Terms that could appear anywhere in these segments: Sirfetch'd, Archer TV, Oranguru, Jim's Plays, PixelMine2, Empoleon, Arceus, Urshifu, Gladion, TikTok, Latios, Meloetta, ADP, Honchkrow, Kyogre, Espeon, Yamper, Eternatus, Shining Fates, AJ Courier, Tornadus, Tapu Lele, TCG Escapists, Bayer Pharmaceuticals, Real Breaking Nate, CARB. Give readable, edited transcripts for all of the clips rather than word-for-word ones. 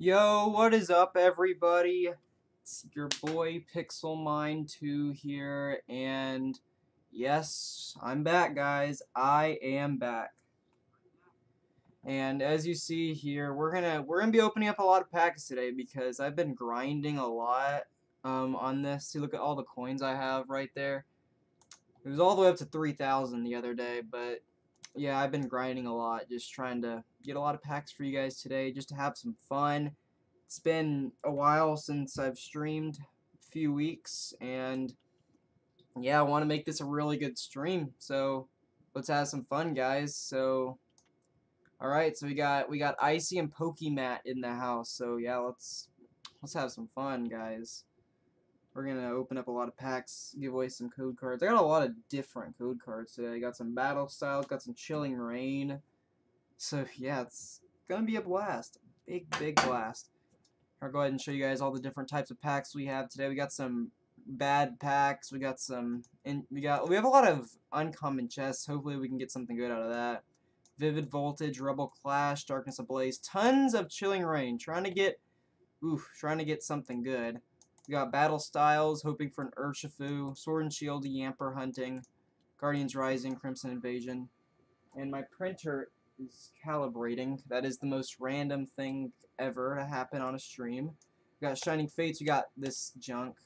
Yo, what is up, everybody? It's your boy PixelMine2 here, and yes, I'm back, guys. I am back. And as you see here, we're gonna be opening up a lot of packs today because I've been grinding a lot on this. See, look at all the coins I have right there. It was all the way up to 3,000 the other day, but yeah, I've been grinding a lot, just trying to get a lot of packs for you guys today, just to have some fun. It's been a while since I've streamed, a few weeks, and yeah, I want to make this a really good stream, so let's have some fun, guys. So, alright, so we got Icy and Pokemat in the house, so yeah, let's have some fun, guys. We're going to open up a lot of packs, give away some code cards. I got a lot of different code cards today. I got some Battle Styles, got some Chilling Reign. So, yeah, it's going to be a blast. Big, big blast. I'll go ahead and show you guys all the different types of packs we have today. We got some bad packs. We got some... and we have a lot of uncommon chests. Hopefully we can get something good out of that. Vivid Voltage, Rebel Clash, Darkness Ablaze. Tons of Chilling Reign. Trying to get something good. We got Battle Styles, hoping for an Urshifu, Sword and Shield, Yamper Hunting, Guardians Rising, Crimson Invasion. And my printer is calibrating. That is the most random thing ever to happen on a stream. We got Shining Fates, we got this junk.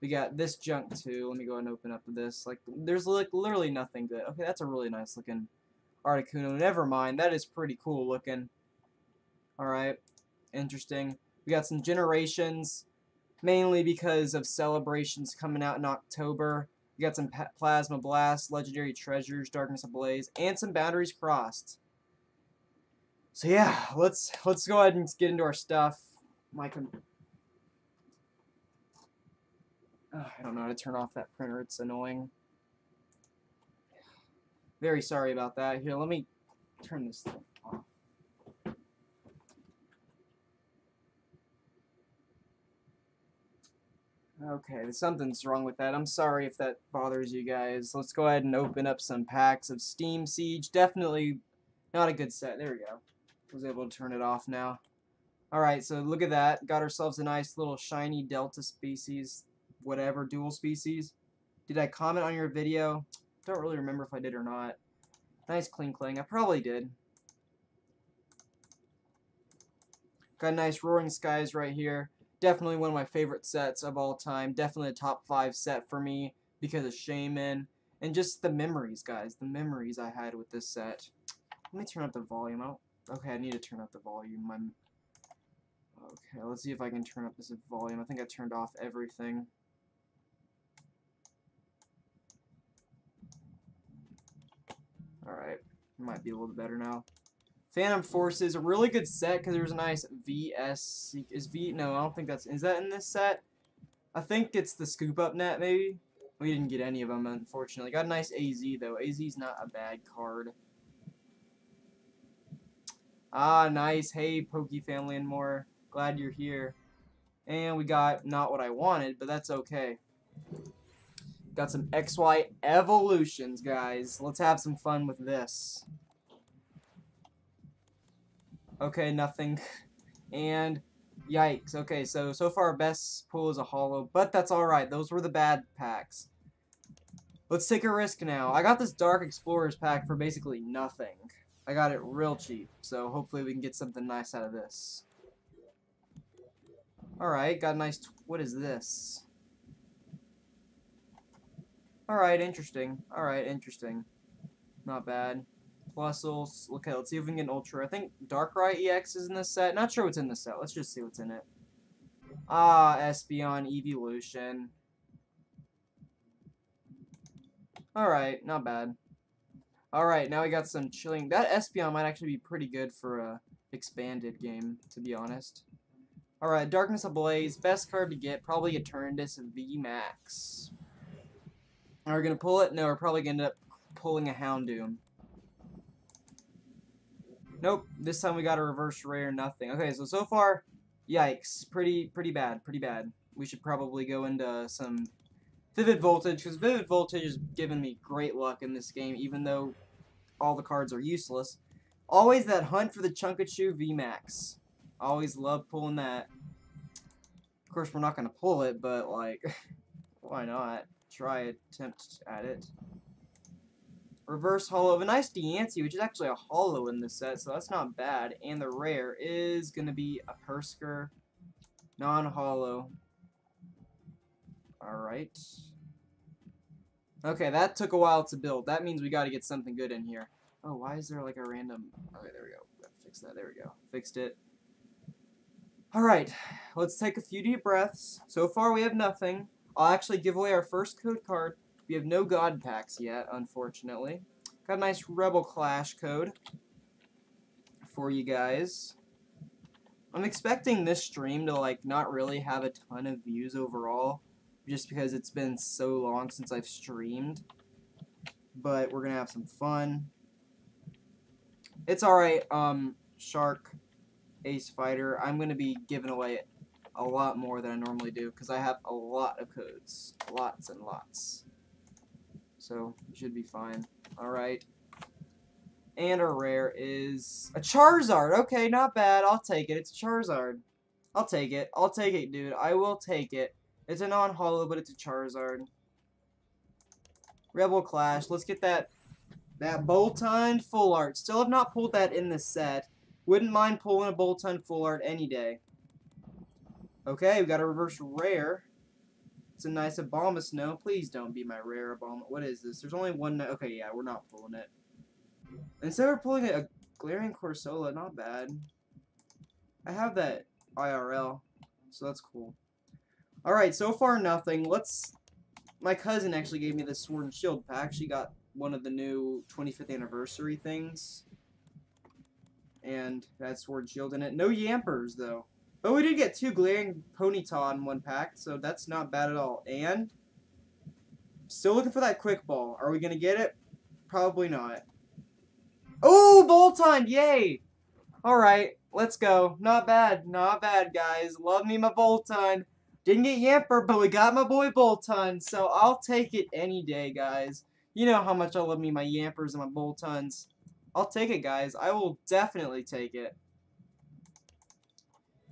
We got this junk too. Let me go ahead and open up this. Like, there's like literally nothing good. Okay, that's a really nice looking Articuno. Never mind, that is pretty cool looking. Alright, interesting. We got some Generations. Mainly because of Celebrations coming out in October. We got some Plasma Blast, Legendary Treasures, Darkness Ablaze, and some Boundaries Crossed. So yeah, let's go ahead and get into our stuff. I don't know how to turn off that printer. It's annoying. Very sorry about that. Here, let me turn this thing off. Okay, something's wrong with that. I'm sorry if that bothers you guys. Let's go ahead and open up some packs of Steam Siege. Definitely not a good set. There we go. I was able to turn it off now. Alright, so look at that. Got ourselves a nice little shiny Delta Species, whatever, Dual Species. Did I comment on your video? Don't really remember if I did or not. Nice Cling Cling. I probably did. Got a nice Roaring Skies right here. Definitely one of my favorite sets of all time. Definitely a top 5 set for me because of Shaman. And just the memories, guys. The memories I had with this set. Let me turn up the volume. Okay, I need to turn up the volume. Okay, let's see if I can turn up this volume. I think I turned off everything. Alright, might be a little better now. Phantom Force is a really good set because there's a nice VS. No, I don't think that's. Is that in this set? I think it's the Scoop Up Net, maybe? We didn't get any of them, unfortunately. Got a nice AZ, though. AZ's not a bad card. Ah, nice. Hey, Poke Family and more. Glad you're here. And we got not what I wanted, but that's okay. Got some XY evolutions, guys. Let's have some fun with this. Okay, nothing. And yikes. Okay, so far our best pool is a holo, but that's alright. Those were the bad packs. Let's take a risk now. I got this Dark Explorers pack for basically nothing. I got it real cheap, so hopefully we can get something nice out of this. Alright, got a nice... what is this? Alright, interesting. Alright, interesting. Not bad. Plusles. Okay, let's see if we can get an Ultra. I think Darkrai EX is in this set. Not sure what's in this set. Let's just see what's in it. Ah, Espeon, Eeveelution. Alright, not bad. Alright, now we got some chilling... that Espeon might actually be pretty good for a expanded game, to be honest. Alright, Darkness Ablaze. Best card to get. Probably Eternatus VMAX. Are we going to pull it? No, we're probably going to end up pulling a Houndoom. Nope, this time we got a reverse rare, nothing. Okay, so far, yikes. Pretty bad, pretty bad. We should probably go into some Vivid Voltage, because Vivid Voltage has given me great luck in this game, even though all the cards are useless. Always that hunt for the Chunkachu VMAX. Always love pulling that. Of course, we're not going to pull it, but, like, why not? Try attempt at it. Reverse holo of a nice Deancey, which is actually a holo in this set, so that's not bad. And the rare is going to be a Persker, non-holo. Alright. Okay, that took a while to build. That means we got to get something good in here. Oh, why is there like a random... okay, there we go. Gotta fix that. There we go. Fixed it. Alright, let's take a few deep breaths. So far we have nothing. I'll actually give away our first code card. We have no God packs yet, unfortunately. Got a nice Rebel Clash code for you guys. I'm expecting this stream to like not really have a ton of views overall, just because it's been so long since I've streamed. But we're gonna have some fun. It's alright, Shark, Ace Fighter. I'm gonna be giving away a lot more than I normally do, because I have a lot of codes. Lots and lots. So, it should be fine. Alright. And a rare is... a Charizard! Okay, not bad. I'll take it. It's a Charizard. I'll take it. I'll take it, dude. I will take it. It's a non-holo, but it's a Charizard. Rebel Clash. Let's get that Bolton Full Art. Still have not pulled that in this set. Wouldn't mind pulling a Bolton Full Art any day. Okay, we got a reverse rare. It's a nice Abomasnow. Please don't be my rare Abomasnow. What is this? There's only one. Okay, yeah, we're not pulling it. Instead of pulling a Glaring Corsola, not bad. I have that IRL, so that's cool. Alright, so far nothing. Let's... my cousin actually gave me this Sword and Shield pack. She got one of the new 25th anniversary things. And that Sword and Shield in it. No Yampers, though. But we did get two Glaring Ponyta in one pack, so that's not bad at all. And still looking for that Quick Ball. Are we gonna get it? Probably not. Oh, Bolton! Yay! All right, let's go. Not bad, not bad, guys. Love me my Bolton. Didn't get Yamper, but we got my boy Bolton, so I'll take it any day, guys. You know how much I love me my Yampers and my Boltons. I'll take it, guys. I will definitely take it.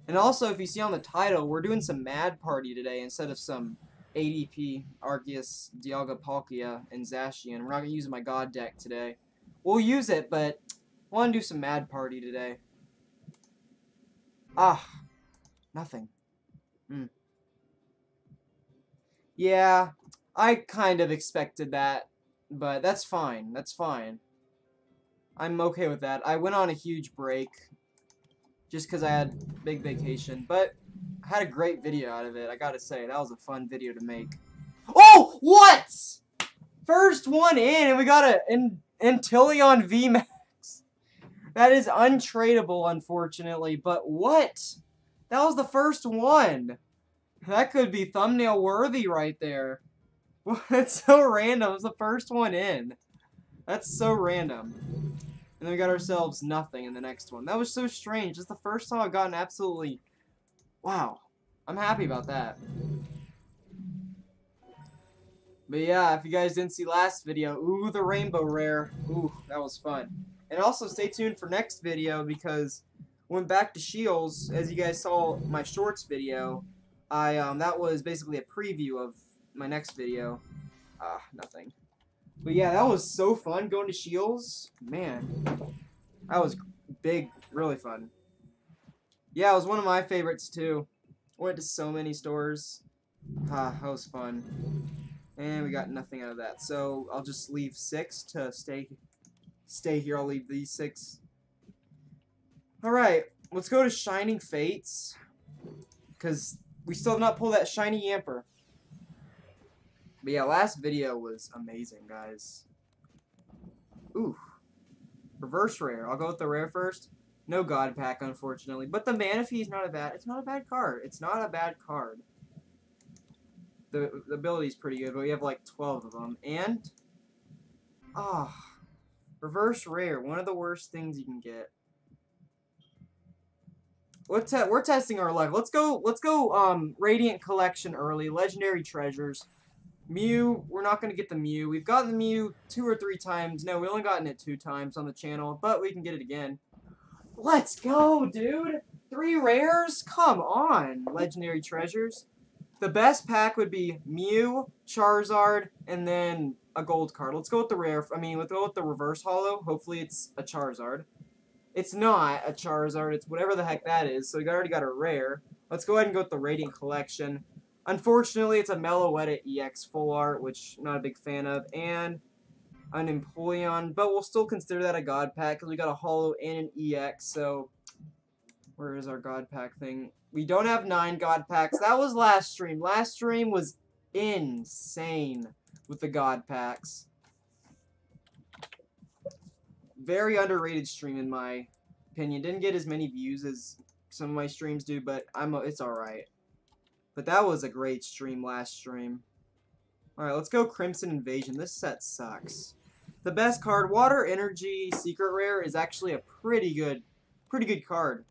And also, if you see on the title, we're doing some Mad Party today instead of some ADP, Arceus, Dialga, Palkia, and Zacian. We're not going to use my God deck today. We'll use it, but I want to do some Mad Party today. Ah, nothing. Yeah, I kind of expected that, but that's fine. That's fine. I'm okay with that. I went on a huge break. Just because I had big vacation. But I had a great video out of it. I gotta say, that was a fun video to make. Oh! What? First one in, and we got a Inteleon VMAX. That is untradeable, unfortunately. But what? That was the first one. That could be thumbnail worthy right there. That's so random. It was the first one in. That's so random. And then we got ourselves nothing in the next one. That was so strange. It's the first time I've gotten absolutely Wow. I'm happy about that. But yeah, if you guys didn't see last video, ooh, the rainbow rare. Ooh, that was fun. And also stay tuned for next video because I went back to Shields, as you guys saw my shorts video. That was basically a preview of my next video. Nothing. But yeah, that was so fun going to Shields. Man, that was big, really fun. Yeah, it was one of my favorites too. Went to so many stores. That was fun. And we got nothing out of that. So I'll just leave 6 to stay here. I'll leave these 6. Alright, let's go to Shining Fates. Because we still have not pulled that shiny Yamper. But yeah, last video was amazing, guys. Ooh. Reverse rare. I'll go with the rare first. No God Pack, unfortunately. But the Manaphy is not a bad... It's not a bad card. It's not a bad card. The ability's pretty good, but we have like 12 of them. And... reverse rare. One of the worst things you can get. We're testing our luck. Let's go Radiant Collection early. Legendary Treasures. Mew, we're not going to get the Mew. We've gotten the Mew 2 or 3 times. No, we only gotten it 2 times on the channel, but we can get it again. Let's go, dude! 3 rares? Come on, Legendary Treasures. The best pack would be Mew, Charizard, and then a gold card. Let's go with the rare. I mean, let's go with the reverse holo. Hopefully it's a Charizard. It's not a Charizard. It's whatever the heck that is. So we already got a rare. Let's go ahead and go with the Radiant Collection. Unfortunately, it's a Meloetta EX Full Art, which I'm not a big fan of, and an Empoleon, but we'll still consider that a God Pack, because we got a Holo and an EX, so where is our God Pack thing? We don't have 9 God Packs. That was last stream. Last stream was insane with the God Packs. Very underrated stream, in my opinion. Didn't get as many views as some of my streams do, but it's alright. But that was a great stream last stream. Alright, let's go Crimson Invasion. This set sucks. The best card, Water Energy Secret Rare, is actually a pretty good card.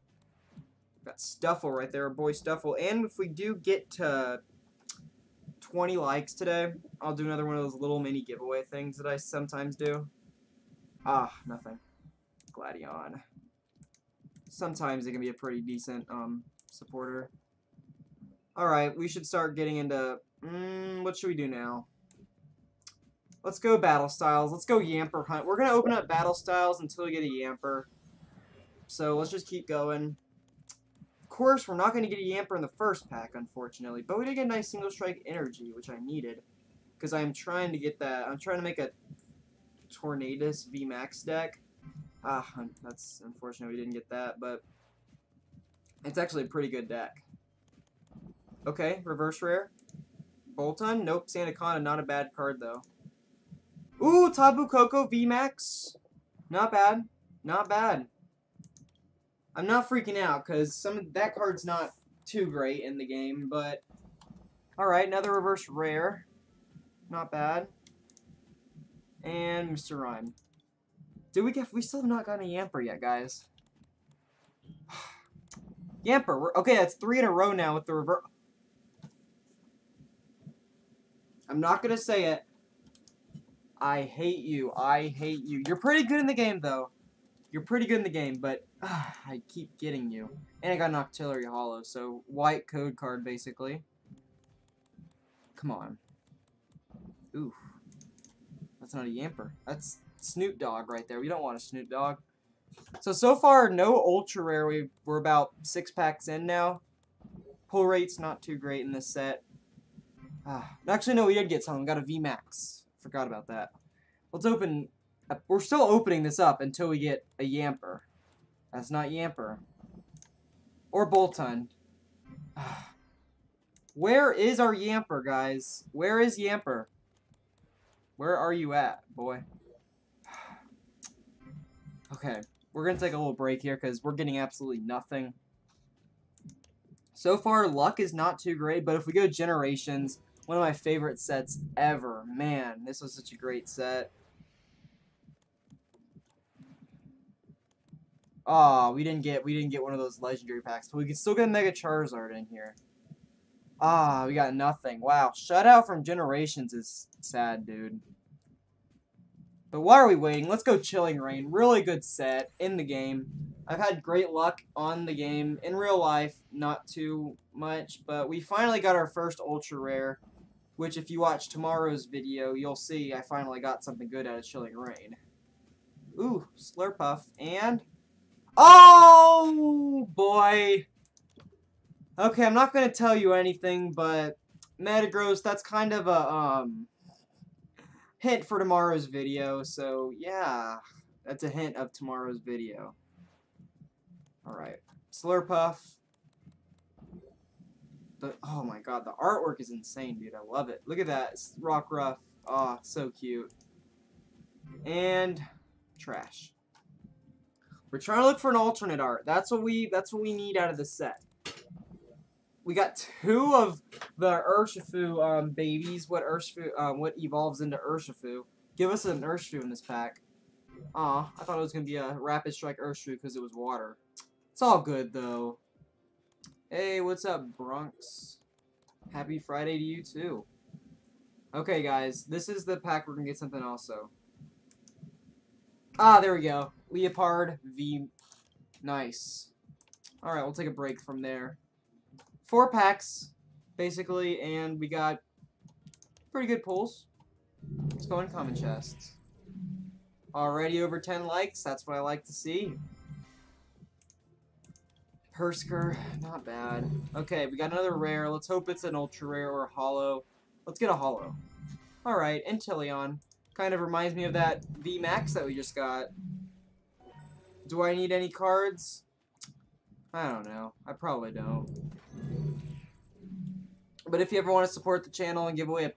Got Stuffle right there, boy Stuffle. And if we do get to 20 likes today, I'll do another one of those little mini giveaway things that I sometimes do. Nothing. Gladion. Sometimes it can be a pretty decent supporter. Alright, we should start getting into... what should we do now? Let's go Battle Styles. Let's go Yamper Hunt. We're going to open up Battle Styles until we get a Yamper. So let's just keep going. Of course, we're not going to get a Yamper in the first pack, unfortunately. But we did get a nice Single Strike Energy, which I needed. Because I'm trying to get that... I'm trying to make a Tornadus VMAX deck. That's unfortunate we didn't get that, but... It's actually a pretty good deck. Okay, reverse rare. Bolton? Nope. Sandaconda, not a bad card, though. Ooh, Tapu Koko VMAX. Not bad. Not bad. I'm not freaking out, because some of that card's not too great in the game, but... Alright, another reverse rare. Not bad. And Mr. Rhyme. We still have not gotten a Yamper yet, guys. Yamper. Okay, that's 3 in a row now with the reverse... I'm not going to say it. I hate you. I hate you. You're pretty good in the game, though. You're pretty good in the game, but I keep getting you. And I got an Octillery Hollow, so white code card, basically. Come on. Ooh. That's not a Yamper. That's Snoop Dogg right there. We don't want a Snoop Dogg. So far, no Ultra Rare. We're about 6 packs in now. Pull rate's not too great in this set. Actually, no, we did get some. Got a VMAX. Forgot about that. Let's open... we're still opening this up until we get a Yamper. That's not Yamper. Or Bolton. Where is our Yamper, guys? Where is Yamper? Where are you at, boy? Okay. We're going to take a little break here because we're getting absolutely nothing. So far, luck is not too great, but if we go Generations... One of my favorite sets ever. Man, this was such a great set. Ah, we didn't get one of those legendary packs, but we could still get a Mega Charizard in here. Ah, we got nothing. Wow, shutout from Generations is sad, dude. But why are we waiting? Let's go Chilling Reign. Really good set in the game. I've had great luck on the game. In real life, not too much, but we finally got our first Ultra Rare, which if you watch tomorrow's video, you'll see I finally got something good out of Chilling Reign. Ooh, Slurpuff, and... Oh, boy! Okay, I'm not going to tell you anything, but Metagross, that's kind of a hint for tomorrow's video, so yeah, that's a hint of tomorrow's video. Alright, Slurpuff. Oh my god, the artwork is insane, dude. I love it. Look at that. It's Rockruff. Oh, so cute. And trash. We're trying to look for an alternate art. That's what we need out of the set. We got two of the Urshifu babies. What evolves into Urshifu? Give us an Urshifu in this pack. Aw, I thought it was gonna be a Rapid Strike Urshifu because it was water. It's all good though. Hey, what's up, Bronx? Happy Friday to you, too. Okay, guys. This is the pack we're going to get something also. Ah, there we go. Leopard V. Nice. Alright, we'll take a break from there. 4 packs, basically, and we got pretty good pulls. Let's go in common chests. Already over 10 likes. That's what I like to see. Persker, not bad. Okay, we got another rare. Let's hope it's an ultra rare or a hollow. Let's get a hollow. Alright, Inteleon. Kind of reminds me of that VMAX that we just got. Do I need any cards? I don't know. I probably don't. But if you ever want to support the channel and give away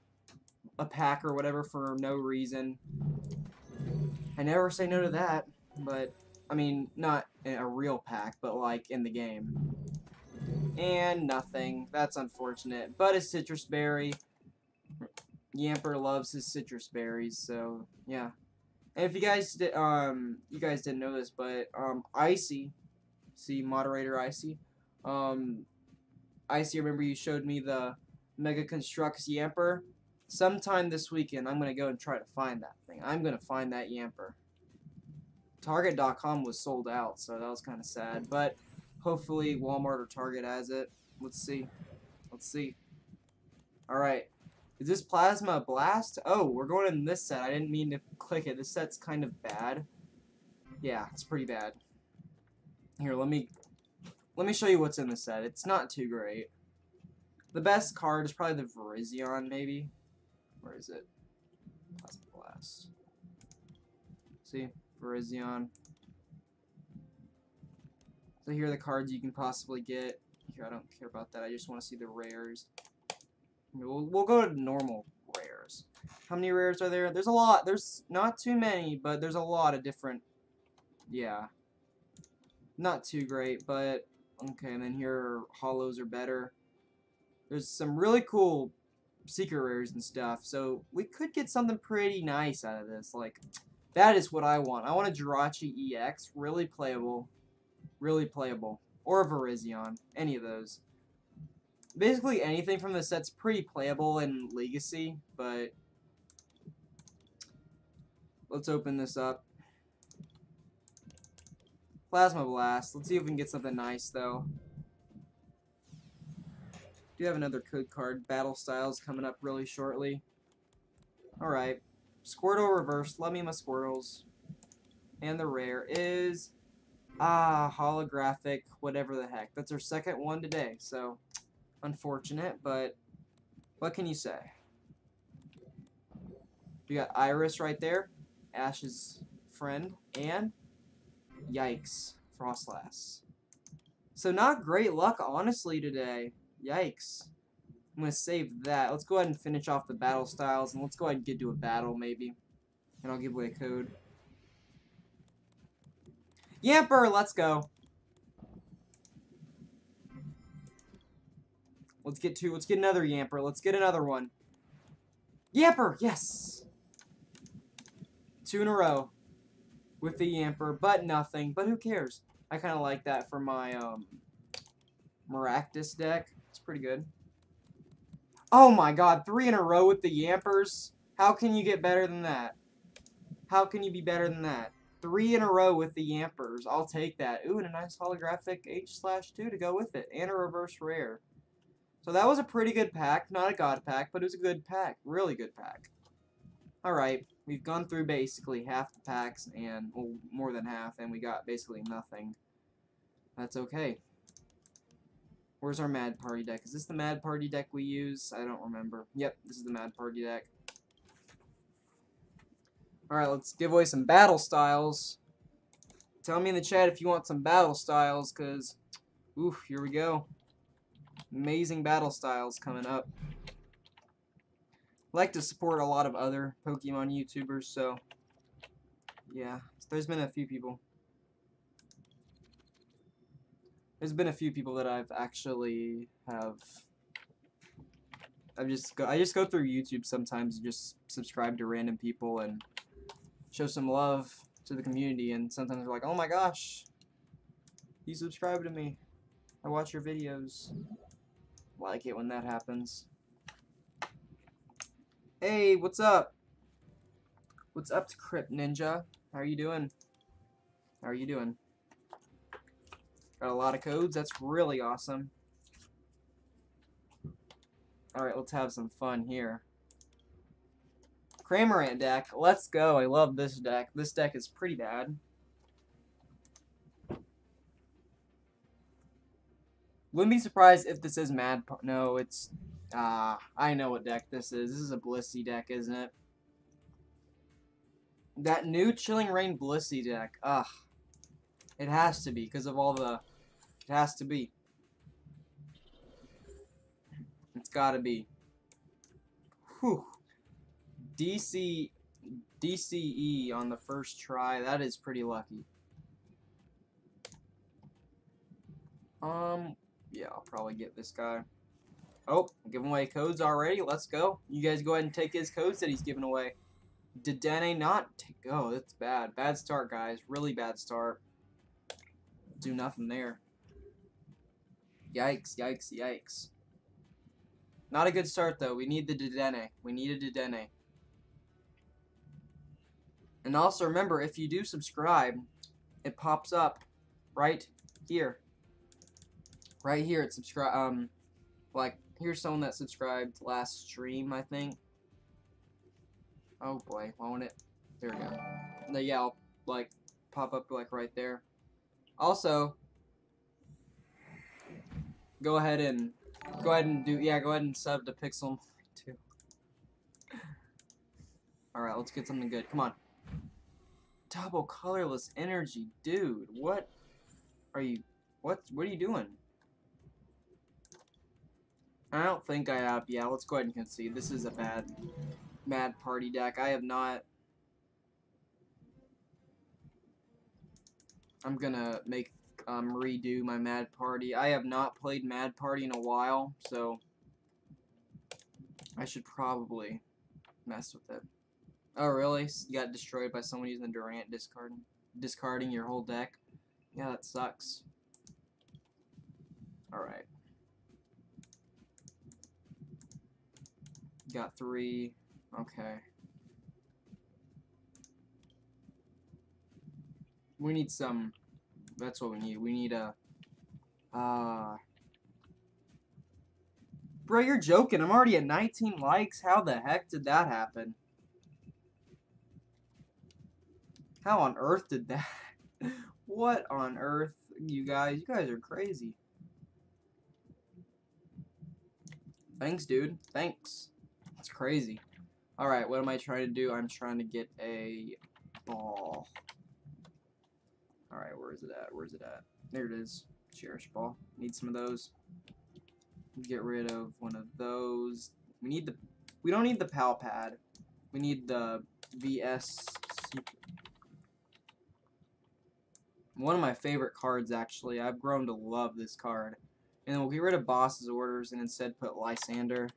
a pack or whatever for no reason, I never say no to that, but... I mean, not in a real pack, but, like, in the game. And nothing. That's unfortunate. But a citrus berry. Yamper loves his citrus berries, so, yeah. And if you guys did, you guys didn't know this, but, Icy, see, moderator Icy, Icy, remember you showed me the Mega Constructs Yamper? Sometime this weekend, I'm gonna go and try to find that thing. I'm gonna find that Yamper. Target.com was sold out, so that was kind of sad. But hopefully Walmart or Target has it. Let's see. Let's see. Alright. Is this Plasma Blast? Oh, we're going in this set. I didn't mean to click it. This set's kind of bad. Yeah, it's pretty bad. Here, let me show you what's in the set. It's not too great. The best card is probably the Virizion, maybe. Where is it? Plasma Blast. See? Virizion. So here are the cards you can possibly get. Here, I don't care about that. I just want to see the rares. We'll go to normal rares. How many rares are there? There's a lot. There's not too many, but there's a lot of different... Yeah. Not too great, but... Okay, and then here hollows are better. There's some really cool secret rares and stuff, so we could get something pretty nice out of this. Like... That is what I want. I want a Jirachi EX. Really playable. Really playable. Or a Virizion. Any of those. Basically anything from the set's pretty playable in Legacy, but... Let's open this up. Plasma Blast. Let's see if we can get something nice, though. Do have another code card. Battle Styles coming up really shortly. Alright. Squirtle reverse, love me my Squirtles. And the rare is holographic, whatever the heck. That's our second one today, so unfortunate, but what can you say? We got Iris right there, Ash's friend, and yikes, Frostlass. So not great luck honestly today. Yikes. I'm going to save that. Let's go ahead and finish off the battle styles, and let's go ahead and get to a battle, maybe. And I'll give away a code. Yamper, let's go. Let's get another Yamper. Let's get another one. Yamper, yes! 2 in a row with the Yamper, but nothing. But who cares? I kind of like that for my Maractus deck. It's pretty good. Oh my god, 3 in a row with the Yampers. How can you get better than that? How can you be better than that? 3 in a row with the Yampers. I'll take that. Ooh, and a nice holographic H/2 to go with it. And a reverse rare. So that was a pretty good pack. Not a god pack, but it was a good pack. Really good pack. Alright, we've gone through basically half the packs, and well, more than half, and we got basically nothing. That's okay. Where's our Mad Party deck? Is this the Mad Party deck we use? I don't remember. Yep, this is the Mad Party deck. Alright, let's give away some battle styles. Tell me in the chat if you want some battle styles, because, oof, here we go. Amazing battle styles coming up. I like to support a lot of other Pokemon YouTubers, so yeah, there's been a few people. There's been a few people that I've actually have. I just go through YouTube sometimes and just subscribe to random people and show some love to the community, and sometimes they're like, oh my gosh, you subscribe to me. I watch your videos. Like it when that happens. Hey, what's up? What's up to Crypt Ninja? How are you doing? How are you doing? Got a lot of codes. That's really awesome. Alright, let's have some fun here. Cramorant deck. Let's go. I love this deck. This deck is pretty bad. Wouldn't be surprised if this is Mad Party. No, it's... I know what deck this is. This is a Blissey deck, isn't it? That new Chilling Reign Blissey deck. Ugh. It has to be, because of all the... It has to be. It's gotta be. Whew. DCE on the first try. That is pretty lucky. Yeah, I'll probably get this guy. Oh, giving away codes already. Let's go. You guys go ahead and take his codes that he's giving away. Dedenne not take... Oh, that's bad. Bad start, guys. Really bad start. Do nothing there. Yikes, yikes, yikes. Not a good start, though. We need the Dedenne. We need a Dedenne. And also, remember, if you do subscribe, it pops up right here. Right here, it's subscribe. Like here's someone that subscribed last stream, I think. Oh boy, won't it? There we go. The yell like pop up like right there. Also, go ahead and sub to PixelMine2. All right, let's get something good. Come on. Double colorless energy, dude. What are you? What are you doing? I don't think I have. Yeah, let's go ahead and concede. This is a bad Mad Party deck. I have not. I'm gonna make redo my Mad Party. I have not played Mad Party in a while, so I should probably mess with it. Oh really? You got destroyed by someone using the Durant, discarding your whole deck. Yeah, that sucks. All right. Got 3. Okay. We need some. That's what we need. We need a. Bro, you're joking. I'm already at 19 likes. How the heck did that happen? How on earth did that? What on earth, you guys? You guys are crazy. Thanks, dude. Thanks. It's crazy. Alright, what am I trying to do? I'm trying to get a ball. Alright, where is it at? Where is it at? There it is. Cherish ball. Need some of those. Get rid of one of those. We need the... We don't need the pal pad. We need the VS... One of my favorite cards, actually. I've grown to love this card. And then we'll get rid of boss's orders and instead put Lysander.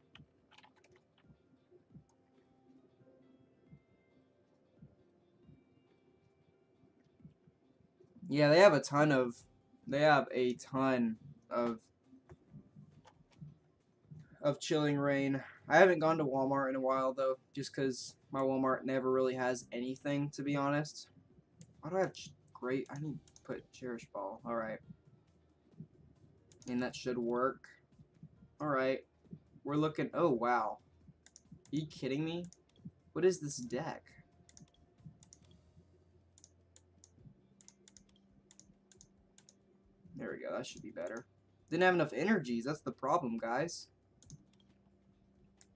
Yeah, they have a ton of... They have a ton of... Of Chilling Reign. I haven't gone to Walmart in a while, though. Just because my Walmart never really has anything, to be honest. Why do I have... Great. I need to put Cherish Ball. Alright. And that should work. Alright. We're looking... Oh, wow. Are you kidding me? What is this deck? There we go. That should be better. Didn't have enough energies. That's the problem, guys.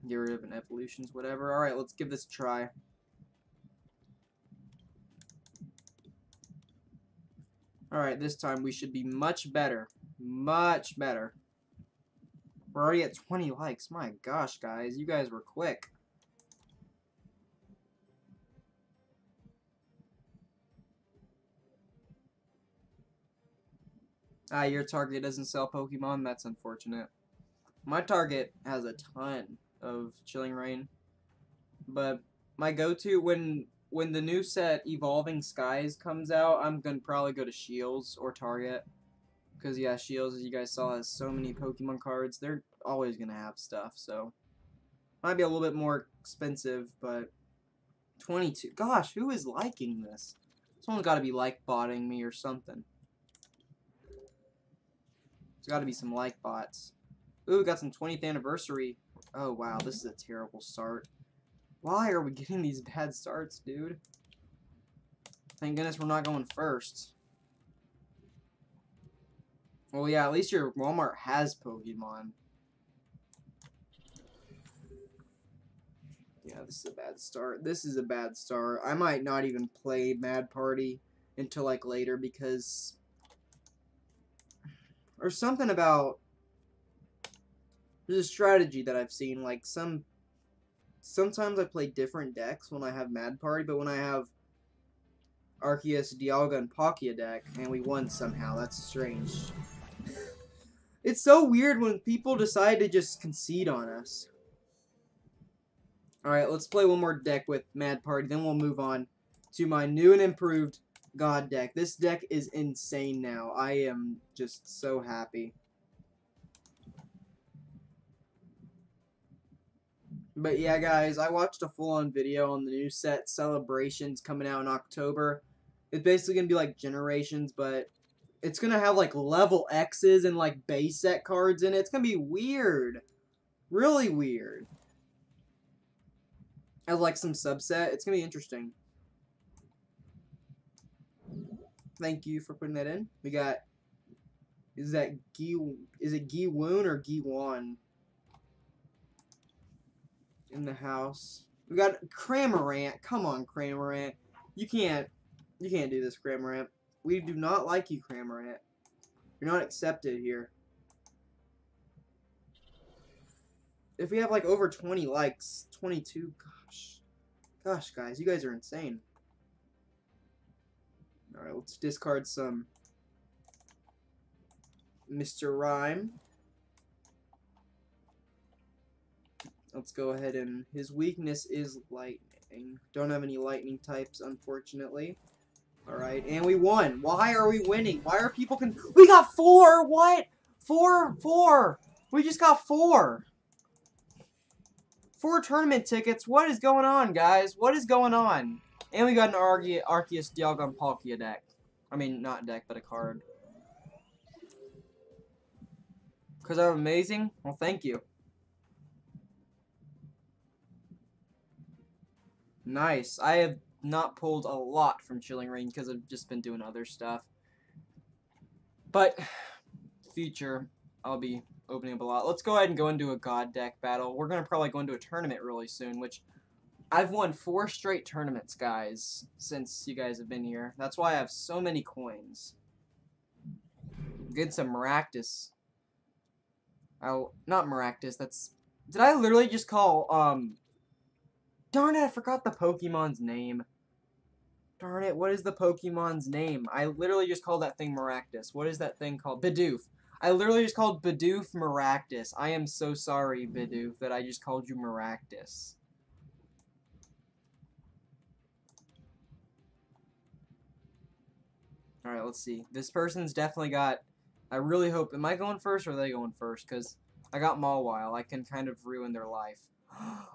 Get rid of an evolutions, whatever. Alright, let's give this a try. Alright, this time we should be much better. Much better. We're already at 20 likes. My gosh, guys. You guys were quick. Ah, your target doesn't sell Pokemon? That's unfortunate. My target has a ton of Chilling Reign. But my go-to, when the new set Evolving Skies comes out, I'm going to probably go to Shields or Target. Because, yeah, Shields, as you guys saw, has so many Pokemon cards. They're always going to have stuff, so. Might be a little bit more expensive, but... 22. Gosh, who is liking this? Someone's got to be like-botting me or something. There's got to be some like-bots. Ooh, we got some 20th anniversary. Oh, wow, this is a terrible start. Why are we getting these bad starts, dude? Thank goodness we're not going first. Well, yeah, at least your Walmart has Pokemon. Yeah, this is a bad start. This is a bad start. I might not even play Mad Party until, like, later because... Or something about... There's a strategy that I've seen, like, some... Sometimes I play different decks when I have Mad Party, but when I have Arceus, Dialga, and Palkia deck, and we won somehow, that's strange. It's so weird when people decide to just concede on us. Alright, let's play one more deck with Mad Party, then we'll move on to my new and improved God deck. This deck is insane now. I am just so happy. But yeah, guys, I watched a full-on video on the new set, Celebrations, coming out in October. It's basically going to be like Generations, but it's going to have like level X's and like base set cards in it. It's going to be weird. Really weird. As like some subset. It's going to be interesting. Thank you for putting that in. We got... Is that Gi... Is it Giwoon or Giwan? In the house. We got Cramorant. Come on, Cramorant. You can't do this, Cramorant. We do not like you, Cramorant. You're not accepted here. If we have like over 20 likes, 22, gosh, guys, you guys are insane. All right, let's discard some Mr. Rhyme. Let's go ahead and... His weakness is lightning. Don't have any lightning types, unfortunately. Alright, and we won. Why are we winning? Why are people... We got 4! What? 4! We just got 4! 4 tournament tickets. What is going on, guys? What is going on? And we got an Arceus, Dialga, and Palkia deck. I mean, not deck, but a card. Because I'm amazing? Well, thank you. Nice. I have not pulled a lot from Chilling Reign because I've just been doing other stuff. But, future, I'll be opening up a lot. Let's go ahead and go into a God deck battle. We're going to probably go into a tournament really soon, which I've won 4 straight tournaments, guys, since you guys have been here. That's why I have so many coins. Get some Maractus. Not Maractus, that's... Did I literally just call, Darn it, I forgot the Pokemon's name. Darn it, what is the Pokemon's name? I literally just called that thing Maractus. What is that thing called? Bidoof. I literally just called Bidoof Maractus. I am so sorry, Bidoof, that I just called you Maractus. Alright, let's see. This person's definitely got... I really hope... Am I going first or are they going first? Because I got Mawile. I can kind of ruin their life.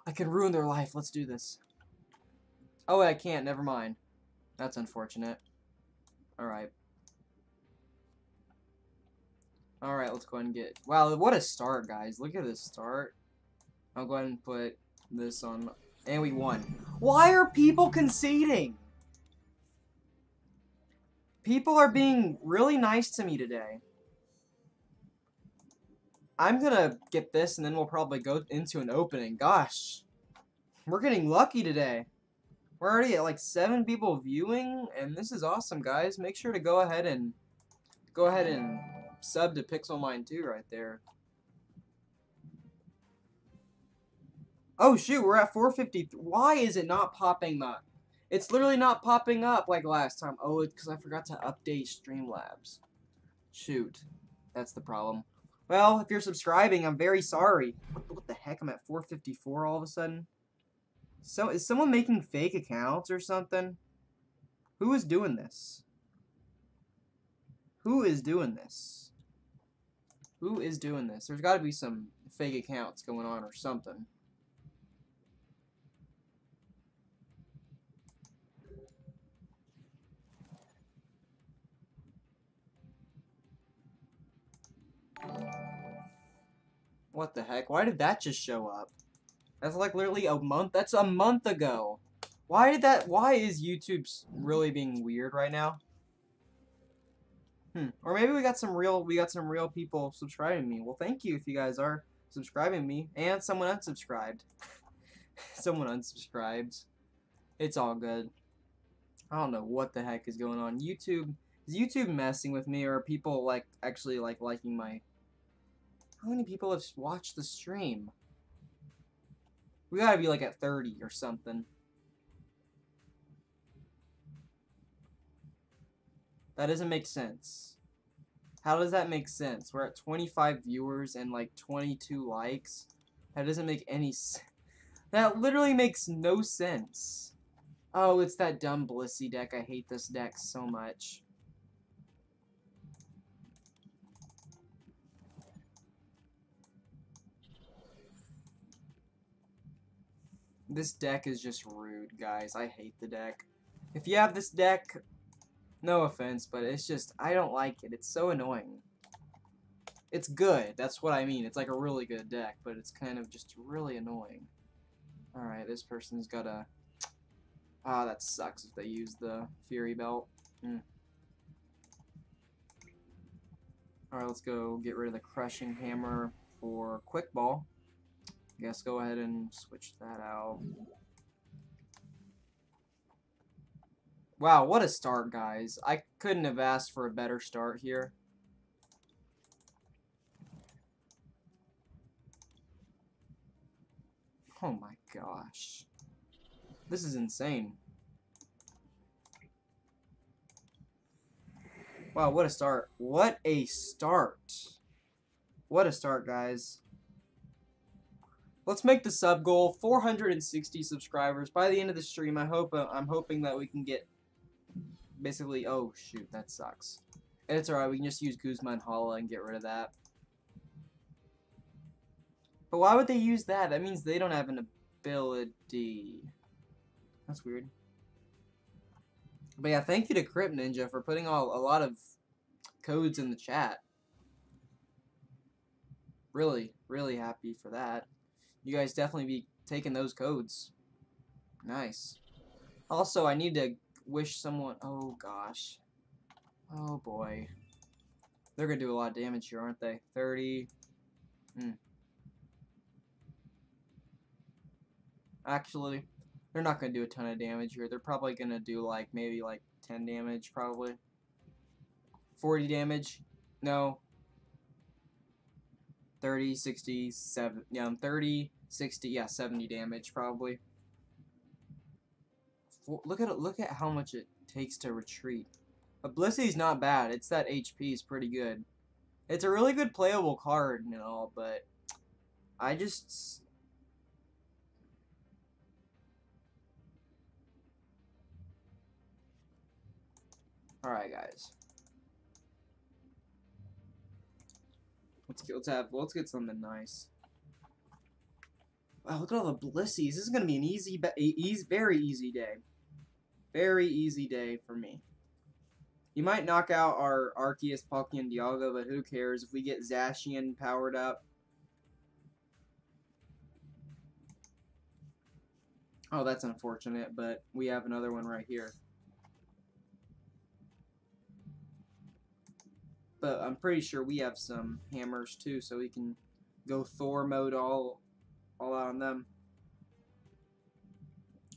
I can ruin their life. Let's do this. Oh, wait, I can't. Never mind. That's unfortunate. Alright. Alright, let's go ahead and get... Wow, what a start, guys. Look at this start. I'll go ahead and put this on... And we won. Why are people conceding? People are being really nice to me today. I'm gonna get this, and then we'll probably go into an opening. Gosh. We're getting lucky today. We're already at like 7 people viewing, and this is awesome, guys. Make sure to go ahead and sub to PixelMine2 right there. Oh shoot, we're at 450. Why is it not popping up? It's literally not popping up like last time. Oh, it's because I forgot to update Streamlabs. Shoot, that's the problem. Well, if you're subscribing, I'm very sorry. What the heck? I'm at 454 all of a sudden. So is someone making fake accounts or something? Who is doing this? Who is doing this? Who is doing this? There's got to be some fake accounts going on or something. What the heck? Why did that just show up? That's like literally a month. That's a month ago. Why did that? Why is YouTube really being weird right now? Or maybe we got some real people subscribing to me. Well, thank you if you guys are subscribing to me. And someone unsubscribed. Someone unsubscribed. It's all good. I don't know what the heck is going on. YouTube. Is YouTube messing with me, or are people like actually like liking my? How many people have watched the stream? We gotta be like at 30 or something. That doesn't make sense. How does that make sense? We're at 25 viewers and like 22 likes. That doesn't make any sense. That literally makes no sense. Oh, it's that dumb Blissey deck. I hate this deck so much. This deck is just rude, guys. I hate the deck. If you have this deck, no offense, but it's just, I don't like it. It's so annoying. It's good. That's what I mean. It's like a really good deck, but it's kind of just really annoying. Alright, this person's got a... Ah, that sucks if they use the Fury Belt. Alright, let's go get rid of the Crushing Hammer for Quick Ball. I guess go ahead and switch that out. Wow, what a start, guys. I couldn't have asked for a better start here. Oh my gosh. This is insane. Wow, what a start. What a start. What a start, guys. Let's make the sub goal 460 subscribers by the end of the stream. I hope I'm hoping that we can get basically. Oh shoot, that sucks. It's alright. We can just use Guzman Hala and get rid of that. But why would they use that? That means they don't have an ability. That's weird. But yeah, thank you to Crypt Ninja for putting a lot of codes in the chat. Really, really happy for that. You guys definitely be taking those codes. Nice. Also, I need to wish someone... Oh, gosh. Oh, boy. They're going to do a lot of damage here, aren't they? 30. Actually, they're not going to do a ton of damage here. They're probably going to do, like, maybe, like, 10 damage, probably. 40 damage. No. 30, 60, 70, yeah, 30, 60, yeah, 70 damage, probably. Look at it, look at how much it takes to retreat. But Blissey's not bad, it's that HP is pretty good. It's a really good playable card and all, but I just... Alright, guys. Let's get something nice. Wow, look at all the Blissies. This is gonna be an very easy day. Very easy day for me. You might knock out our Arceus, Palkia, and Dialga, but who cares if we get Zacian powered up. Oh, that's unfortunate, but we have another one right here. But I'm pretty sure we have some hammers too, so we can go Thor mode all out on them.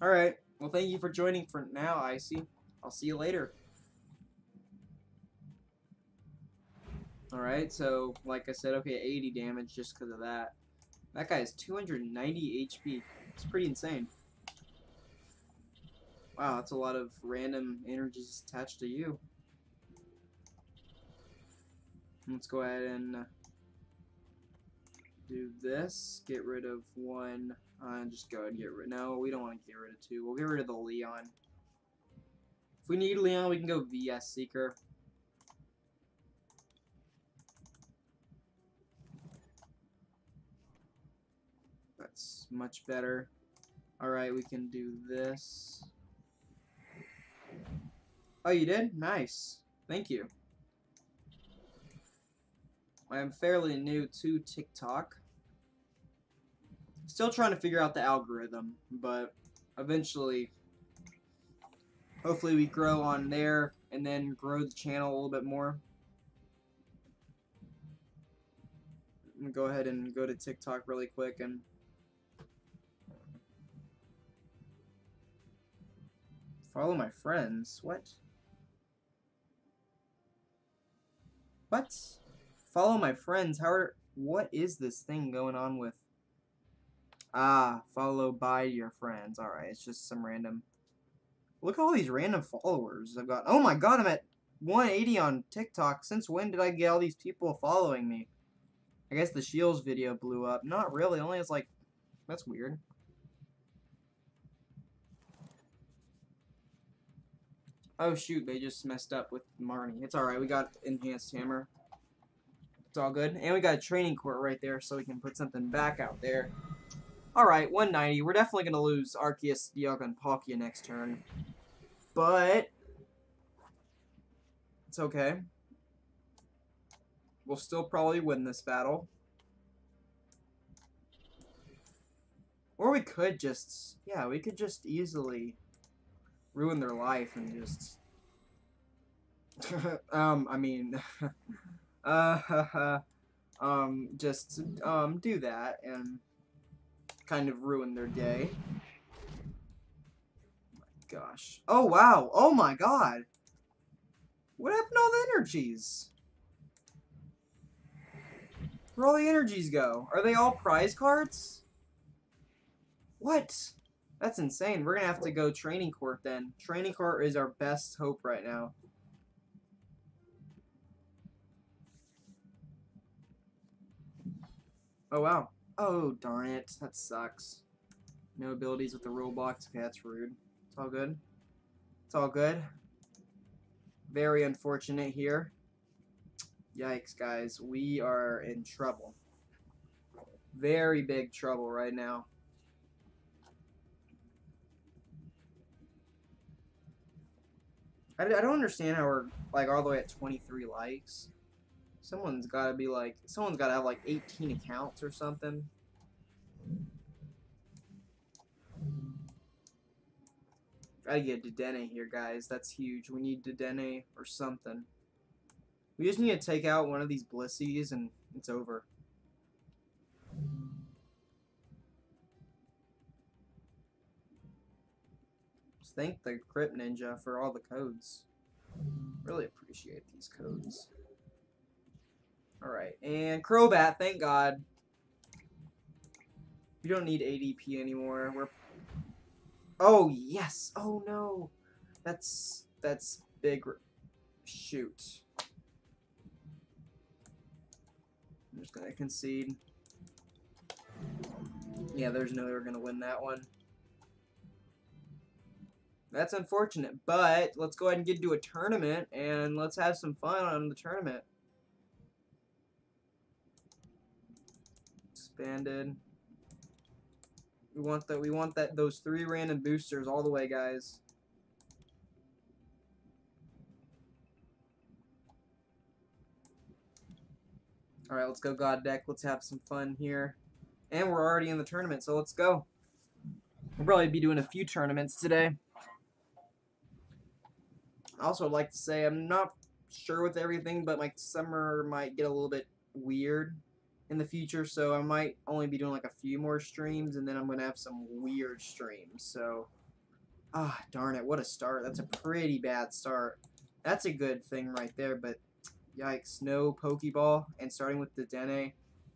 Alright, well thank you for joining for now, Icy. I'll see you later. Alright, so like I said, okay, 80 damage just because of that. That guy has 290 HP. It's pretty insane. Wow, that's a lot of random energies attached to you. Let's go ahead and do this. Get rid of one. Just go ahead and get rid. No, we don't want to get rid of two. We'll get rid of the Leon. If we need Leon, we can go VS Seeker. That's much better. Alright, we can do this. Oh, you did? Nice. Thank you. I am fairly new to TikTok. Still trying to figure out the algorithm, but eventually, hopefully we grow on there and then grow the channel a little bit more. I'm gonna go ahead and go to TikTok really quick and follow my friends. What? What? Follow my friends. How are? What is this thing going on with? Ah, follow by your friends. All right, it's just some random. Look at all these random followers I've got. Oh my God, I'm at 180 on TikTok. Since when did I get all these people following me? I guess the Shields video blew up. Not really. Only it's like, that's weird. Oh shoot, they just messed up with Marnie. It's all right. We got enhanced hammer. It's all good. And we got a training court right there, so we can put something back out there. Alright, 190. We're definitely going to lose Arceus, Dialga, and Palkia next turn. But it's okay. We'll still probably win this battle. Or we could just... yeah, we could just easily ruin their life and just... I mean... do that and kind of ruin their day. Oh my gosh. Oh wow. Oh my God. What happened to all the energies? Where all the energies go? Are they all prize cards? What? That's insane. We're gonna have to go training court then. Training court is our best hope right now. Oh wow. Oh darn it. That sucks. No abilities with the rule box. Okay, that's rude. It's all good. It's all good. Very unfortunate here. Yikes, guys. We are in trouble. Very big trouble right now. I don't understand how we're like all the way at 23 likes. Someone's gotta be like, someone's gotta have like 18 accounts or something. Gotta get Dedenne here, guys. That's huge. We need Dedenne or something. We just need to take out one of these Blissies and it's over. Just thank the Crypt Ninja for all the codes. Really appreciate these codes. Alright, and Crobat, thank God. We don't need ADP anymore. We're... oh, yes! Oh, no! That's big... shoot. I'm just gonna concede. Yeah, there's no way we're gonna win that one. That's unfortunate, but let's go ahead and get into a tournament, and let's have some fun on the tournament. Expanded. We want that those 3 random boosters all the way, guys. Alright, let's go God deck. Let's have some fun here. And we're already in the tournament, so let's go. We'll probably be doing a few tournaments today. I also would like to say I'm not sure with everything, but like summer might get a little bit weird in the future, so I might only be doing like a few more streams, and then I'm going to have some weird streams. So, darn it, what a start. That's a pretty bad start. That's a good thing right there, but yikes, no Pokeball, and starting with the Dene,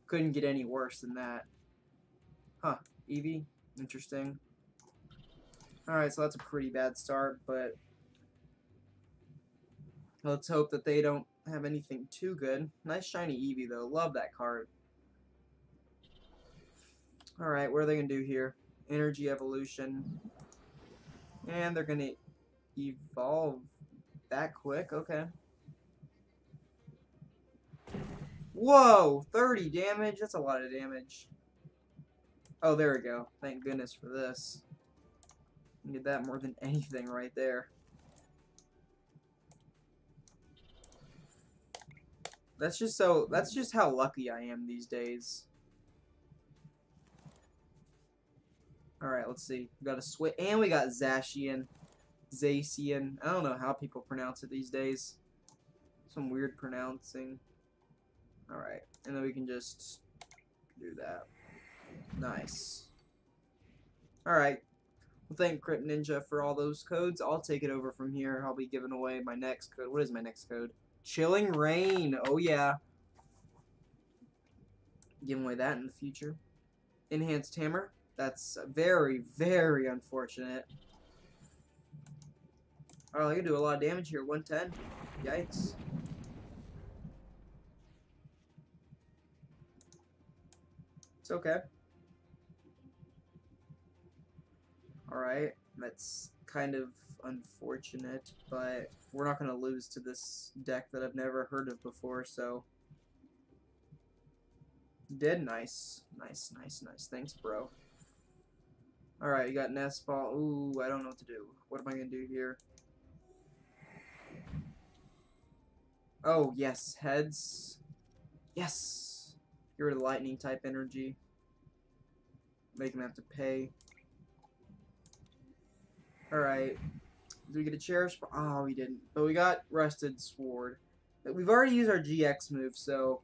couldn't get any worse than that. Huh, Eevee, interesting. Alright, so that's a pretty bad start, but let's hope that they don't have anything too good. Nice shiny Eevee, though. Love that card. Alright, what are they going to do here? Energy Evolution. And they're going to evolve that quick. Okay. Whoa! 30 damage. That's a lot of damage. Oh, there we go. Thank goodness for this. I need that more than anything right there. That's just how lucky I am these days. Alright, let's see. We got a switch. And we got Zacian. Zacian. I don't know how people pronounce it these days. Some weird pronouncing. Alright. And then we can just do that. Nice. Alright. Well, thank Crypt Ninja for all those codes. I'll take it over from here. I'll be giving away my next code. What is my next code? Chilling Reign, oh yeah. Giving away that in the future. Enhanced Hammer, that's very, very unfortunate. Alright, I can do a lot of damage here, 110. Yikes. It's okay. Alright, that's kind of unfortunate, but we're not going to lose to this deck that I've never heard of before, so did nice. Thanks, bro. Alright, you got Nest Ball. Ooh, I don't know what to do. What am I going to do here? Oh, yes. Heads. Yes! Get rid of lightning type energy. Make him have to pay. Alright. Did we get a Cherish? Oh, we didn't. But we got Rusted Sword. We've already used our GX move, so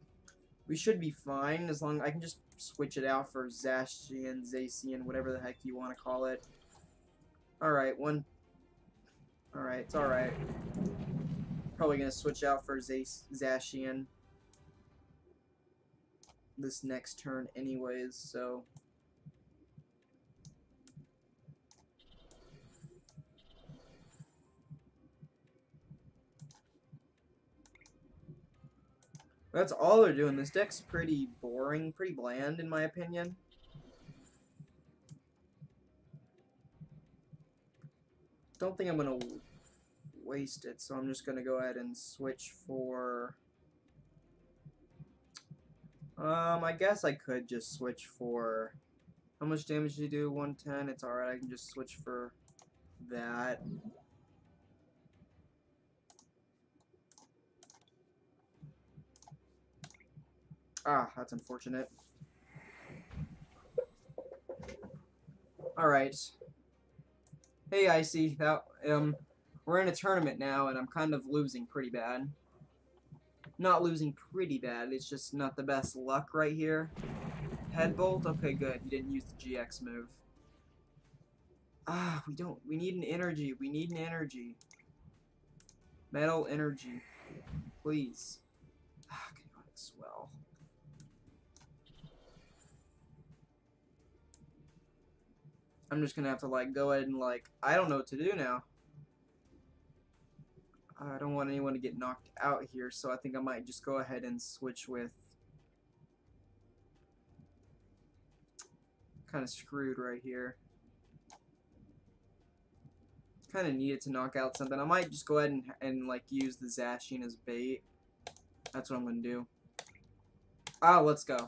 we should be fine as long as I can just switch it out for Zacian, Zacian, whatever the heck you want to call it. Alright, one. Alright, it's alright. Probably going to switch out for Zacian this next turn anyways, so that's all they're doing. This deck's pretty boring, pretty bland in my opinion. Don't think I'm going to waste it, so I'm just going to go ahead and switch for I guess I could just switch for how much damage do you do? 110. It's alright. I can just switch for that. Ah, that's unfortunate. Alright. Hey, Icy. That, we're in a tournament now, and I'm kind of losing pretty bad. Not losing pretty bad, it's just not the best luck right here. Headbolt? Okay, good. You didn't use the GX move. Ah, we don't. We need an energy. We need an energy. Metal energy. Please. Ah, okay, that's well. I'm just gonna have to like go ahead and like I don't know what to do now. I don't want anyone to get knocked out here, so I think I might just go ahead and switch with kind of screwed right here. kind of needed to knock out something. I might just go ahead and like use the Zacian as bait. That's what I'm gonna do. Oh, let's go.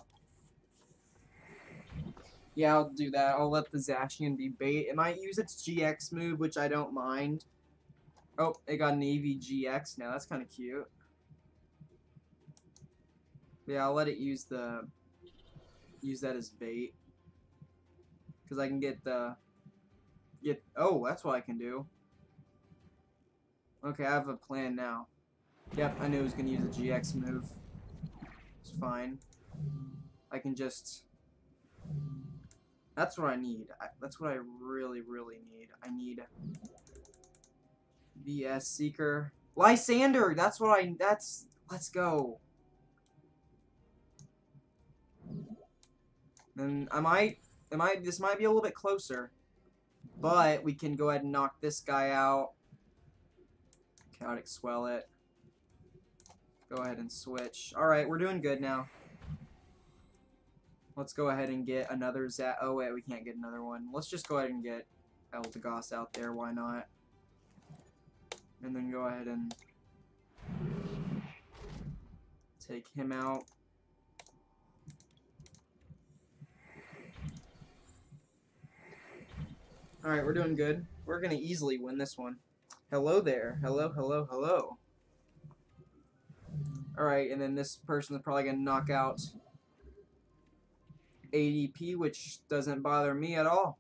Yeah, I'll do that. I'll let the Zacian be bait. It might use its GX move, which I don't mind. Oh, it got an EVGX now. That's kind of cute. Yeah, I'll let it use the that as bait, because I can get the Oh, that's what I can do. Okay, I have a plan now. Yep, I knew it was gonna use a GX move. It's fine. I can just. That's what I need. That's what I really, really need. I need BS Seeker. Lysander! That's what I... That's... Let's go. And I might... This might be a little bit closer. But we can go ahead and knock this guy out. Chaotic Swell it. Go ahead and switch. Alright, we're doing good now. Let's go ahead and get another Oh, wait, we can't get another one. Let's just go ahead and get Eldegoss out there. Why not? And then go ahead and take him out. Alright, we're doing good. We're going to easily win this one. Hello there. Hello, hello, hello. Alright, and then this person is probably going to knock out ADP, which doesn't bother me at all.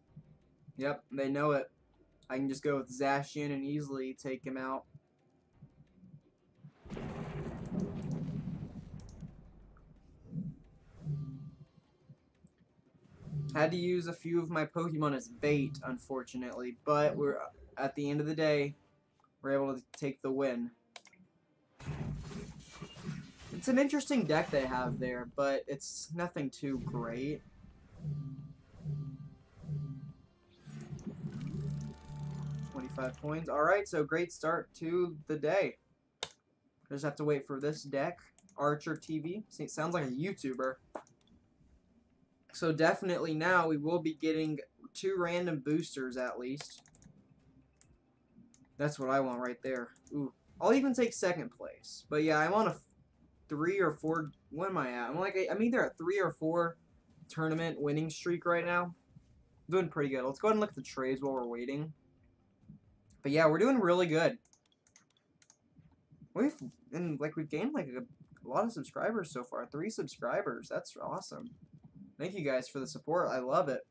Yep, they know it. I can just go with Zacian and easily take him out. Had to use a few of my Pokemon as bait, unfortunately, but we're at the end of the day, we're able to take the win. It's an interesting deck they have there, but it's nothing too great. £5. Alright, so great start to the day. Just have to wait for this deck. Archer TV. See, it sounds like a YouTuber. So definitely now we will be getting 2 random boosters at least. That's what I want right there. Ooh. I'll even take 2nd place. But yeah, I'm on a 3 or 4... What am I at? I'm like I'm either at 3 or 4 tournament winning streak right now. Doing pretty good. Let's go ahead and look at the trades while we're waiting. But yeah, we're doing really good. We've gained like a lot of subscribers so far. 3 subscribers. That's awesome. Thank you guys for the support. I love it.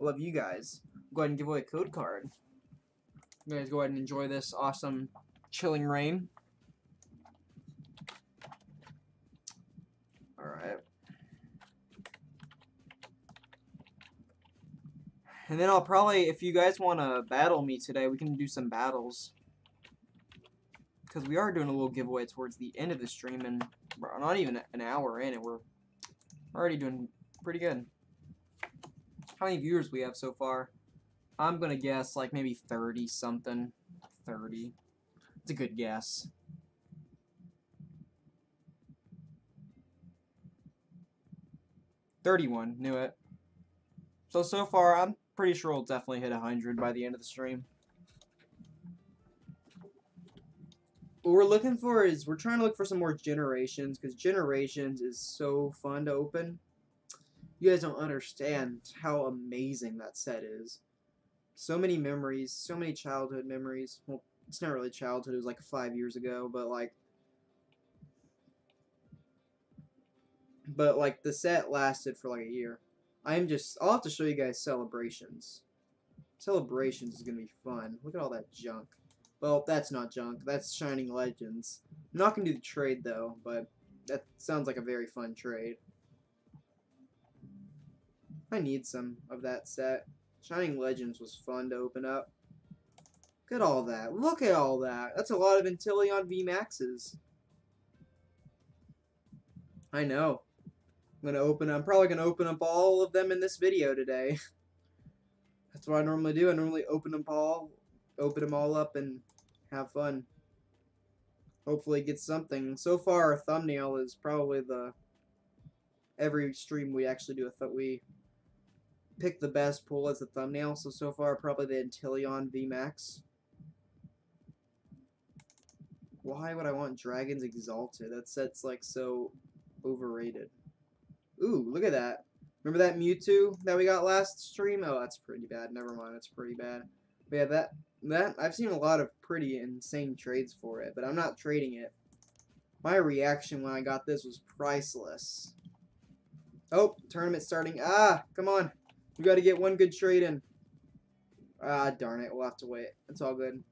I love you guys. Go ahead and give away a code card. You guys go ahead and enjoy this awesome Chilling Reign. Alright. And then I'll probably, if you guys want to battle me today, we can do some battles. Because we are doing a little giveaway towards the end of the stream, and we're not even an hour in, and we're already doing pretty good. How many viewers we have so far? I'm going to guess like maybe 30-something. 30. It's a good guess. $31. Knew it. So far, I'm pretty sure we'll definitely hit 100 by the end of the stream. What we're looking for is, we're trying to look for some more Generations, because Generations is so fun to open. You guys don't understand how amazing that set is. So many memories, so many childhood memories. Well, it's not really childhood, it was like 5 years ago, but like... But like, the set lasted for like a year. I'll have to show you guys Celebrations. Celebrations is going to be fun. Look at all that junk. Well, that's not junk. That's Shining Legends. I'm not going to do the trade, though, but that sounds like a very fun trade. I need some of that set. Shining Legends was fun to open up. Look at all that. Look at all that. That's a lot of Inteleon VMAXs. I know. I'm probably gonna open up all of them in this video today. That's what I normally do. I normally open them all up and have fun. Hopefully get something. So far, a thumbnail is probably the every stream we actually do. We pick the best pull as a thumbnail. So far, probably the Inteleon VMAX. Why would I want Dragon's Exalted? That set's like so overrated. Ooh, look at that. Remember that Mewtwo that we got last stream? Oh, that's pretty bad. Never mind, that's pretty bad. But yeah, that I've seen a lot of pretty insane trades for it, but I'm not trading it. My reaction when I got this was priceless. Oh, tournament starting. Ah, come on. We got to get one good trade in. Ah, darn it. We'll have to wait. It's all good.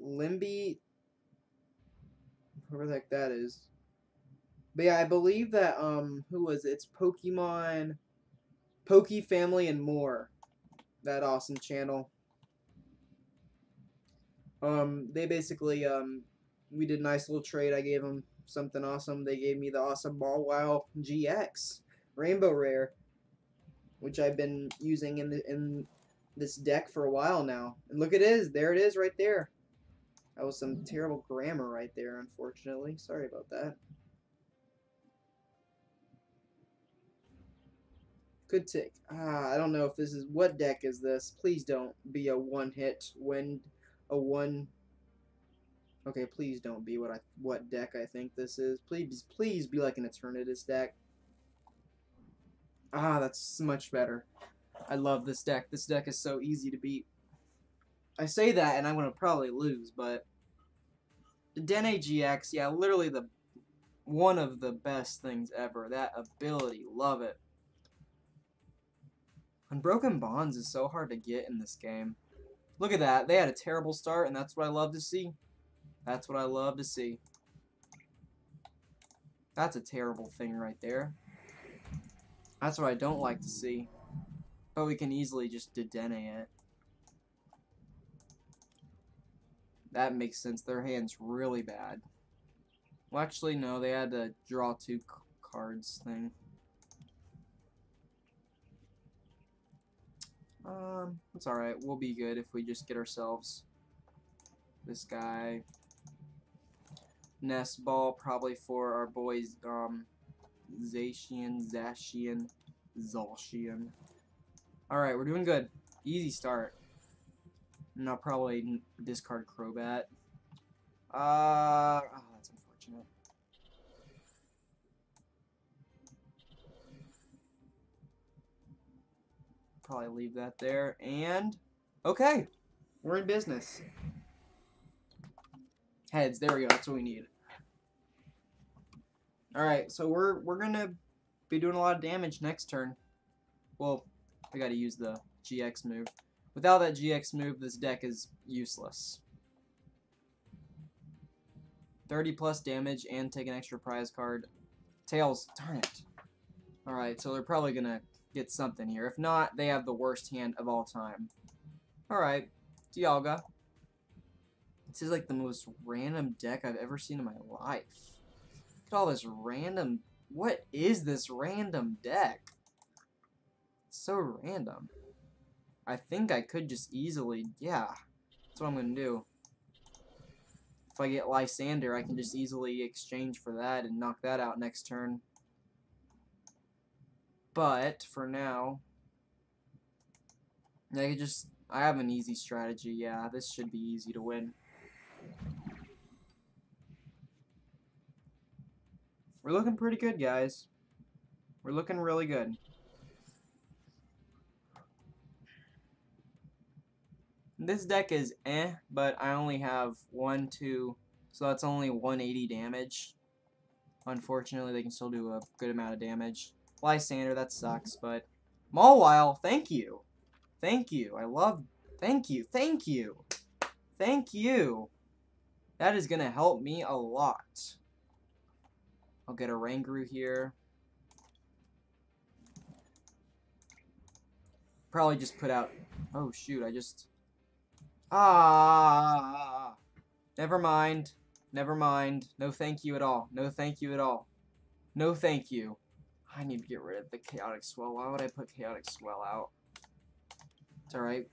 Limby. Whoever the heck that is. But yeah, I believe that, who was it? It's Pokemon, Poke Family and More. That awesome channel. They basically, we did a nice little trade. I gave them something awesome. They gave me the awesome Ball Wow GX Rainbow Rare, which I've been using in this deck for a while now. And look, it is. There it is right there. That was some terrible grammar right there, unfortunately. Sorry about that. Good tick. Ah, I don't know if this is... What deck is this? Please don't be a one-hit when... A one... Okay, please don't be what deck I think this is. Please be like an Eternatus deck. Ah, that's much better. I love this deck. This deck is so easy to beat. I say that, and I'm going to probably lose, but... Dene GX, yeah, literally the... One of the best things ever. That ability. Love it. Unbroken Bonds is so hard to get in this game. Look at that. They had a terrible start, and that's what I love to see. That's what I love to see. That's a terrible thing right there. That's what I don't like to see. But we can easily just Dedenne it. That makes sense. Their hand's really bad. Well, actually, no. They had to draw two cards thing. It's alright. We'll be good if we just get ourselves this guy. Nest Ball, probably for our boys, Zacian. Alright, we're doing good. Easy start. And I'll probably discard Crobat. Oh, that's unfortunate. Probably leave that there, and okay, we're in business. Heads, there we go. That's what we need. All right, so we're gonna be doing a lot of damage next turn. Well, we got to use the GX move. Without that GX move, this deck is useless. 30 plus damage and take an extra prize card. Tails, darn it. All right, so they're probably gonna get something here. If not, they have the worst hand of all time. Alright. Dialga. This is like the most random deck I've ever seen in my life. Look at all this random... What is this random deck? It's so random. I think I could just easily... Yeah. That's what I'm gonna do. If I get Lysander, I can just easily exchange for that and knock that out next turn. But, for now, I could just, I have an easy strategy, yeah, this should be easy to win. We're looking pretty good, guys. We're looking really good. This deck is eh, but I only have 1, 2, so that's only 180 damage. Unfortunately, they can still do a good amount of damage. Lysander, that sucks, but Mawile, thank you. Thank you. I love, thank you. Thank you. Thank you. That is going to help me a lot. I'll get a Rangru here. Probably just put out, oh shoot, I just, ah, never mind. Never mind. No thank you at all. No thank you at all. No thank you. I need to get rid of the Chaotic Swell. Why would I put Chaotic Swell out? It's alright.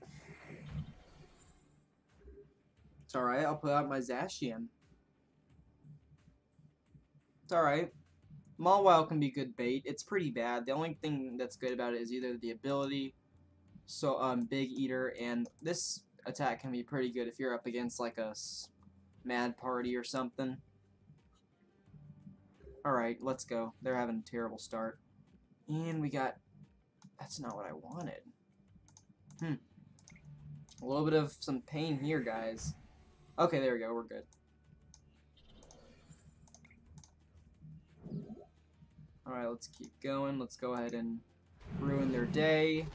It's alright. I'll put out my Zacian. It's alright. Mawile can be good bait. It's pretty bad. The only thing that's good about it is either the ability So Big Eater, and this attack can be pretty good if you're up against like a mad party or something. Alright, let's go. They're having a terrible start. And we got... That's not what I wanted. A little bit of some pain here, guys. Okay, there we go. We're good. Alright, let's keep going. Let's go ahead and ruin their day.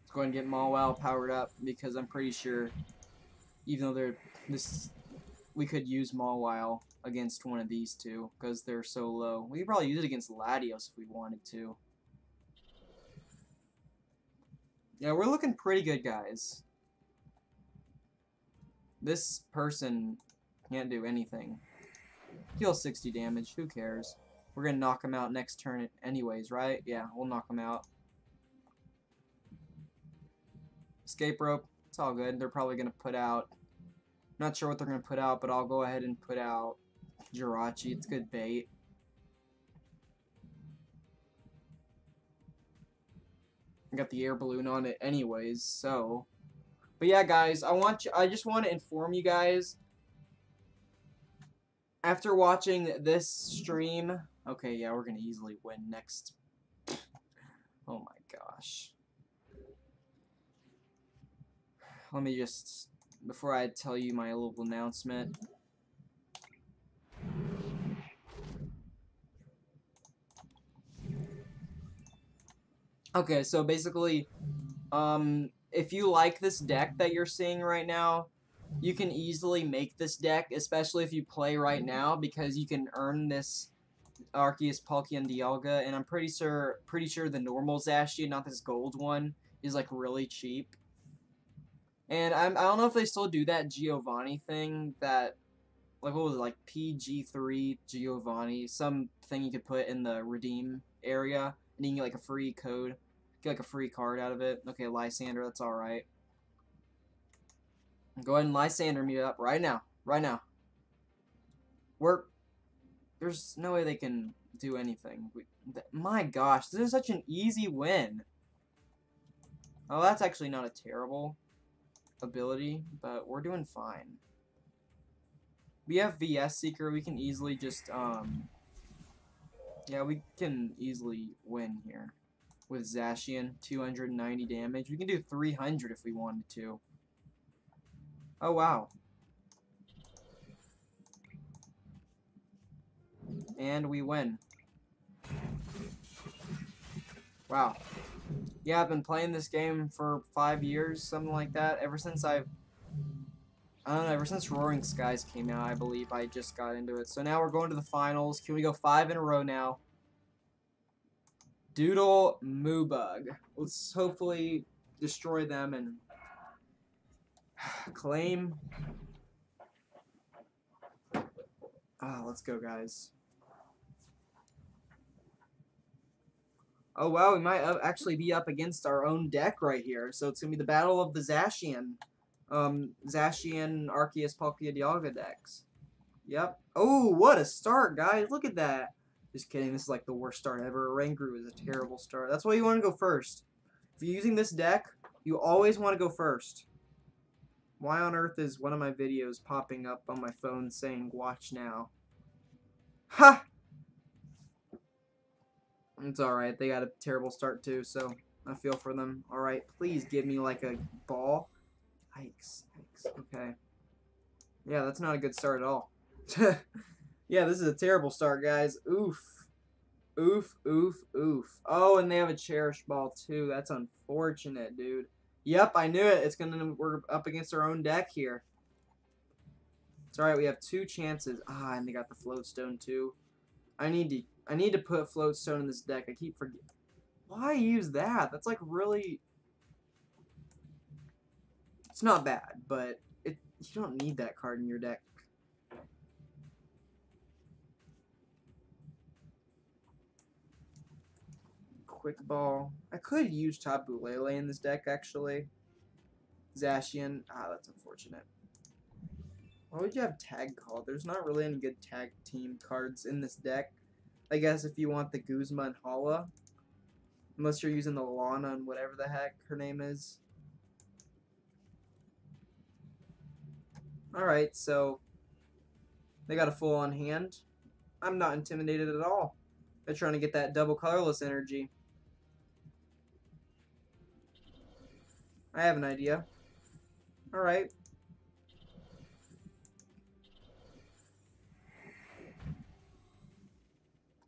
Let's go ahead and get Mawile powered up, because I'm pretty sure, even though they're this, we could use Mawile against one of these two because they're so low. We could probably use it against Latios if we wanted to. Yeah, we're looking pretty good, guys. This person can't do anything. Deal 60 damage, who cares? We're gonna knock him out next turn anyways, right? Yeah, we'll knock him out. Escape rope, it's all good. They're probably gonna put out... Not sure what they're gonna put out, but I'll go ahead and put out Jirachi. It's good bait. Got the air balloon on it anyways, so but yeah, guys, I just want to inform you guys, after watching this stream, okay, yeah, we're gonna easily win next. Oh my gosh, let me just, before I tell you my little announcement, okay, so basically, if you like this deck that you're seeing right now, you can easily make this deck, especially if you play right now, because you can earn this Arceus, Palkia, and Dialga, and I'm pretty sure the normal Zacian, not this gold one, is like really cheap. And I don't know if they still do that Giovanni thing, that, like, what was it, like PG3 Giovanni, something you could put in the redeem area, and you can get like a free code. Get like a free card out of it. Okay, Lysander, that's alright. Go ahead and Lysander me up right now. Right now. There's no way they can do anything. My gosh, this is such an easy win. Oh, that's actually not a terrible ability, but we're doing fine. We have VS Seeker. We can easily just, yeah, we can easily win here. With Zacian, 290 damage. We can do 300 if we wanted to. Oh, wow. And we win. Wow. Yeah, I've been playing this game for 5 years, something like that. Ever since I don't know, ever since Roaring Skies came out, I believe I just got into it. So now we're going to the finals. Can we go 5 in a row now? Doodle Moobug. Let's hopefully destroy them and claim. Ah, let's go, guys. Oh, wow, we might actually be up against our own deck right here. So it's going to be the Battle of the Zacian. Zacian, Arceus, Palkia, Dialga decks. Yep. Oh, what a start, guys. Look at that. Just kidding, this is like the worst start ever. Rangru is a terrible start. That's why you want to go first. If you're using this deck, you always want to go first. Why on earth is one of my videos popping up on my phone saying, watch now? Ha! It's alright, they got a terrible start too, so I feel for them. Alright, please give me like a ball. Yikes, yikes. Okay. Yeah, that's not a good start at all. Yeah, this is a terrible start, guys. Oof. Oof, oof, oof. Oh, and they have a Cherish Ball, too. That's unfortunate, dude. Yep, I knew it. It's gonna. We're up against our own deck here. It's alright, we have 2 chances. Ah, and they got the Floatstone, too. I need to put Floatstone in this deck. I keep forgetting. Why use that? That's, like, really... It's not bad, but you don't need that card in your deck. Quick Ball. I could use Tapu Lele in this deck, actually. Zacian. Ah, that's unfortunate. Why would you have Tag Call? There's not really any good tag team cards in this deck. I guess if you want the Guzma and Hala. Unless you're using the Lana and whatever the heck her name is. Alright, so they got a full on hand. I'm not intimidated at all. They're trying to get that double colorless energy. I have an idea. Alright.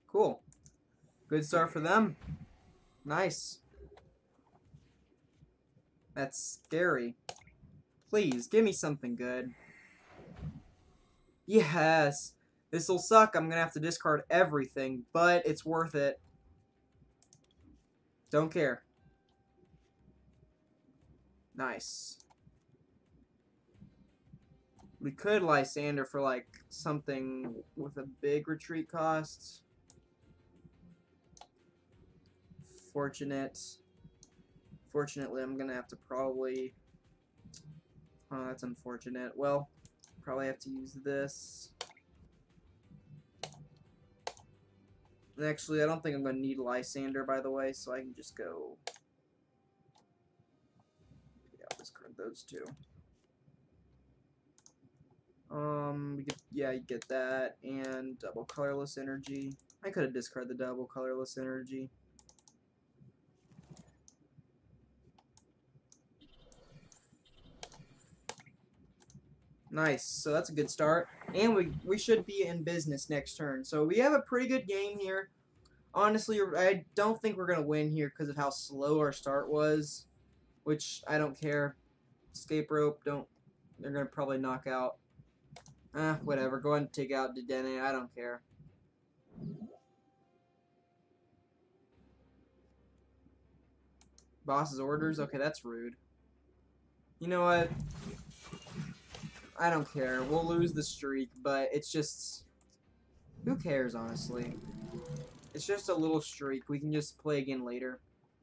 Cool. Good start for them. Nice. That's scary. Please, give me something good. Yes! This'll suck. I'm gonna have to discard everything, but it's worth it. Don't care. Nice. We could Lysander for, like, something with a big retreat cost. Fortunately, I'm gonna have to probably... Oh, that's unfortunate. Well, probably have to use this. And actually, I don't think I'm going to need Lysander, by the way, so I can just go... Yeah, I'll discard those two. Yeah, you get that, and double colorless energy. I could have discarded the double colorless energy. Nice, so that's a good start, and we should be in business next turn. So we have a pretty good game here. Honestly, I don't think we're going to win here because of how slow our start was, which I don't care. Escape Rope, they're going to probably knock out. Whatever, go ahead and take out Dedenne, I don't care. Boss's orders? Okay, that's rude. You know what? I don't care. We'll lose the streak, but it's just... Who cares, honestly? It's just a little streak. We can just play again later.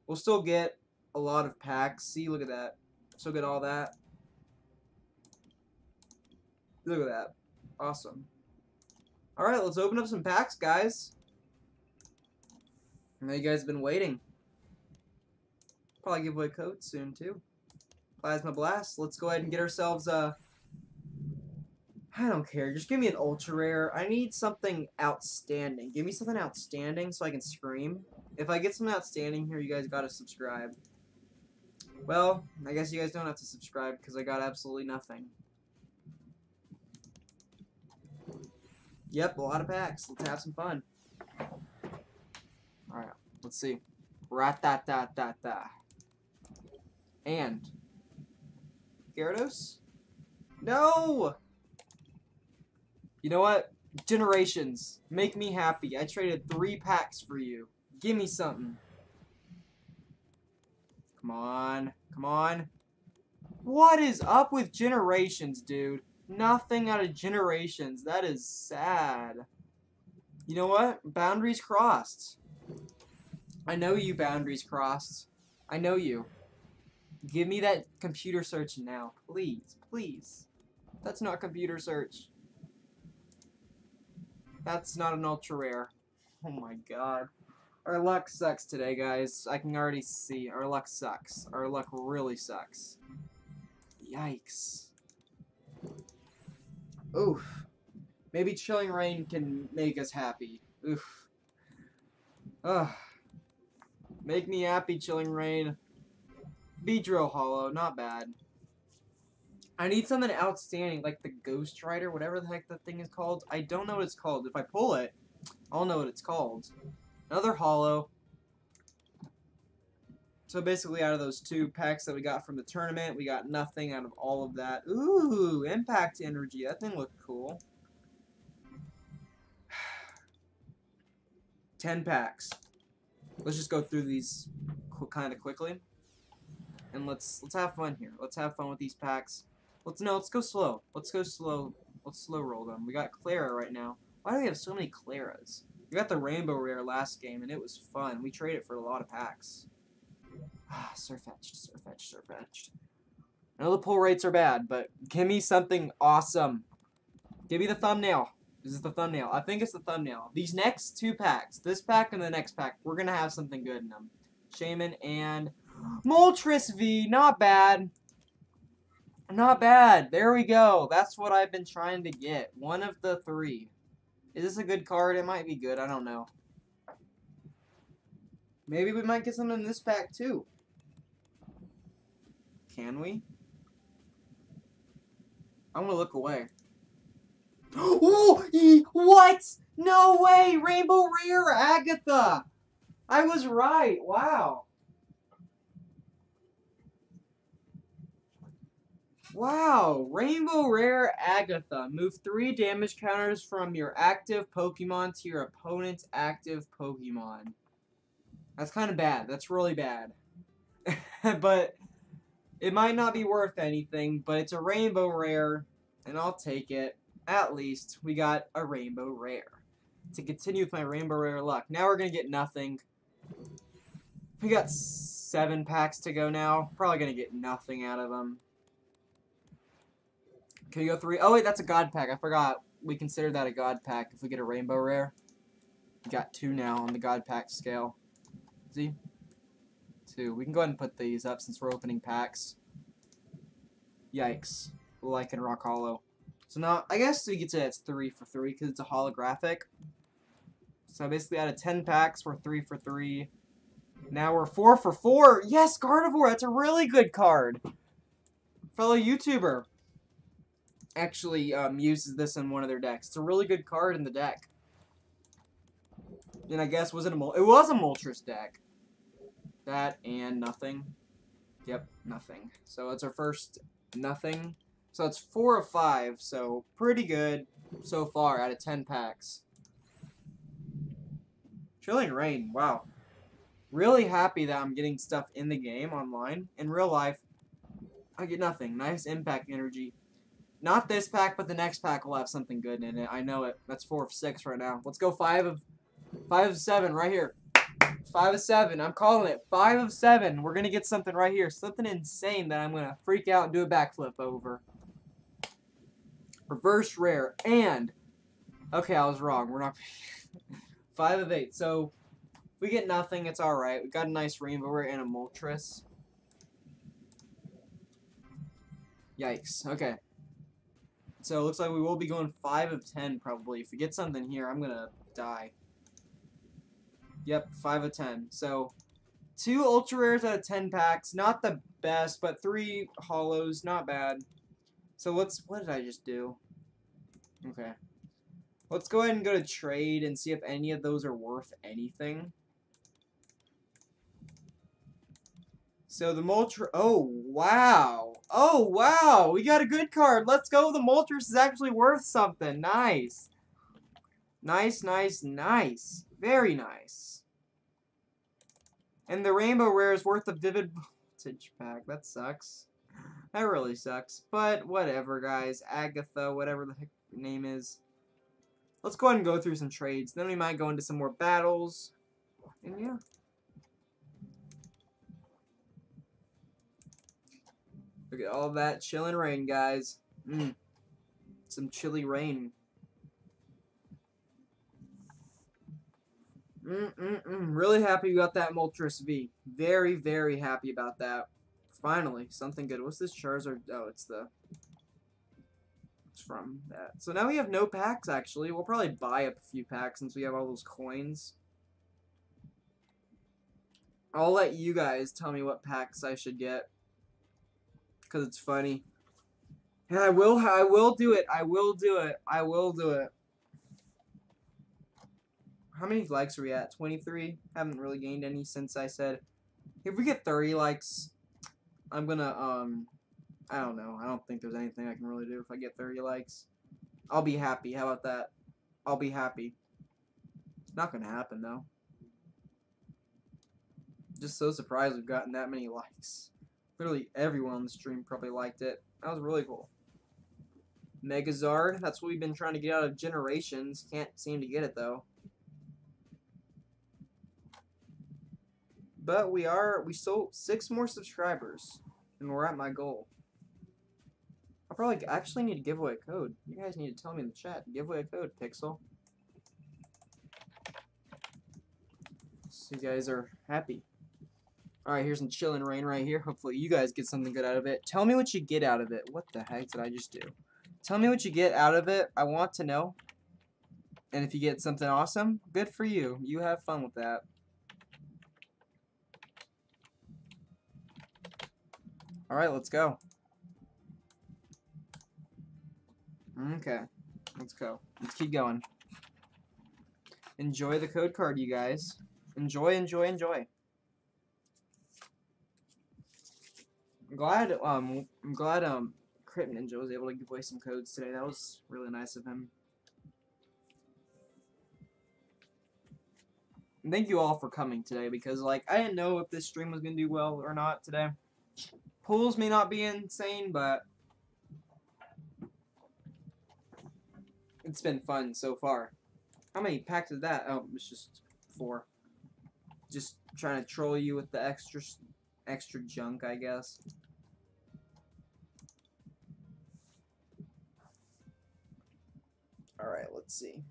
We'll still get a lot of packs. See, look at that. Still get all that. Look at that. Awesome. Alright, let's open up some packs, guys. I know you guys have been waiting. Probably give away codes soon, too. Plasma Blast. Let's go ahead and get ourselves a... I don't care. Just give me an ultra rare. I need something outstanding. Give me something outstanding so I can scream. If I get something outstanding here, you guys gotta subscribe. Well, I guess you guys don't have to subscribe because I got absolutely nothing. Yep, a lot of packs. Let's have some fun. Alright, let's see. Rat-da-da-da-da. And... Gyarados? No! You know what? Generations. Make me happy. I traded 3 packs for you. Give me something. Come on. Come on. What is up with Generations, dude? Nothing out of Generations. That is sad. You know what? Boundaries crossed. I know you, Boundaries crossed. I know you. Give me that computer search now. Please. Please. That's not computer search. That's not an ultra rare. Oh my god. Our luck sucks today, guys. I can already see. Our luck sucks. Our luck really sucks. Yikes. Oof. Maybe Chilling Reign can make us happy. Oof. Ugh. Make me happy, Chilling Reign. Beedrill Hollow. Not bad. I need something outstanding, like the Ghost Rider, whatever the heck that thing is called. I don't know what it's called. If I pull it, I'll know what it's called. Another hollow. So basically, out of those 2 packs that we got from the tournament, we got nothing out of all of that. Ooh, Impact Energy. That thing looked cool. 10 packs. Let's just go through these kind of quickly, and let's have fun here. Let's have fun with these packs. Let's go slow. Let's go slow. Let's slow roll them. We got Clara right now. Why do we have so many Claras? We got the Rainbow Rare last game, and it was fun. We traded for a lot of packs. Ah, Sirfetch'd, Sirfetch'd, Sirfetch'd. I know the pull rates are bad, but give me something awesome. Give me the thumbnail. Is it the thumbnail? I think it's the thumbnail. These next two packs, this pack and the next pack, we're going to have something good in them. Shaman and Moltres V. Not bad. Not bad. There we go. That's what I've been trying to get. One of the three. Is this a good card? It might be good. I don't know. Maybe we might get something in this pack too. Can we? I'm going to look away. Oh! What? No way! Rainbow Rare Agatha! I was right! Wow. Wow! Rainbow Rare Agatha. Move 3 damage counters from your active Pokemon to your opponent's active Pokemon. That's kind of bad. That's really bad. But it might not be worth anything, but it's a Rainbow Rare, and I'll take it. At least we got a Rainbow Rare. To continue with my Rainbow Rare luck. Now we're going to get nothing. We got 7 packs to go now. Probably going to get nothing out of them. Can we go 3? Oh, wait, that's a God pack. I forgot. We consider that a God pack if we get a Rainbow Rare. We got 2 now on the God pack scale. See? 2. We can go ahead and put these up since we're opening packs. Yikes. Like in Rock Hollow. So now, I guess we get to it's 3 for 3 because it's a holographic. So basically out of 10 packs, we're 3 for 3. Now we're 4 for 4. Yes, Gardevoir. That's a really good card. Fellow YouTuber actually uses this in one of their decks. It's a really good card in the deck. And I guess, was it a it was a Moltres deck. That and nothing. Yep, nothing. So it's our first nothing. So it's 4 of 5, so pretty good so far out of 10 packs. Chilling Reign, wow. Really happy that I'm getting stuff in the game online. In real life, I get nothing. Nice impact energy. Not this pack, but the next pack will have something good in it. I know it. That's 4 of 6 right now. Let's go 5 of 7 right here. 5 of 7. I'm calling it. 5 of 7. We're gonna get something right here. Something insane that I'm gonna freak out and do a backflip over. Reverse rare, and okay, I was wrong. We're not 5 of 8. So we get nothing. It's all right. We got a nice rainbow rare and a Moltres. Yikes. Okay. So it looks like we will be going 5 of 10 probably. If we get something here, I'm gonna die. Yep, 5 of 10. So 2 ultra rares out of 10 packs. Not the best, but 3 hollows. Not bad. So let's, what did I just do? Okay. Let's go ahead and go to trade and see if any of those are worth anything. So the Moltres, oh wow. Oh wow, we got a good card. Let's go, the Moltres is actually worth something. Nice. Nice, nice, nice. Very nice. And the Rainbow Rare is worth a Vivid Voltage pack. That sucks. That really sucks, but whatever, guys. Agatha, whatever the heck the name is. Let's go ahead and go through some trades. Then we might go into some more battles. And yeah. Look at all that chilling rain, guys. Some chilly rain. Really happy we got that Moltres V. Very, very happy about that. Finally, something good. What's this Charizard? Oh, it's the... It's from that. So now we have no packs, actually. We'll probably buy up a few packs since we have all those coins. I'll let you guys tell me what packs I should get. Because it's funny. And I will do it. I will do it. I will do it. How many likes are we at? 23? Haven't really gained any since I said. If we get 30 likes, I'm gonna, I don't know. I don't think there's anything I can really do if I get 30 likes. I'll be happy. How about that? I'll be happy. It's not gonna happen, though. Just so surprised we've gotten that many likes. Literally everyone on the stream probably liked it. That was really cool. Megazard. That's what we've been trying to get out of Generations. Can't seem to get it, though. But we sold 6 more subscribers, and we're at my goal. I probably actually need to give away a code. You guys need to tell me in the chat. Give away a code, Pixel. So you guys are happy. Alright, here's some Chilling Reign right here. Hopefully you guys get something good out of it. Tell me what you get out of it. What the heck did I just do? Tell me what you get out of it. I want to know. And if you get something awesome, good for you. You have fun with that. Alright, let's go. Okay, let's go. Let's keep going. Enjoy the code card, you guys. Enjoy, enjoy, enjoy. I'm glad Crypt Ninja was able to give away some codes today. That was really nice of him. And thank you all for coming today, because like I didn't know if this stream was gonna do well or not today. Pulls may not be insane, but it's been fun so far. How many packs is that? Oh, it's just 4. Just trying to troll you with the extra junk, I guess. Alright, let's see.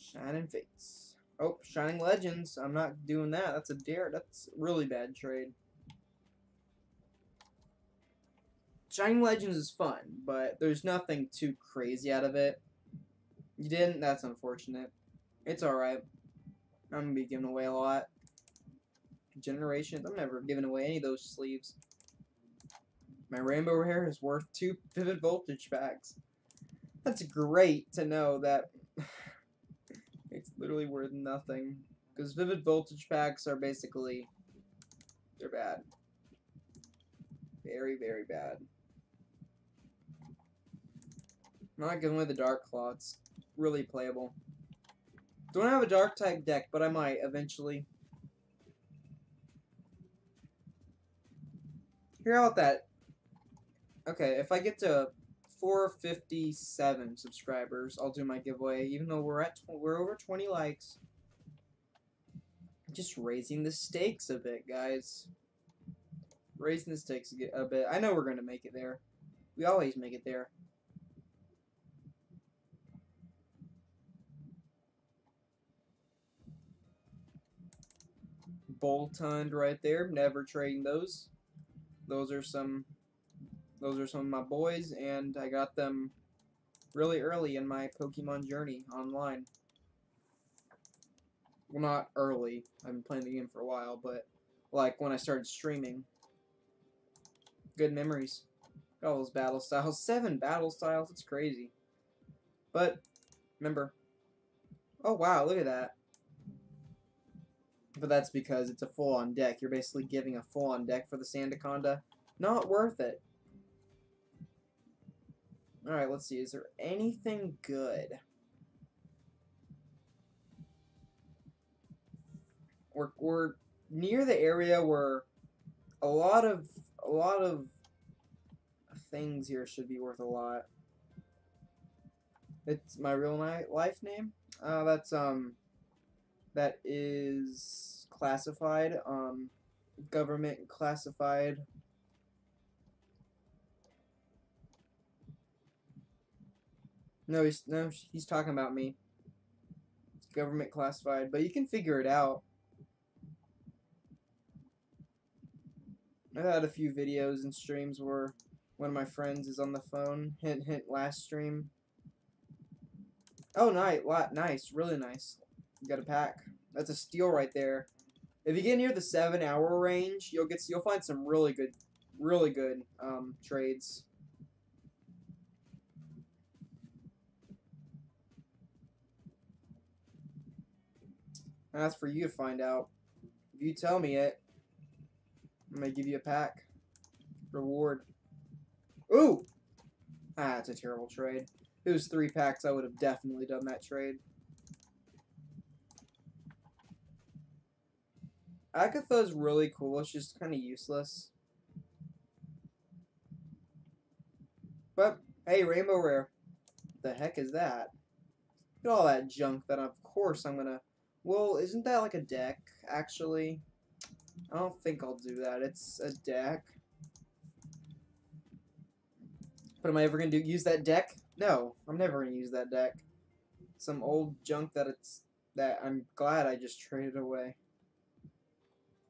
Shining Fates. Oh, Shining Legends. I'm not doing that. That's a dare. That's a really bad trade. Shining Legends is fun, but there's nothing too crazy out of it. You didn't? That's unfortunate. It's alright. I'm going to be giving away a lot. Generations. I'm never giving away any of those sleeves. My rainbow hair is worth 2 Vivid Voltage packs. That's great to know that it's literally worth nothing. Because Vivid Voltage packs are basically... they're bad. Very, very bad. I'm not giving away the Dark Claw. It's really playable. Don't have a Dark type deck, but I might eventually. Hear out that. Okay, if I get to 457 subscribers, I'll do my giveaway. Even though we're over 20 likes, just raising the stakes a bit, guys. Raising the stakes a bit. I know we're gonna make it there. We always make it there. Boltund right there. Never trading those. Those are some of my boys, and I got them really early in my Pokemon journey online. Well, not early. I've been playing the game for a while, but like when I started streaming. Good memories. Got all those battle styles. 7 battle styles. It's crazy. But remember. Oh wow! Look at that. But that's because it's a full-on deck. You're basically giving a full-on deck for the Sandaconda. Not worth it. Alright, let's see. Is there anything good? We're near the area where a lot of things here should be worth a lot. It's my real life name. That is classified, government classified. No, he's talking about me. It's government classified, but you can figure it out. I've had a few videos and streams where one of my friends is on the phone. Hint, hint, last stream. Oh, nice, really nice. You got a pack. That's a steal right there. If you get near the 7-hour range, you'll find some really good trades. And that's for you to find out. If you tell me it, I'm gonna give you a pack reward. Ooh, that's a terrible trade. If it was 3 packs, I would have definitely done that trade. Agatha's really cool, it's just kind of useless. But, hey, Rainbow Rare. The heck is that? Look at all that junk that, of course, I'm gonna... Well, isn't that like a deck, actually? I don't think I'll do that. It's a deck. But am I ever going to use that deck? No, I'm never going to use that deck. Some old junk that I'm glad I just traded away.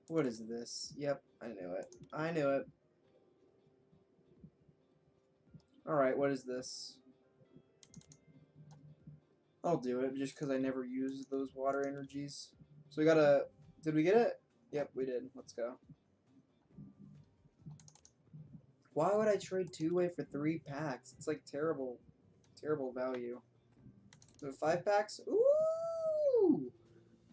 What is this? Yep, I knew it. I knew it. Alright, what is this? I'll do it just because I never used those water energies. So we got a... Did we get it? Yep, we did. Let's go. Why would I trade two-way for 3 packs? It's like terrible, terrible value. So 5 packs? Ooh!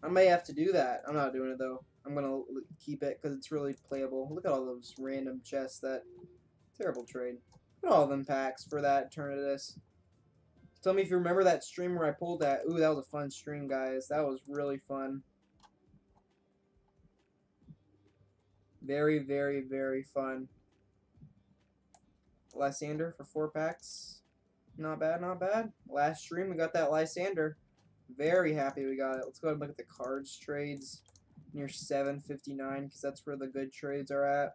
I may have to do that. I'm not doing it though. I'm gonna keep it because it's really playable. Look at all those random chests. That terrible trade. Look at all them packs for that Eternatus. Tell me if you remember that stream where I pulled that. Ooh, that was a fun stream, guys. That was really fun. Very, very, very fun. Lysander for 4 packs. Not bad, not bad. Last stream, we got that Lysander. Very happy we got it. Let's go ahead and look at the cards trades near 759 because that's where the good trades are at.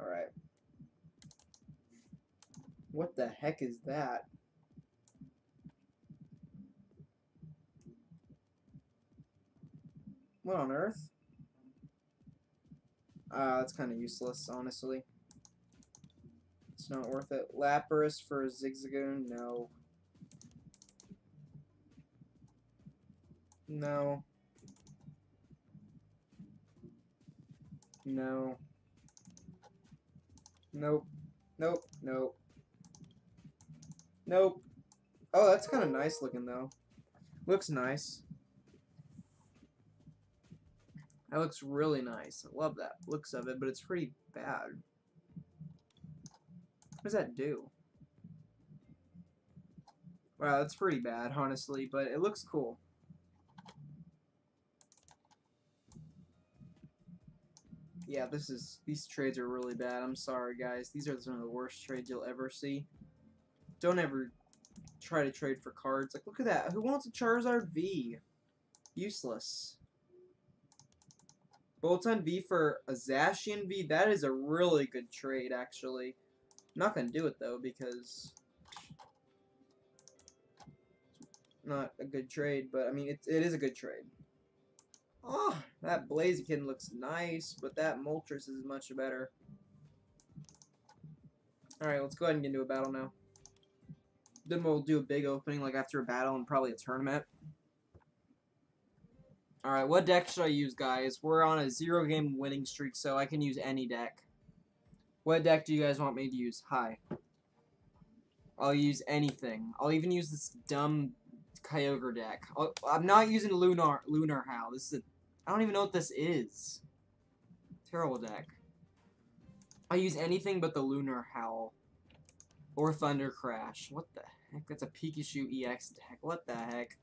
All right. What the heck is that? What on earth? That's kind of useless, honestly. It's not worth it. Lapras for a Zigzagoon? No. No. No. Nope. Nope. Nope. Nope. Oh, that's kind of nice looking, though. Looks nice. That looks really nice. I love that looks of it, but it's pretty bad. What does that do? Wow, that's pretty bad, honestly, but it looks cool. Yeah, these trades are really bad. I'm sorry, guys. These are some of the worst trades you'll ever see. Don't ever try to trade for cards. Like, look at that. Who wants a Charizard V? Useless. Bolton V for a Zacian V. That is a really good trade, actually. I'm not going to do it, though, because it's not a good trade, but, I mean, it is a good trade. Oh, that Blaziken looks nice, but that Moltres is much better. Alright, let's go ahead and get into a battle now. Then we'll do a big opening, like, after a battle and probably a tournament. Alright, what deck should I use, guys? We're on a 0-game winning streak, so I can use any deck. What deck do you guys want me to use? Hi. I'll use anything. I'll even use this dumb Kyogre deck. I'm not using Lunar Howl. This is I don't even know what this is. Terrible deck. I'll use anything but the Lunar Howl. Or Thunder Crash. What the heck? That's a Pikachu EX deck. What the heck?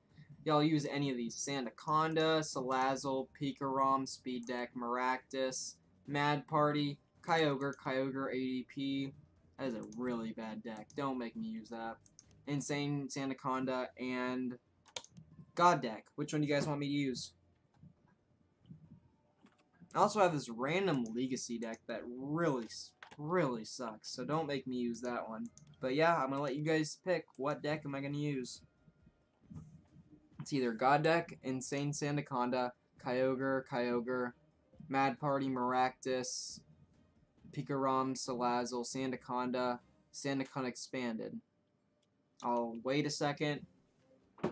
Y'all use any of these. Sandaconda, Salazzle, Pikarom, Speed Deck, Maractus, Mad Party, Kyogre, Kyogre ADP. That is a really bad deck. Don't make me use that. Insane Sandaconda and God Deck. Which one do you guys want me to use? I also have this random Legacy deck that really sucks. So don't make me use that one. But yeah, I'm going to let you guys pick what deck am I going to use. It's either God Deck, Insane Sandaconda, Kyogre, Mad Party, Maractus, Pikarom, Salazzle, Sandaconda Expanded. I'll wait a second for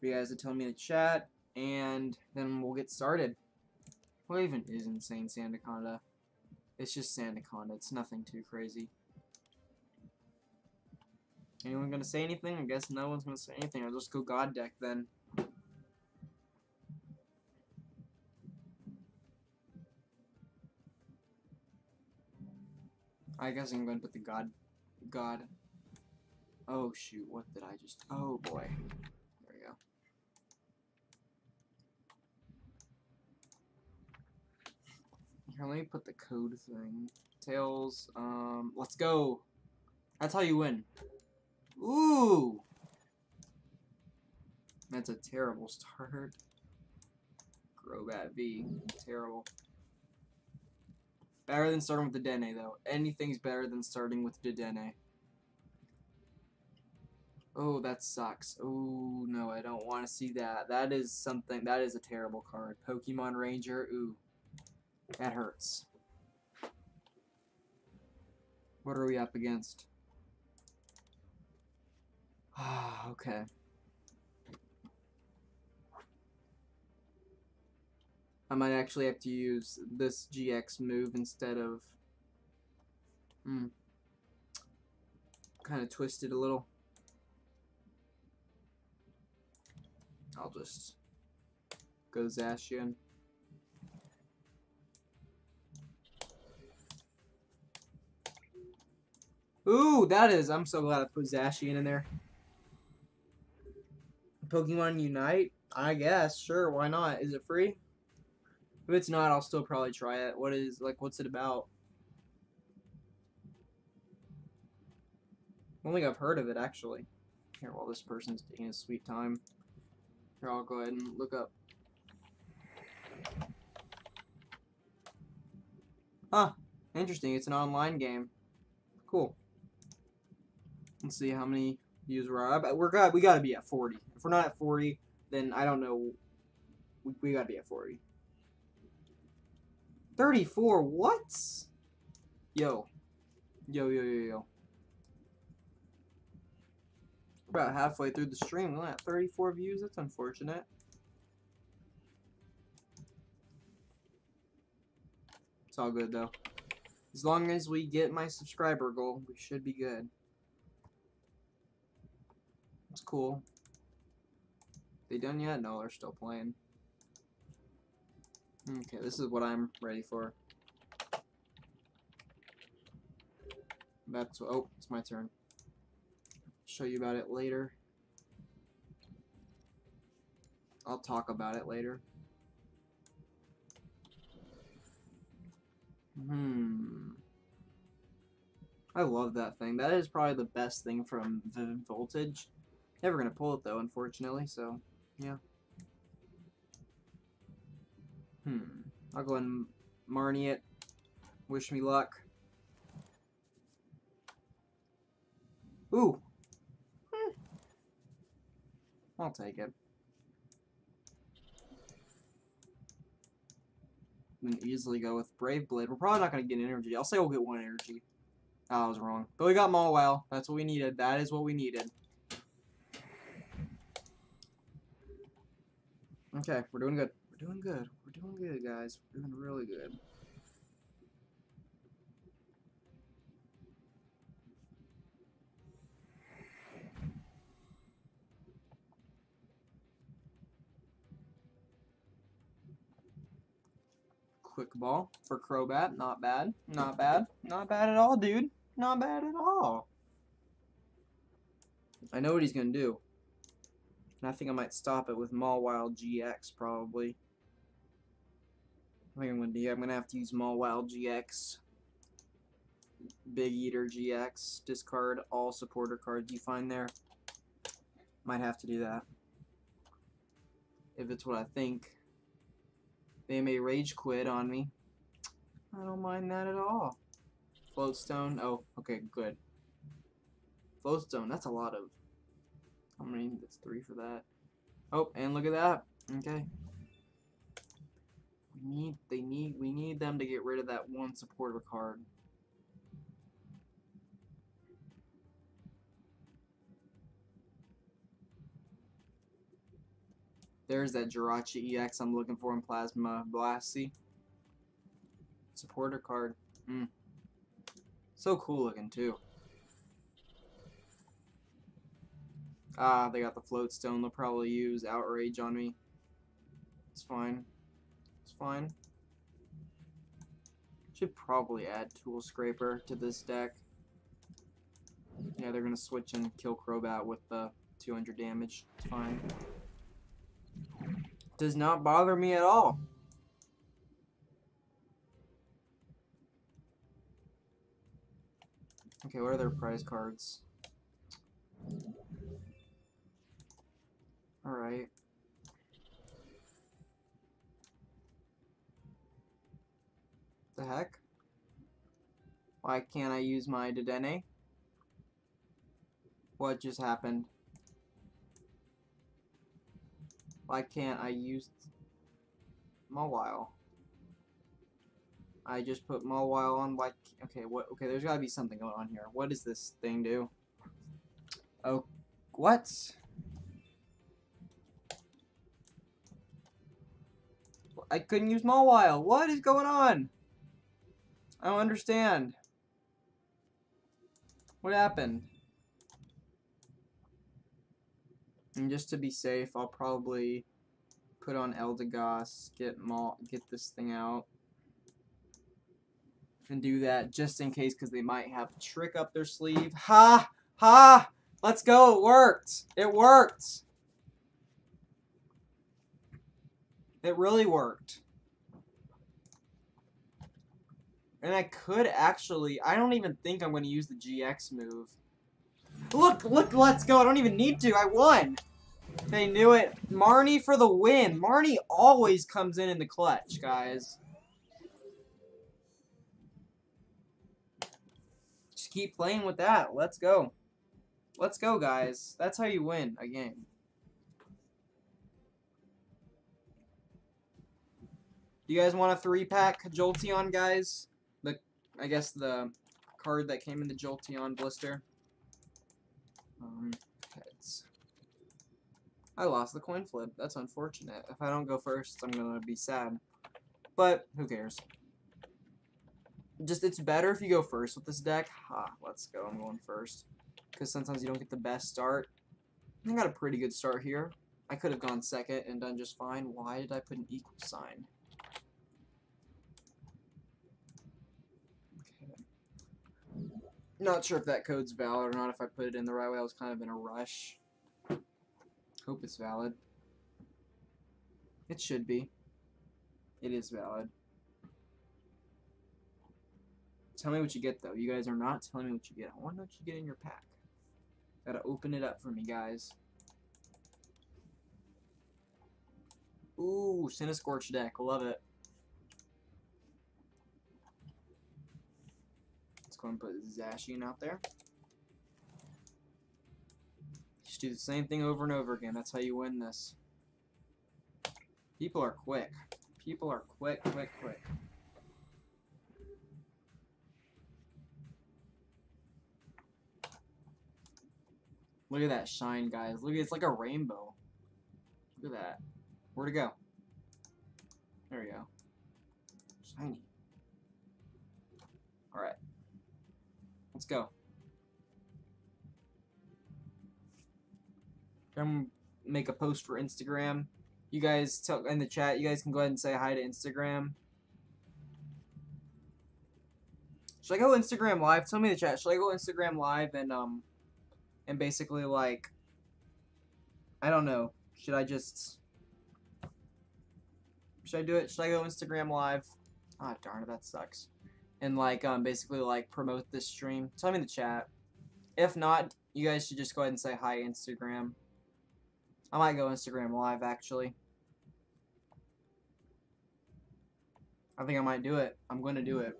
you guys to tell me in the chat, and then we'll get started. What even is Insane Sandaconda? It's just Sandaconda. It's nothing too crazy. Anyone gonna say anything? I guess no one's gonna say anything. I'll just go God Deck then. I guess I'm gonna put the God. Oh shoot, what did I just... Oh boy. There we go. Here, let me put the code thing. Tails, let's go! That's how you win. Ooh! That's a terrible start. Crobat V. Terrible. Better than starting with Dedenne, though. Anything's better than starting with Dedenne. Oh, that sucks. Oh, no, I don't want to see that. That is something. That is a terrible card. Pokemon Ranger. Ooh. That hurts. What are we up against? Ah, okay. I might actually have to use this GX move instead of... Kind of twist it a little. I'll just go Zacian. Ooh, that is... I'm so glad I put Zacian in there. Pokemon Unite? I guess. Sure, why not? Is it free? If it's not, I'll still probably try it. What is, like, what's it about? I don't think I've heard of it, actually. Here, while this person's taking a sweet time. Here, I'll go ahead and look up. Ah, interesting. It's an online game. Cool. Let's see how many views we're at. We gotta be at 40. If we're not at 40, then I don't know. We gotta be at 40. 34, what? Yo. Yo. We're about halfway through the stream. We're at 34 views. That's unfortunate. It's all good, though. As long as we get my subscriber goal, we should be good. That's cool. They done yet? No, they're still playing. Okay, this is what I'm ready for. That's what, oh, it's my turn. Show you about it later. I'll talk about it later. I love that thing. That is probably the best thing from Vivid Voltage. Never gonna pull it though, unfortunately, so yeah. I'll go and Marnie it. Wish me luck. Ooh. I'll take it. I'm gonna easily go with Brave Blade. We're probably not gonna get energy. I'll say we'll get one energy. Oh, I was wrong. But we got Mawile. That's what we needed. That is what we needed. Okay, we're doing good. We're doing good, guys. We're doing really good. Quick ball for Crobat. Not bad. Not bad. Not bad at all, dude. Not bad at all. I know what he's going to do. And I think I might stop it with Mawile GX, probably. I think I'm gonna do. I'm gonna have to use Mawile GX, Big Eater GX, discard all supporter cards you find there. Might have to do that if it's what I think. They may rage quit on me. I don't mind that at all. Floatstone. Oh, okay, good. Floatstone. That's a lot of. How many? That's 3 for that. Oh, and look at that. Okay. We need them to get rid of that one supporter card. There's that Jirachi EX I'm looking for in Plasma Blasty. Supporter card. So cool looking too. Ah, they got the float stone. They'll probably use Outrage on me. It's fine. Fine. Should probably add Tool Scraper to this deck. Yeah, they're gonna switch and kill Crobat with the 200 damage. It's fine. Does not bother me at all. Okay, what are their prize cards? Alright. the heck? Why can't I use my Dedenne? What just happened? Why can't I use Mawile? I just put Mawile on. Why? Okay, what? Okay, there's gotta be something going on here. What does this thing do? Oh, what? I couldn't use Mawile. What is going on? I don't understand. What happened? And just to be safe, I'll probably put on Eldegoss, get this thing out, and do that just in case, because they might have a trick up their sleeve. Ha! Ha! Let's go! It worked! It worked! It really worked. And I could actually... I don't even think I'm going to use the GX move. Look! Look! Let's go! I don't even need to! I won! They knew it. Marnie for the win! Marnie always comes in the clutch, guys. Just keep playing with that. Let's go. Let's go, guys. That's how you win a game. Do you guys want a 3-pack Jolteon, guys? I guess the card that came in the Jolteon blister. Heads. I lost the coin flip. That's unfortunate. If I don't go first, I'm gonna be sad. But who cares? Just it's better if you go first with this deck. Ha! Let's go. I'm going first because sometimes you don't get the best start. I got a pretty good start here. I could have gone second and done just fine. Why did I put an equal sign? Not sure if that code's valid or not. If I put it in the right way, I was kind of in a rush. Hope it's valid. It should be. It is valid. Tell me what you get, though. You guys are not telling me what you get. I want to know what you get in your pack. Gotta open it up for me, guys. Ooh, Cinescorch deck. Love it. Go and put Zacian out there. Just do the same thing over and over again. That's how you win this. People are quick. People are quick, quick, quick. Look at that shine, guys. Look, it's like a rainbow. Look at that. Where'd it go? There we go. Shiny. Alright. Let's go. I'm gonna make a post for Instagram. You guys tell in the chat. You guys can go ahead and say hi to Instagram. Should I go Instagram live? Tell me in the chat. Should I go Instagram live and basically like I don't know. Should I just should I do it? Should I go Instagram live? Ah, darn it, that sucks. And like basically like promote this stream. Tell me in the chat. If not, you guys should just go ahead and say hi Instagram. I might go Instagram live actually. I think I might do it. I'm going to do it.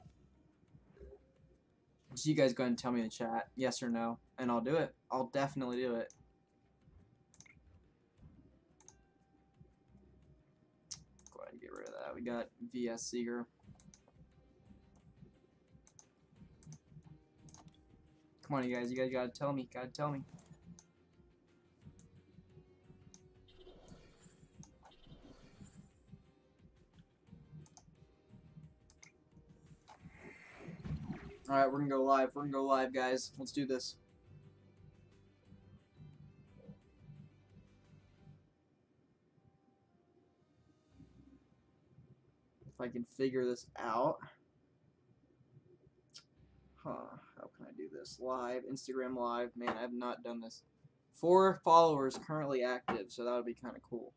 So you guys go ahead and tell me in the chat yes or no, and I'll do it. I'll definitely do it. Go ahead and get rid of that. We got VS Seeger. Come on, you guys gotta tell me, Alright, we're gonna go live, guys. Let's do this. If I can figure this out. Huh. How can I do this? Live, Instagram live. Man, I have not done this. 4 followers currently active, so that would be kind of cool.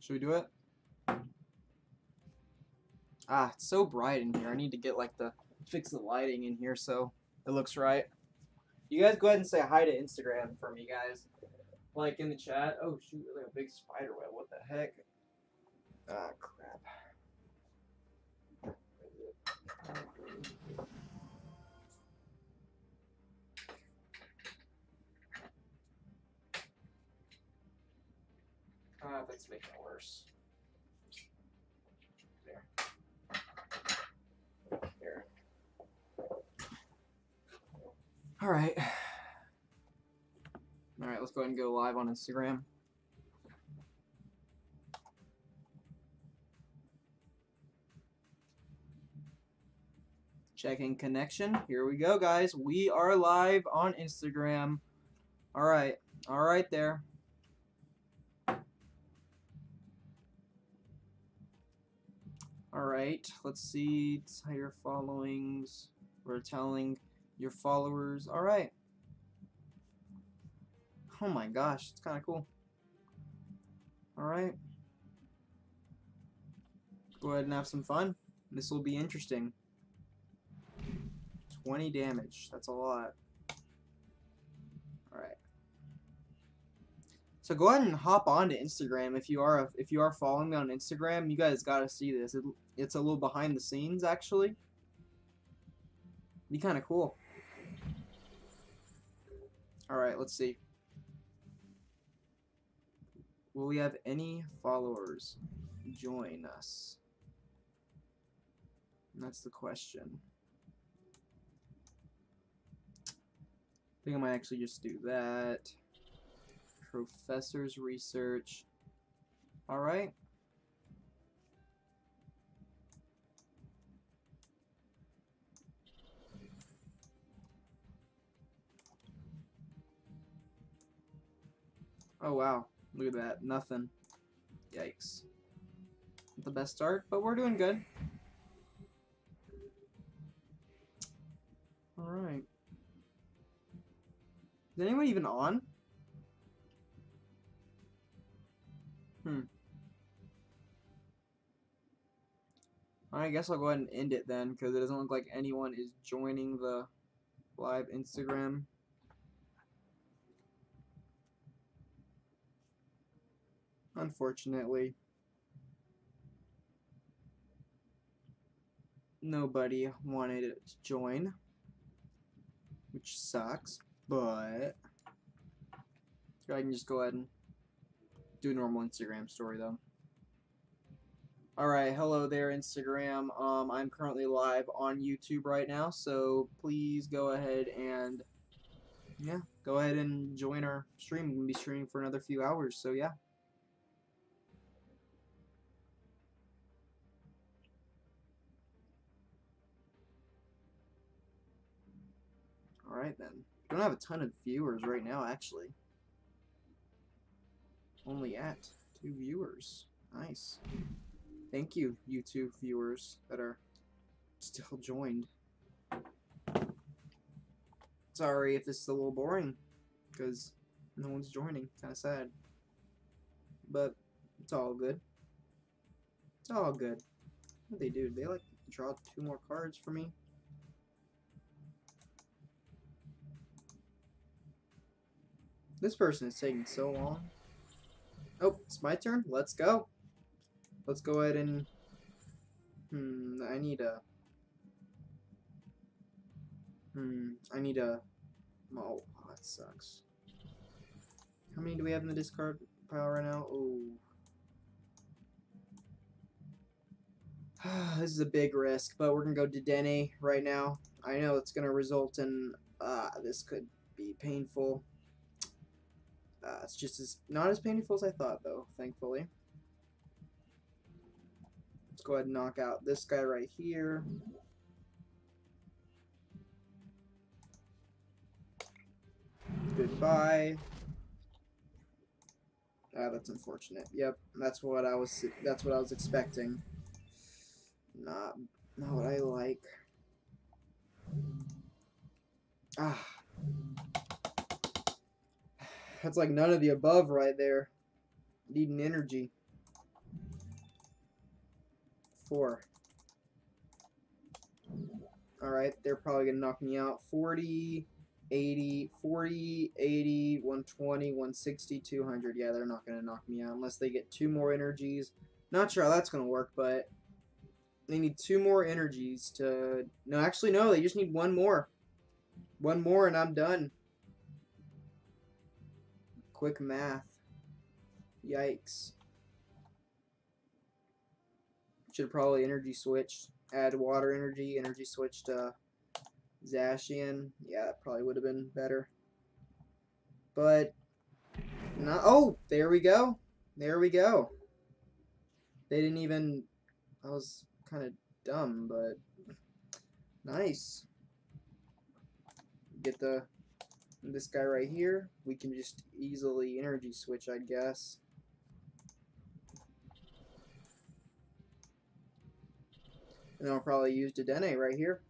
Should we do it? Ah, it's so bright in here. I need to get like the fix the lighting in here so it looks right. You guys go ahead and say hi to Instagram for me, guys. Like in the chat. Oh shoot, like a big spider web. What the heck? Ah, crap. Ah, that's making it worse. There. There. Alright. Alright, let's go ahead and go live on Instagram. Checking connection. Here we go, guys. We are live on Instagram. Alright. Alright there. Alright, let's see your followings. We're telling your followers. Alright. Oh my gosh, it's kind of cool. Alright. Go ahead and have some fun. This will be interesting. 20 damage, that's a lot. Alright. So go ahead and hop on to Instagram if you are following me on Instagram. You guys gotta see this. It's a little behind the scenes, actually. Be kind of cool. All right, let's see. Will we have any followers join us? That's the question. I think I might actually just do that. Professor's research. All right. Oh wow, look at that, nothing. Yikes. Not the best start, but we're doing good. All right. Is anyone even on? I guess I'll go ahead and end it then, because it doesn't look like anyone is joining the live Instagram. Unfortunately. Nobody wanted to join, which sucks, but I can just go ahead and do a normal Instagram story though. Alright, hello there Instagram. I'm currently live on YouTube right now, so please go ahead and join our stream. We're gonna be streaming for another few hours, so yeah. Alright then. Don't have a ton of viewers right now actually. Only at 2 viewers. Nice. Thank you, YouTube viewers that are still joined. Sorry if this is a little boring, because no one's joining. Kind of sad. But it's all good. It's all good. What do they do? They like draw 2 more cards for me. This person is taking so long. Oh, it's my turn. Let's go. Let's go ahead and... I need a... Oh, that sucks. How many do we have in the discard pile right now? Oh. This is a big risk, but we're going to go to Dedenne right now. I know it's going to result in... this could be painful. It's just not as painful as I thought, though, thankfully. Let's go ahead and knock out this guy right here. Goodbye. Ah, that's unfortunate. Yep, that's what I was expecting. Not what I like. Ah. That's like none of the above right there. Needing energy. 4. Alright, they're probably going to knock me out. 40. 80, 40, 80, 120, 160, 200. Yeah, they're not going to knock me out unless they get two more energies. Not sure how that's going to work, but they need two more energies to... No, actually, no. They just need one more. One more and I'm done. Quick math. Yikes. Should probably energy switch. Add water energy. Energy switch to Zacian. Yeah, that probably would have been better. But no. Oh, there we go. There we go. They didn't even... I was kind of dumb, but nice. Get the this guy right here. We can just easily energy switch, I guess. And I'll probably use Dedenne right here.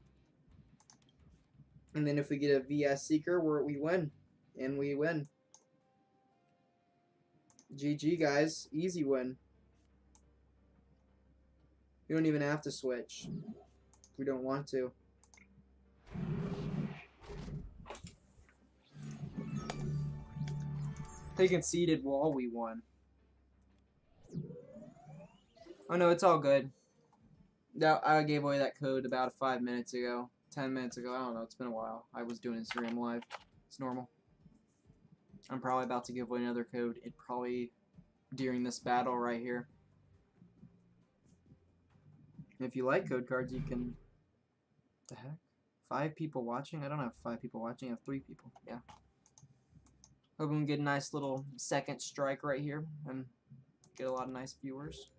And then if we get a VS Seeker, we win. And we win. GG, guys. Easy win. We don't even have to switch. We don't want to. They conceded while we won. Oh no, it's all good. Now, I gave away that code about 5 minutes ago, 10 minutes ago. I don't know. It's been a while. I was doing Instagram Live. It's normal. I'm probably about to give away another code. It probably during this battle right here. If you like code cards, you can. What the heck? 5 people watching? I don't have 5 people watching. I have 3 people. Yeah. Hope we can get a nice little second strike right here and get a lot of nice viewers.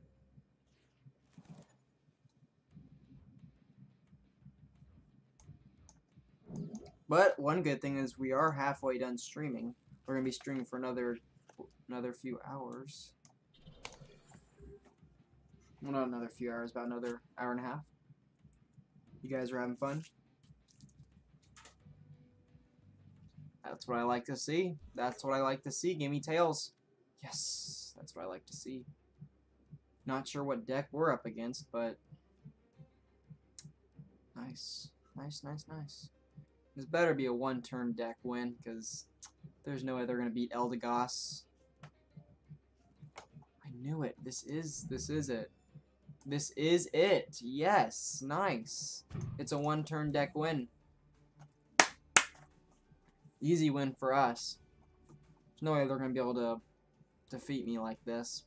But one good thing is we are halfway done streaming. We're gonna be streaming for another few hours. Well, not another few hours, about another hour and a half. You guys are having fun. That's what I like to see. That's what I like to see. Gimme Tails. Yes, that's what I like to see. Not sure what deck we're up against, but nice, nice, nice, nice. This better be a one-turn deck win, because there's no way they're going to beat Eldegoss. I knew it. This is it. This is it. Yes. Nice. It's a one-turn deck win. Easy win for us. There's no way they're going to be able to defeat me like this.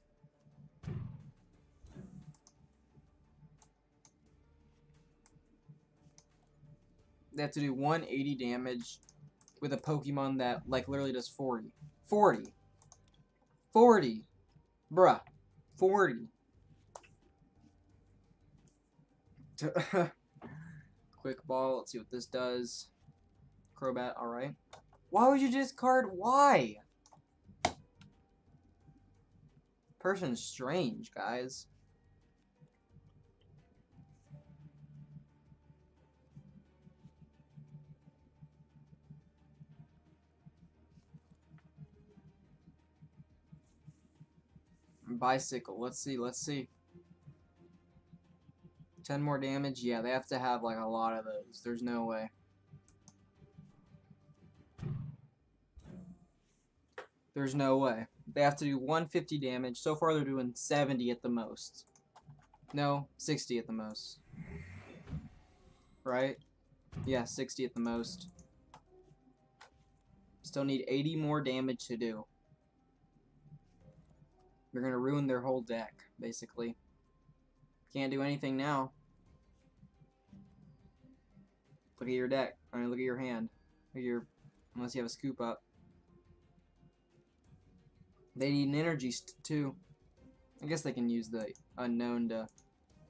They have to do 180 damage with a Pokemon that, like, literally does 40. 40. 40. Bruh. 40. Quick ball. Let's see what this does. Crobat. Alright. Why would you discard? Why? Person's strange, guys. Bicycle. Let's see. Let's see. 10 more damage. Yeah, they have to have like a lot of those. There's no way. There's no way. They have to do 150 damage. So far, they're doing 70 at the most. No, 60 at the most. Right? Yeah, 60 at the most. Still need 80 more damage to do. They're going to ruin their whole deck, basically. Can't do anything now. Look at your deck. I mean, look at your hand. Look at your, unless you have a scoop up. They need an energy too. I guess they can use the unknown to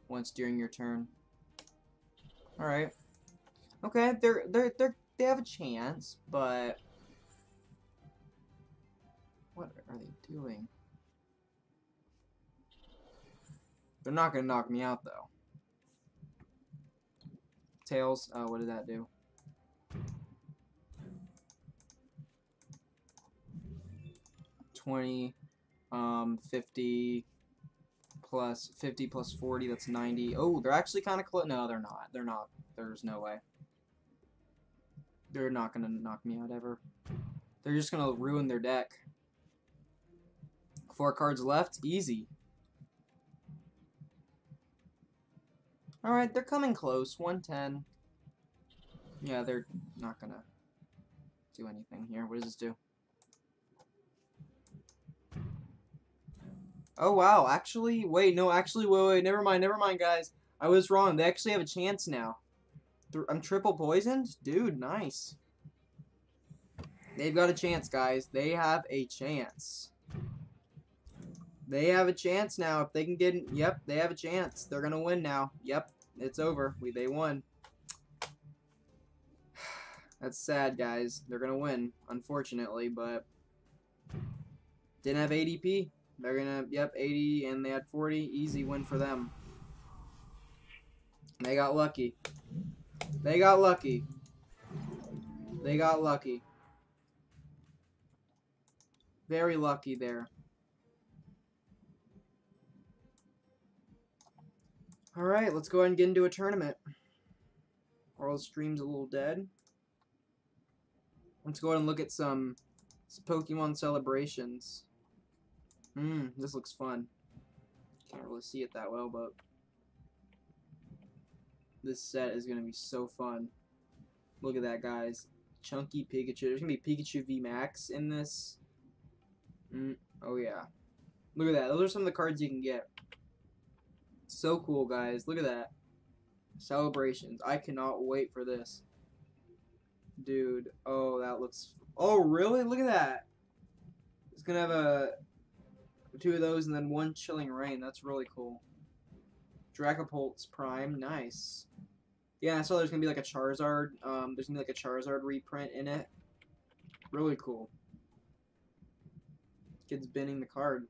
once during your turn. All right. Okay, they have a chance, but what are they doing? They're not going to knock me out, though. Tails. Oh, what did that do? +50 + 40. That's 90. Oh, they're actually kind of close. No, they're not. They're not. There's no way. They're not going to knock me out ever. They're just going to ruin their deck. 4 cards left. Easy. Alright, they're coming close. 110. Yeah, they're not going to do anything here. What does this do? Oh, wow. Actually, wait. No, actually, wait. Never mind. Never mind, guys. I was wrong. They actually have a chance now. I'm triple poisoned? Dude, nice. They've got a chance, guys. They have a chance. They have a chance now. If they can get... Yep, they have a chance. They're going to win now. Yep, it's over. They won. That's sad, guys. They're going to win, unfortunately, but... Didn't have ADP. They're going to... Yep, 80, and they had 40. Easy win for them. They got lucky. They got lucky. They got lucky. Very lucky there. Alright, let's go ahead and get into a tournament. All stream's a little dead. Let's go ahead and look at some Pokemon celebrations. This looks fun. Can't really see it that well, but... This set is going to be so fun. Look at that, guys. Chunky Pikachu. There's going to be Pikachu VMAX in this. Oh, yeah. Look at that. Those are some of the cards you can get. So cool, guys. Look at that. Celebrations. I cannot wait for this. Dude. Oh, that looks... Oh, really? Look at that. It's going to have a... 2 of those and then 1 Chilling Reign. That's really cool. Dracopult's Prime, nice. Yeah, I saw there's gonna be like a Charizard. There's gonna be like a Charizard reprint in it. Really cool. Kid's binning the card.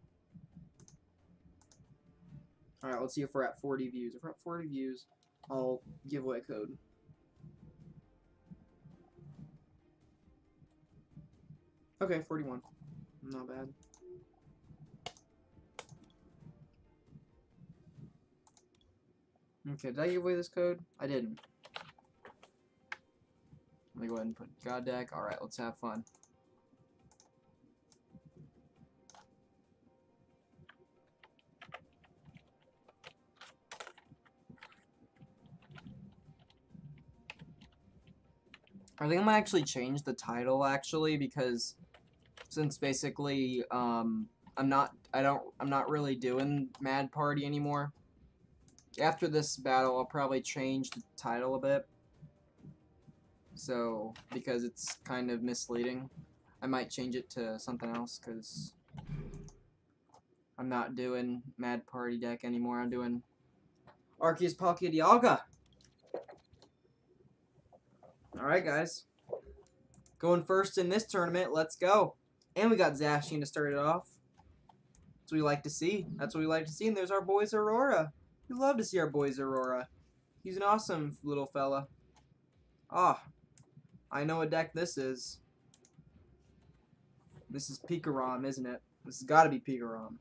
All right, let's see if we're at 40 views. If we're at 40 views, I'll give away a code. Okay, 41. Not bad. Okay, did I give away this code? I didn't. Let me go ahead and put God deck. Alright, let's have fun. I think I'm gonna actually change the title actually, because since basically I'm not really doing Mad Party anymore. After this battle, I'll probably change the title a bit. So, because it's kind of misleading, I might change it to something else, because I'm not doing Mad Party deck anymore. I'm doing Arceus, Palkia, Dialga. Alright, guys. Going first in this tournament. Let's go. And we got Zacian to start it off. That's what we like to see. That's what we like to see. And there's our boys, Aurora. We love to see our boys Aurora. He's an awesome little fella. Ah, I know what deck this is. This is Pikarom, isn't it? This has got to be Pikarom.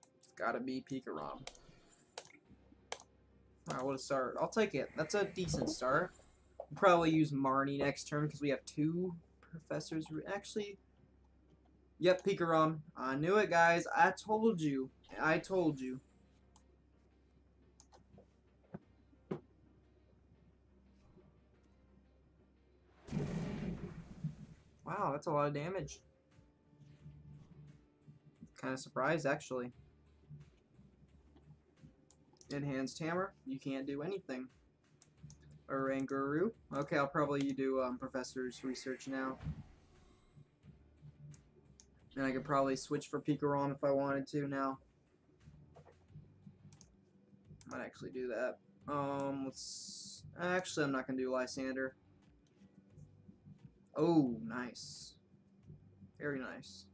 It's got to be Pikarom. Alright, what a start. I'll take it. That's a decent start. We'll probably use Marnie next turn because we have 2 professors. Actually... Yep, Pikarom. I knew it, guys. I told you. I told you. Wow, that's a lot of damage. Kind of surprised, actually. Enhanced Hammer. You can't do anything. Oranguru. Okay, I'll probably do Professor's Research now. And I could probably switch for Pikarom if I wanted to now. Might actually do that. Let's... Actually, I'm not going to do Lysander. Oh, nice. Very nice.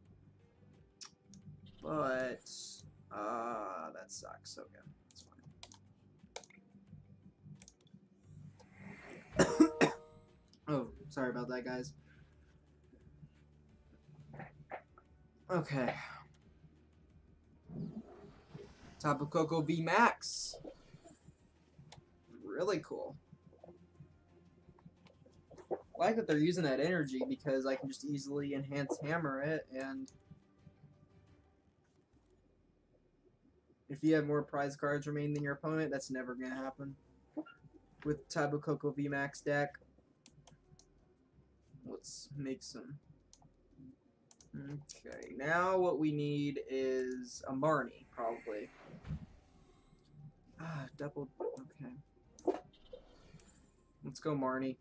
But... that sucks. Okay, that's fine. Oh, sorry about that, guys. Okay. Tapu Koko VMAX. really cool. I like that they're using that energy because I can just easily enhance hammer it, and if you have more prize cards remaining than your opponent, that's never going to happen. With Tabu Koko VMAX deck, let's make some. Okay, now what we need is a Marnie, probably. Ah, double. Okay. Let's go Marnie.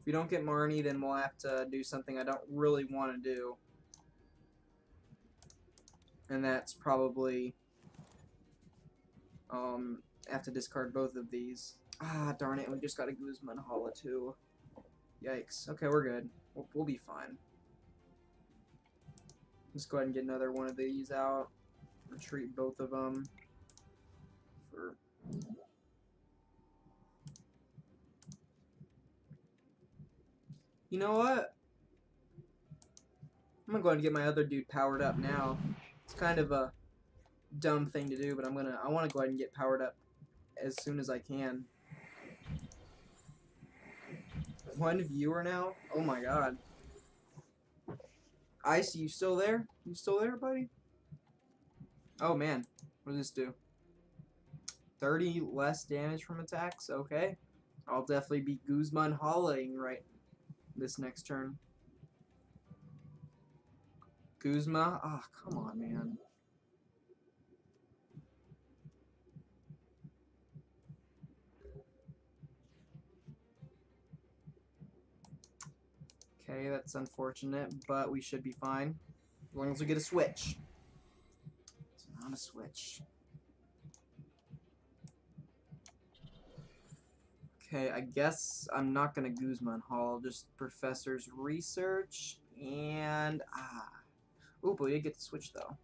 If we don't get Marnie, then we'll have to do something I don't really want to do. And that's probably... I have to discard both of these. Ah, darn it, we just got a Guzman Hala too. Yikes. Okay, we're good. We'll be fine. Let's go ahead and get another one of these out. Retreat both of them. For... You know what? I'm gonna go ahead and get my other dude powered up now. It's kind of a dumb thing to do, but I wanna go ahead and get powered up as soon as I can. One viewer now? Oh my god. Icy, you still there? You still there, buddy? Oh man. What does this do? 30 less damage from attacks? Okay. I'll definitely be Guzman Hollering right this next turn. Guzma? Ah, oh, come on, man. Okay, that's unfortunate, but we should be fine. As long as we get a switch. It's not a switch. Okay, I guess I'm not gonna Guzman Hall, just Professor's Research, and ah. Ooh, but we did get the switch though.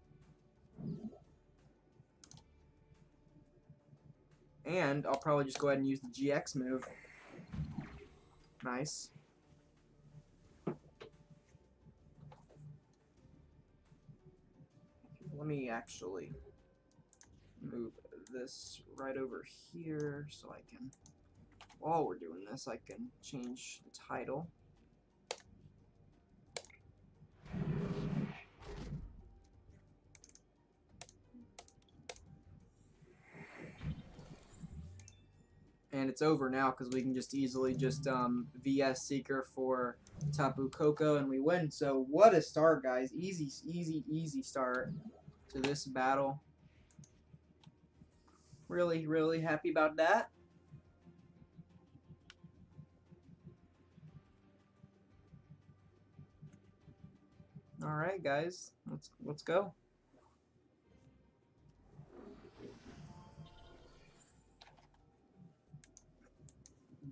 And I'll probably just go ahead and use the GX move. Nice. Let me actually move this right over here so I can, while we're doing this, I can change the title. And it's over now because we can just easily just VS Seeker for Tapu Koko and we win. So what a start, guys. Easy, easy, easy start to this battle. Really, really happy about that. All right, guys, let's go.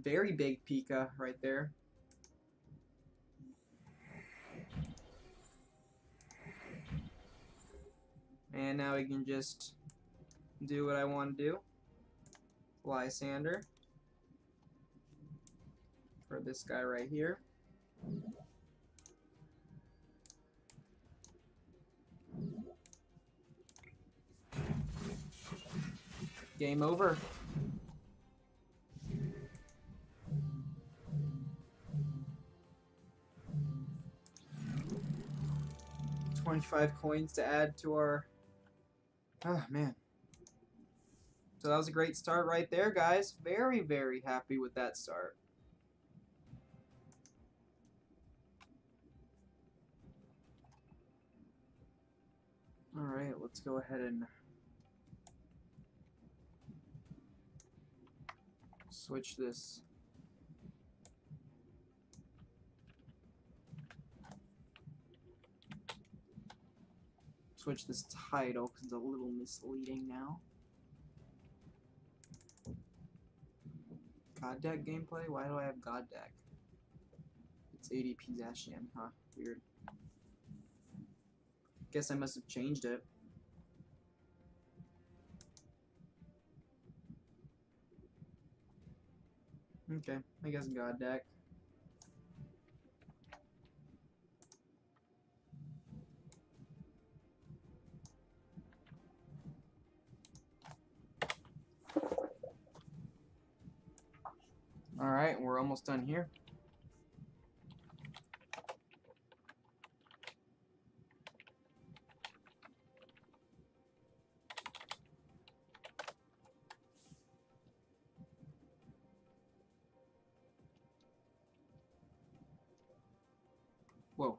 Very big Pika right there. And now we can just do what I want to do. Lysander. For this guy right here. Game over. $25 coins to add to our... Oh, man. So that was a great start right there, guys. Very, very happy with that start. All right, let's go ahead and switch this. Switch this title because it's a little misleading now. God deck gameplay? Why do I have God deck? It's ADP Zacian, huh? Weird. Guess I must have changed it. Okay, I guess God deck. Alright, we're almost done here. Whoa.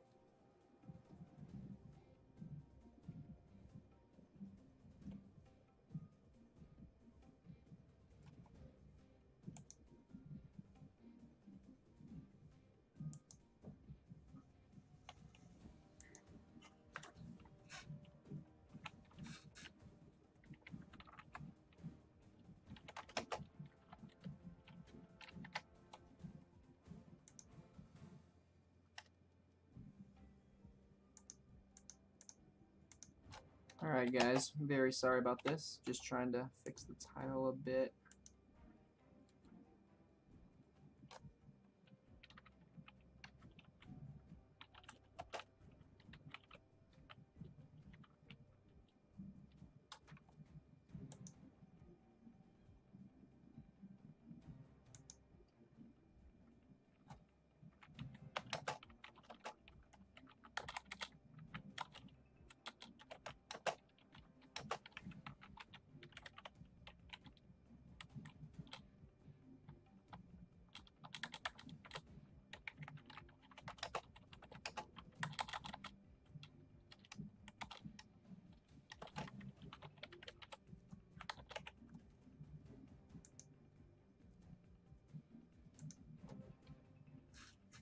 Alright guys, very sorry about this. Just trying to fix the title a bit.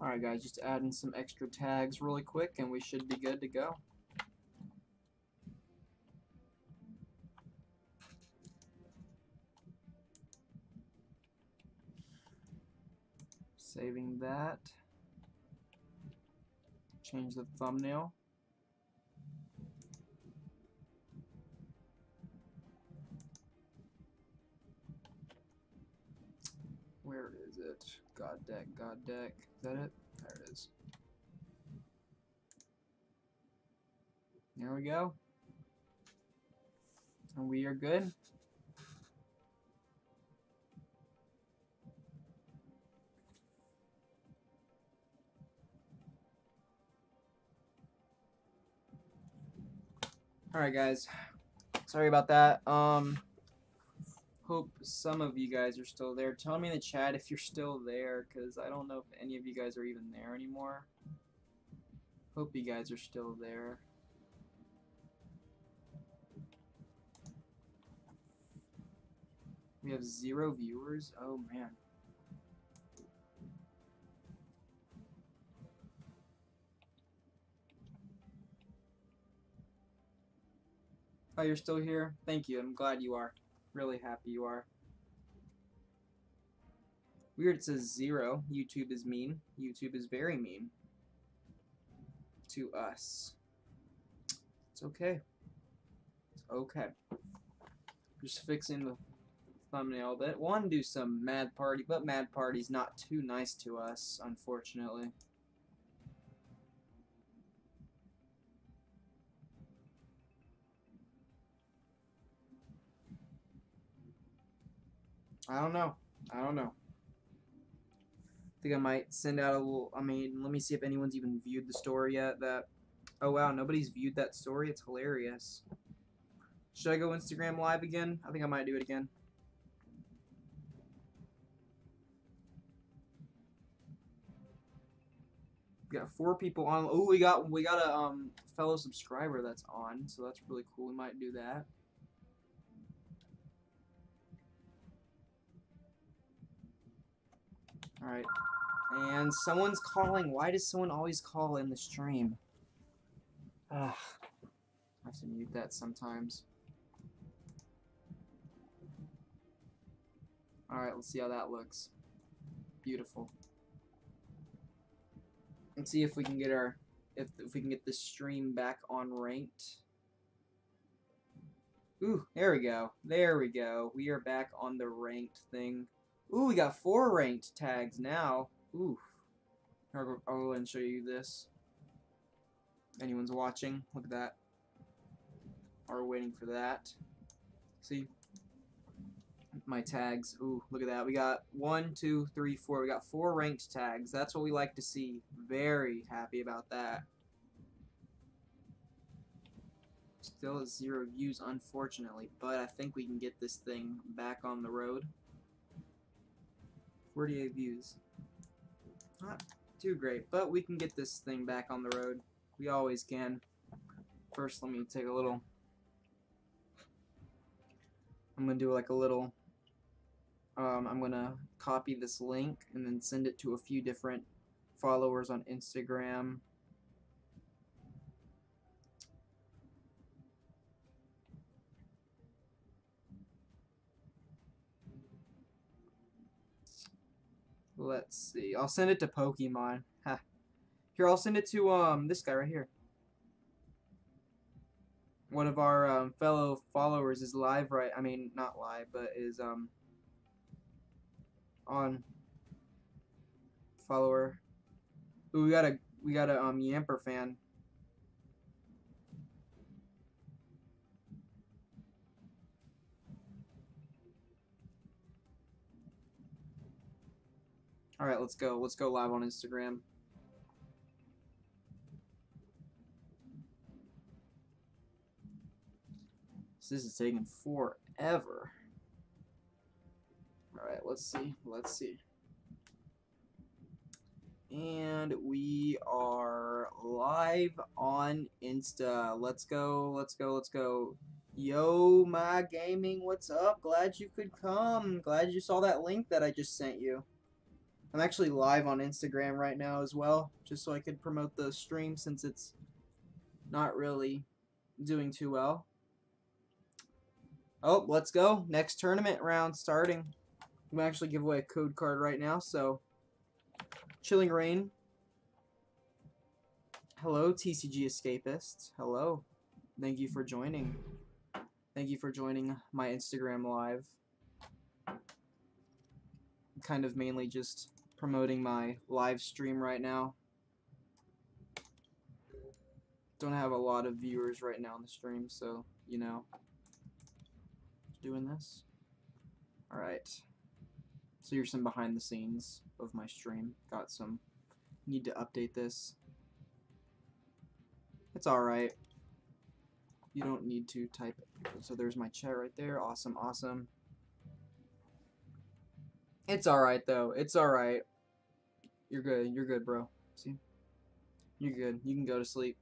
Alright guys, just adding some extra tags really quick and we should be good to go. Saving that. Change the thumbnail. Where is it? God deck. Is that it? There it is. There we go. And we are good. Alright guys. Sorry about that. Hope some of you guys are still there. Tell me in the chat if you're still there, because I don't know if any of you guys are even there anymore. Hope you guys are still there. We have 0 viewers. Oh man. Oh, you're still here? Thank you. I'm glad you are. Really happy you are. Weird, it says 0. YouTube is mean. YouTube is very mean to us. It's okay. It's okay. Just fixing the thumbnail a bit. Wanted to do some Mad Party, but Mad Party's not too nice to us, unfortunately. I don't know. I think I might send out a little, let me see if anyone's even viewed the story yet. Oh wow, nobody's viewed that story. It's hilarious. Should I go Instagram live again? I think I might do it again. We got 4 people on. Oh, we got a fellow subscriber that's on, so that's really cool. We might do that. Alright, and someone's calling. Why does someone always call in the stream? Ugh. I have to mute that sometimes. Alright, let's see how that looks. Beautiful. Let's see if we can get our, if we can get the stream back on ranked. Ooh, there we go. There we go. We are back on the ranked thing. Ooh, we got 4 ranked tags now. Ooh. I'll go ahead and show you this. Anyone's watching? Look at that. Or waiting for that. See? my tags. Ooh, look at that. We got 1, 2, 3, 4. We got 4 ranked tags. That's what we like to see. Very happy about that. Still has 0 views, unfortunately, but I think we can get this thing back on the road. 48 views. Not too great, but we can get this thing back on the road. We always can. First, let me take a little... I'm going to do like a little... I'm going to copy this link and then send it to a few different followers on Instagram. Let's see. I'll send it to Pokemon. Ha. Here, I'll send it to this guy right here. One of our fellow followers is live right. I mean, not live, but is on follower. Ooh, we got a Yamper fan. All right, let's go. Let's go live on Instagram. This is taking forever. All right, let's see. Let's see. And we are live on Insta. Let's go. Let's go. Let's go. Yo, my gaming. What's up? Glad you could come. Glad you saw that link that I just sent you. I'm actually live on Instagram right now as well, just so I could promote the stream since it's not really doing too well. Oh, let's go. Next tournament round starting. I'm going to actually give away a code card right now, so Chilling Reign. Hello, TCG Escapists. Hello. Thank you for joining. Thank you for joining my Instagram live. I'm kind of mainly just promoting my live stream right now. Don't have a lot of viewers right now on the stream, so you know, doing this. All right, so here's some behind the scenes of my stream. Got some, need to update this. It's all right, you don't need to type it. So there's my chat right there. Awesome, awesome. It's all right though. It's all right. You're good. You're good, bro. See? You're good. You can go to sleep.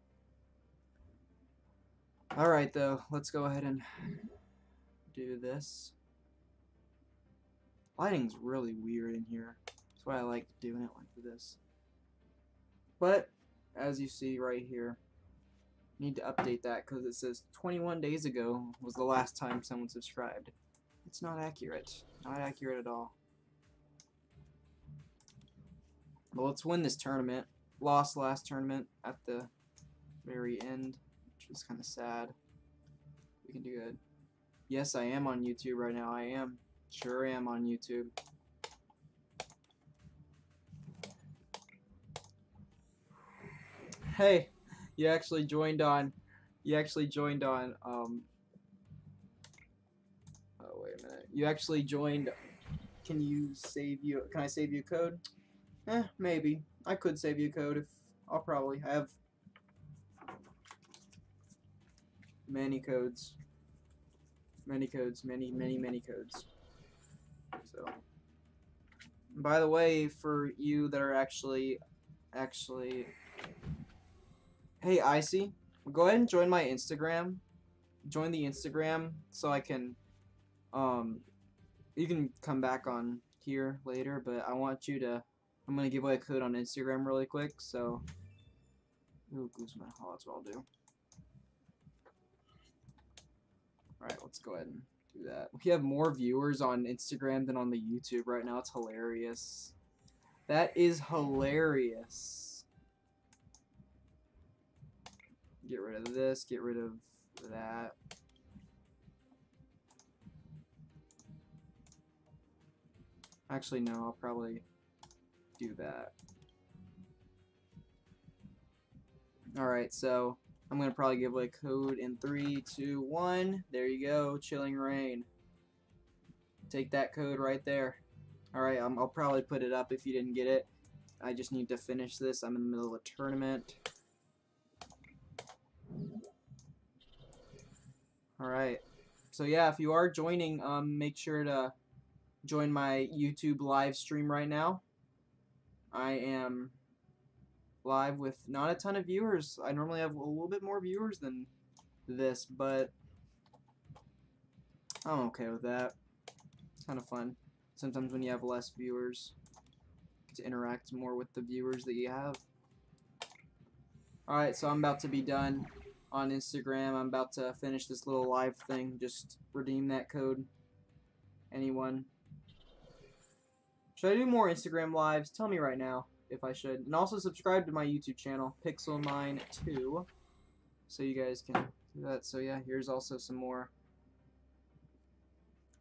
All right though. Let's go ahead and do this. Lighting's really weird in here. That's why I like doing it like this. But as you see right here, need to update that because it says 21 days ago was the last time someone subscribed. It's not accurate. Not accurate at all. Well, let's win this tournament. Lost last tournament at the very end, which was kind of sad. We can do good. Yes, I am on YouTube right now. I am. Sure am on YouTube. Hey, you actually joined on... You actually joined on... Oh, wait a minute. You actually joined... Can you save you... Can I save you a code? Eh, maybe. I could save you a code if... I'll probably have many codes. Many codes. Many codes. So, by the way, for you that are actually... Hey, Icy. Go ahead and join my Instagram. Join the Instagram so I can... you can come back on here later, but I want you to... I'm going to give away a code on Instagram really quick, so... Ooh, goose my haul, that's what I'll do. Alright, let's go ahead and do that. We have more viewers on Instagram than on the YouTube right now. It's hilarious. That is hilarious. Get rid of this, get rid of that. Actually, no, I'll probably... do that. Alright, so I'm gonna probably give away a code in 3, 2, 1. There you go, Chilling Reign. Take that code right there. Alright, I'll probably put it up if you didn't get it. I just need to finish this. I'm in the middle of a tournament. Alright. So yeah, if you are joining, make sure to join my YouTube live stream right now. I am live with not a ton of viewers. I normally have a little bit more viewers than this, but I'm okay with that. It's kind of fun. Sometimes when you have less viewers, you get to interact more with the viewers that you have. Alright, so I'm about to be done on Instagram. I'm about to finish this little live thing. Just redeem that code. Anyone. Should I do more Instagram lives? Tell me right now if I should. And also subscribe to my YouTube channel, PixelMine2, so you guys can do that. So yeah, here's also some more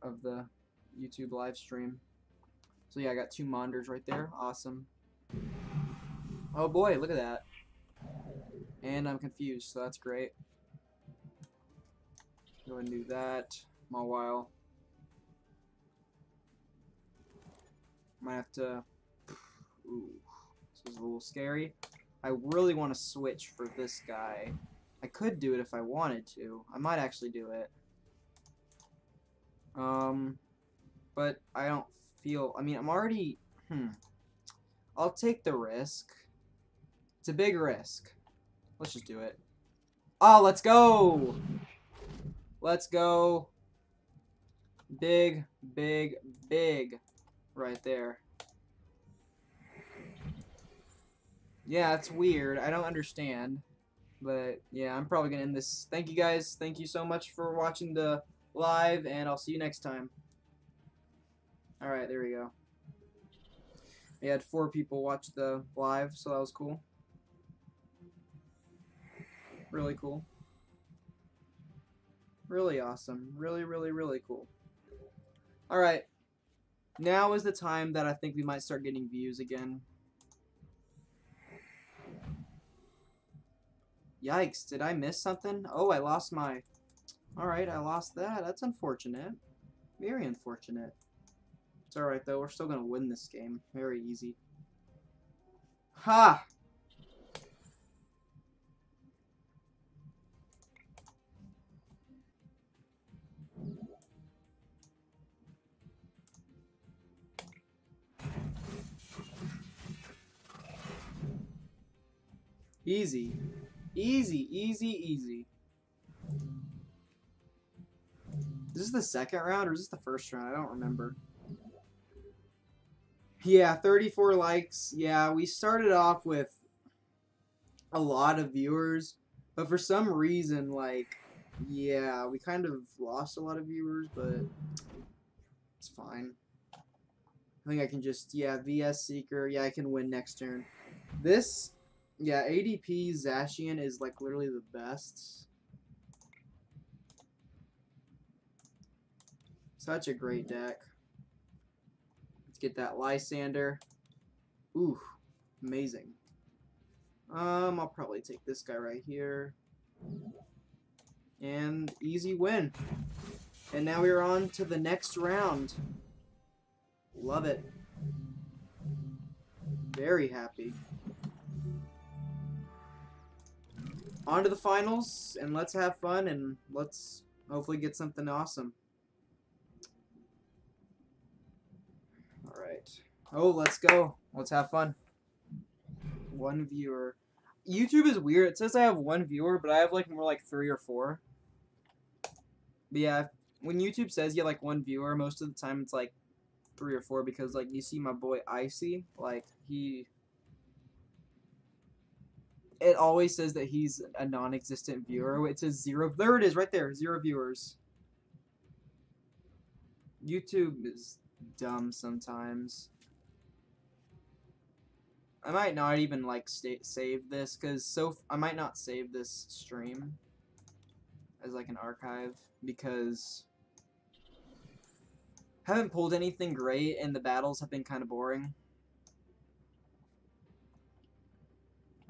of the YouTube live stream. So yeah, I got two monitors right there. Awesome. Oh boy, look at that. And I'm confused, so that's great. Go and do that. My while. Might have to. Ooh, this is a little scary. I really want to switch for this guy. I could do it if I wanted to. I might actually do it. But I don't feel. I mean, I'm already. I'll take the risk. It's a big risk. Let's just do it. Oh, let's go! Let's go. Big, big, big. Right there. Yeah, it's weird. I don't understand. But yeah, I'm probably gonna end this. Thank you guys. Thank you so much for watching the live, and I'll see you next time. Alright, there we go. We had 4 people watch the live, so that was cool. Really cool. Really awesome. Really, really, really cool. Alright. Now is the time that I think we might start getting views again. Yikes, did I miss something? Oh, I lost my... Alright, I lost that. That's unfortunate. Very unfortunate. It's alright, though. We're still going to win this game. Very easy. Ha! Easy. Easy, easy, easy. Is this the second round or is this the first round? I don't remember. Yeah, 34 likes. Yeah, we started off with a lot of viewers, but for some reason, like, yeah, we kind of lost a lot of viewers, but it's fine. I think I can just, yeah, VS Seeker. Yeah, I can win next turn. This... Yeah, ADP Zacian is like literally the best. Such a great deck. Let's get that Lysander. Ooh, amazing. I'll probably take this guy right here. And easy win. And now we're on to the next round. Love it. Very happy. On to the finals, and let's have fun, and let's hopefully get something awesome. Alright. Oh, let's go. Let's have fun. One viewer. YouTube is weird. It says I have 1 viewer, but I have like more like 3 or 4. But yeah, when YouTube says you have like 1 viewer, most of the time it's like 3 or 4, because like you see my boy Icy, like he... It always says that he's a non-existent viewer. It says 0. There it is, right there. 0 viewers. YouTube is dumb sometimes. I might not even like save this, because I might not save this stream as like an archive, because I haven't pulled anything great, and the battles have been kind of boring.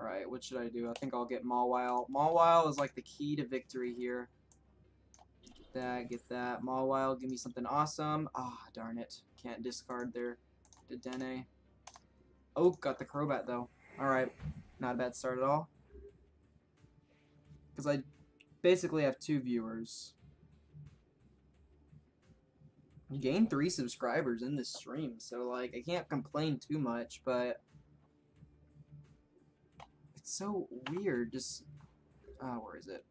Alright, what should I do? I think I'll get Mawile. Mawile is like the key to victory here. that, get that. Mawile, give me something awesome. Ah, darn it. Can't discard their Dedenne. Oh, got the Crobat, though. Alright, not a bad start at all. Because I basically have two viewers. Gained 3 subscribers in this stream, so, like, I can't complain too much, but... It's so weird, just... where is it?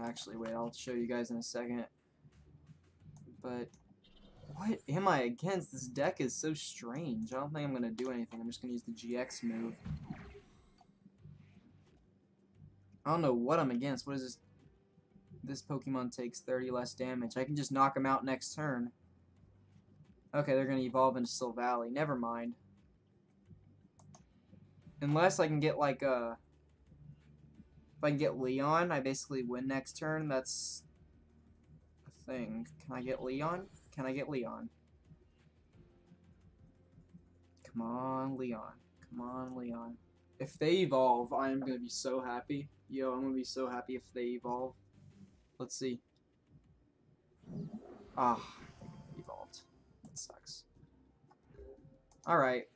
Actually, wait, I'll show you guys in a second. But, what am I against? This deck is so strange. I don't think I'm going to do anything. I'm just going to use the GX move. I don't know what I'm against. What is this? This Pokemon takes 30 less damage. I can just knock him out next turn. Okay, they're going to evolve into Silvally. Never mind. Unless I can get, like, a... If I can get Leon, I basically win next turn. That's a thing. Can I get Leon? Can I get Leon? Come on, Leon. Come on, Leon. If they evolve, I am going to be so happy. Yo, I'm going to be so happy if they evolve. Let's see. Ah, evolved. That sucks. Alright.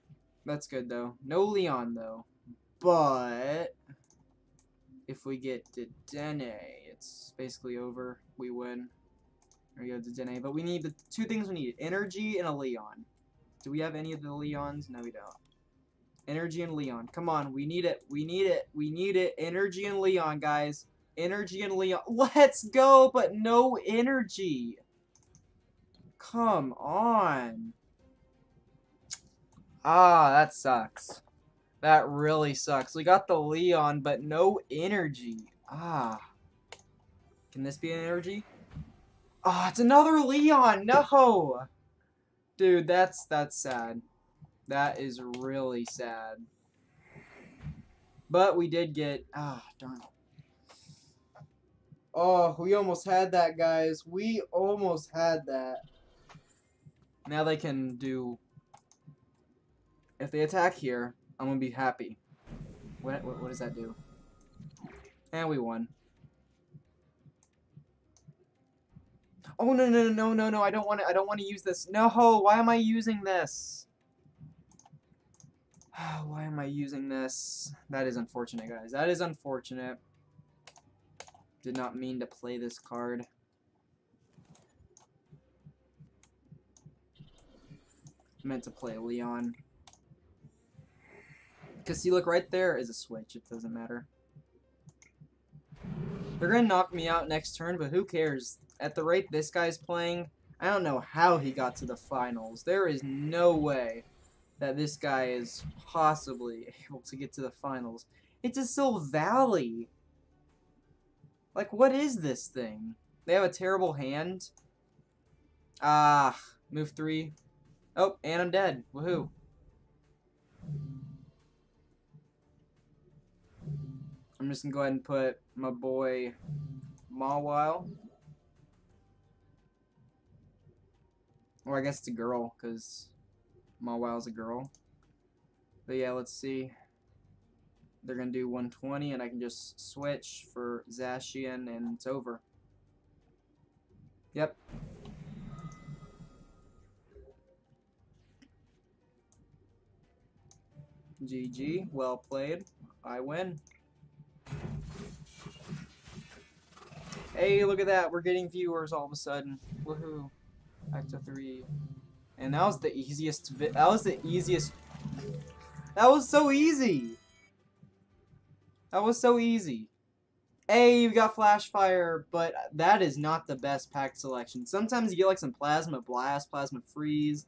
That's good, though. No Leon, though. But... If we get Dedenne, it's basically over. We win. There we go, Dedenne. But we need the two things we need. Energy and a Leon. Do we have any of the Leons? No, we don't. Energy and Leon. Come on, we need it. We need it. We need it. Energy and Leon, guys. Energy and Leon. Let's go, but no energy. Come on. Ah, that sucks. That really sucks. We got the Leon, but no energy. Ah. Can this be an energy? Ah, it's another Leon! No! Dude, that's sad. That is really sad. But we did get... Ah, darn it. Oh, we almost had that, guys. We almost had that. Now they can do... If they attack here... I'm gonna be happy. What does that do? And we won. Oh no no no no no! I don't want to use this. No! Why am I using this? Why am I using this? That is unfortunate, guys. That is unfortunate. Did not mean to play this card. Meant to play Leon. Because, see, look, right there is a switch. It doesn't matter. They're going to knock me out next turn, but who cares? At the rate this guy's playing, I don't know how he got to the finals. There is no way that this guy is possibly able to get to the finals. It's a Silvally. Like, what is this thing? They have a terrible hand. Ah, move 3. Oh, and I'm dead. Woohoo. I'm just going to go ahead and put my boy Mawile. Or I guess it's a girl, because Mawile's a girl. But yeah, let's see. They're going to do 120, and I can just switch for Zacian, and it's over. Yep. GG. Well played. I win. Hey, look at that. We're getting viewers all of a sudden. Woohoo. Back to 3. And that was the easiest That was so easy. That was so easy. Hey, you got Flash Fire, but that is not the best pack selection. Sometimes you get like some Plasma Blast, Plasma Freeze.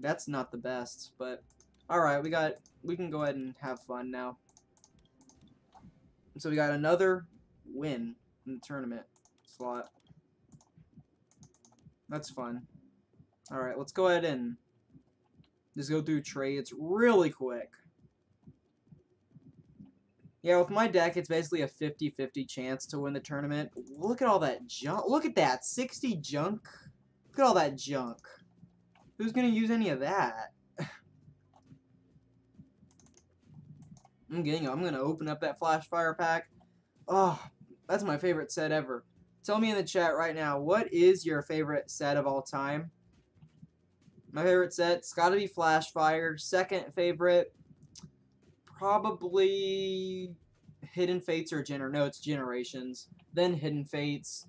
That's not the best, but alright, we can go ahead and have fun now. So we got another win. In the tournament slot. That's fun. Alright, let's go ahead and just go through trades really quick. Yeah, with my deck, it's basically a 50-50 chance to win the tournament. Look at all that junk. Look at that. 60 junk. Look at all that junk. Who's going to use any of that? I'm going to open up that Flash Fire pack. Oh, that's my favorite set ever. Tell me in the chat right now, what is your favorite set of all time? My favorite set's got to be Flashfire. Second favorite, probably Hidden Fates or Generations. Then Hidden Fates.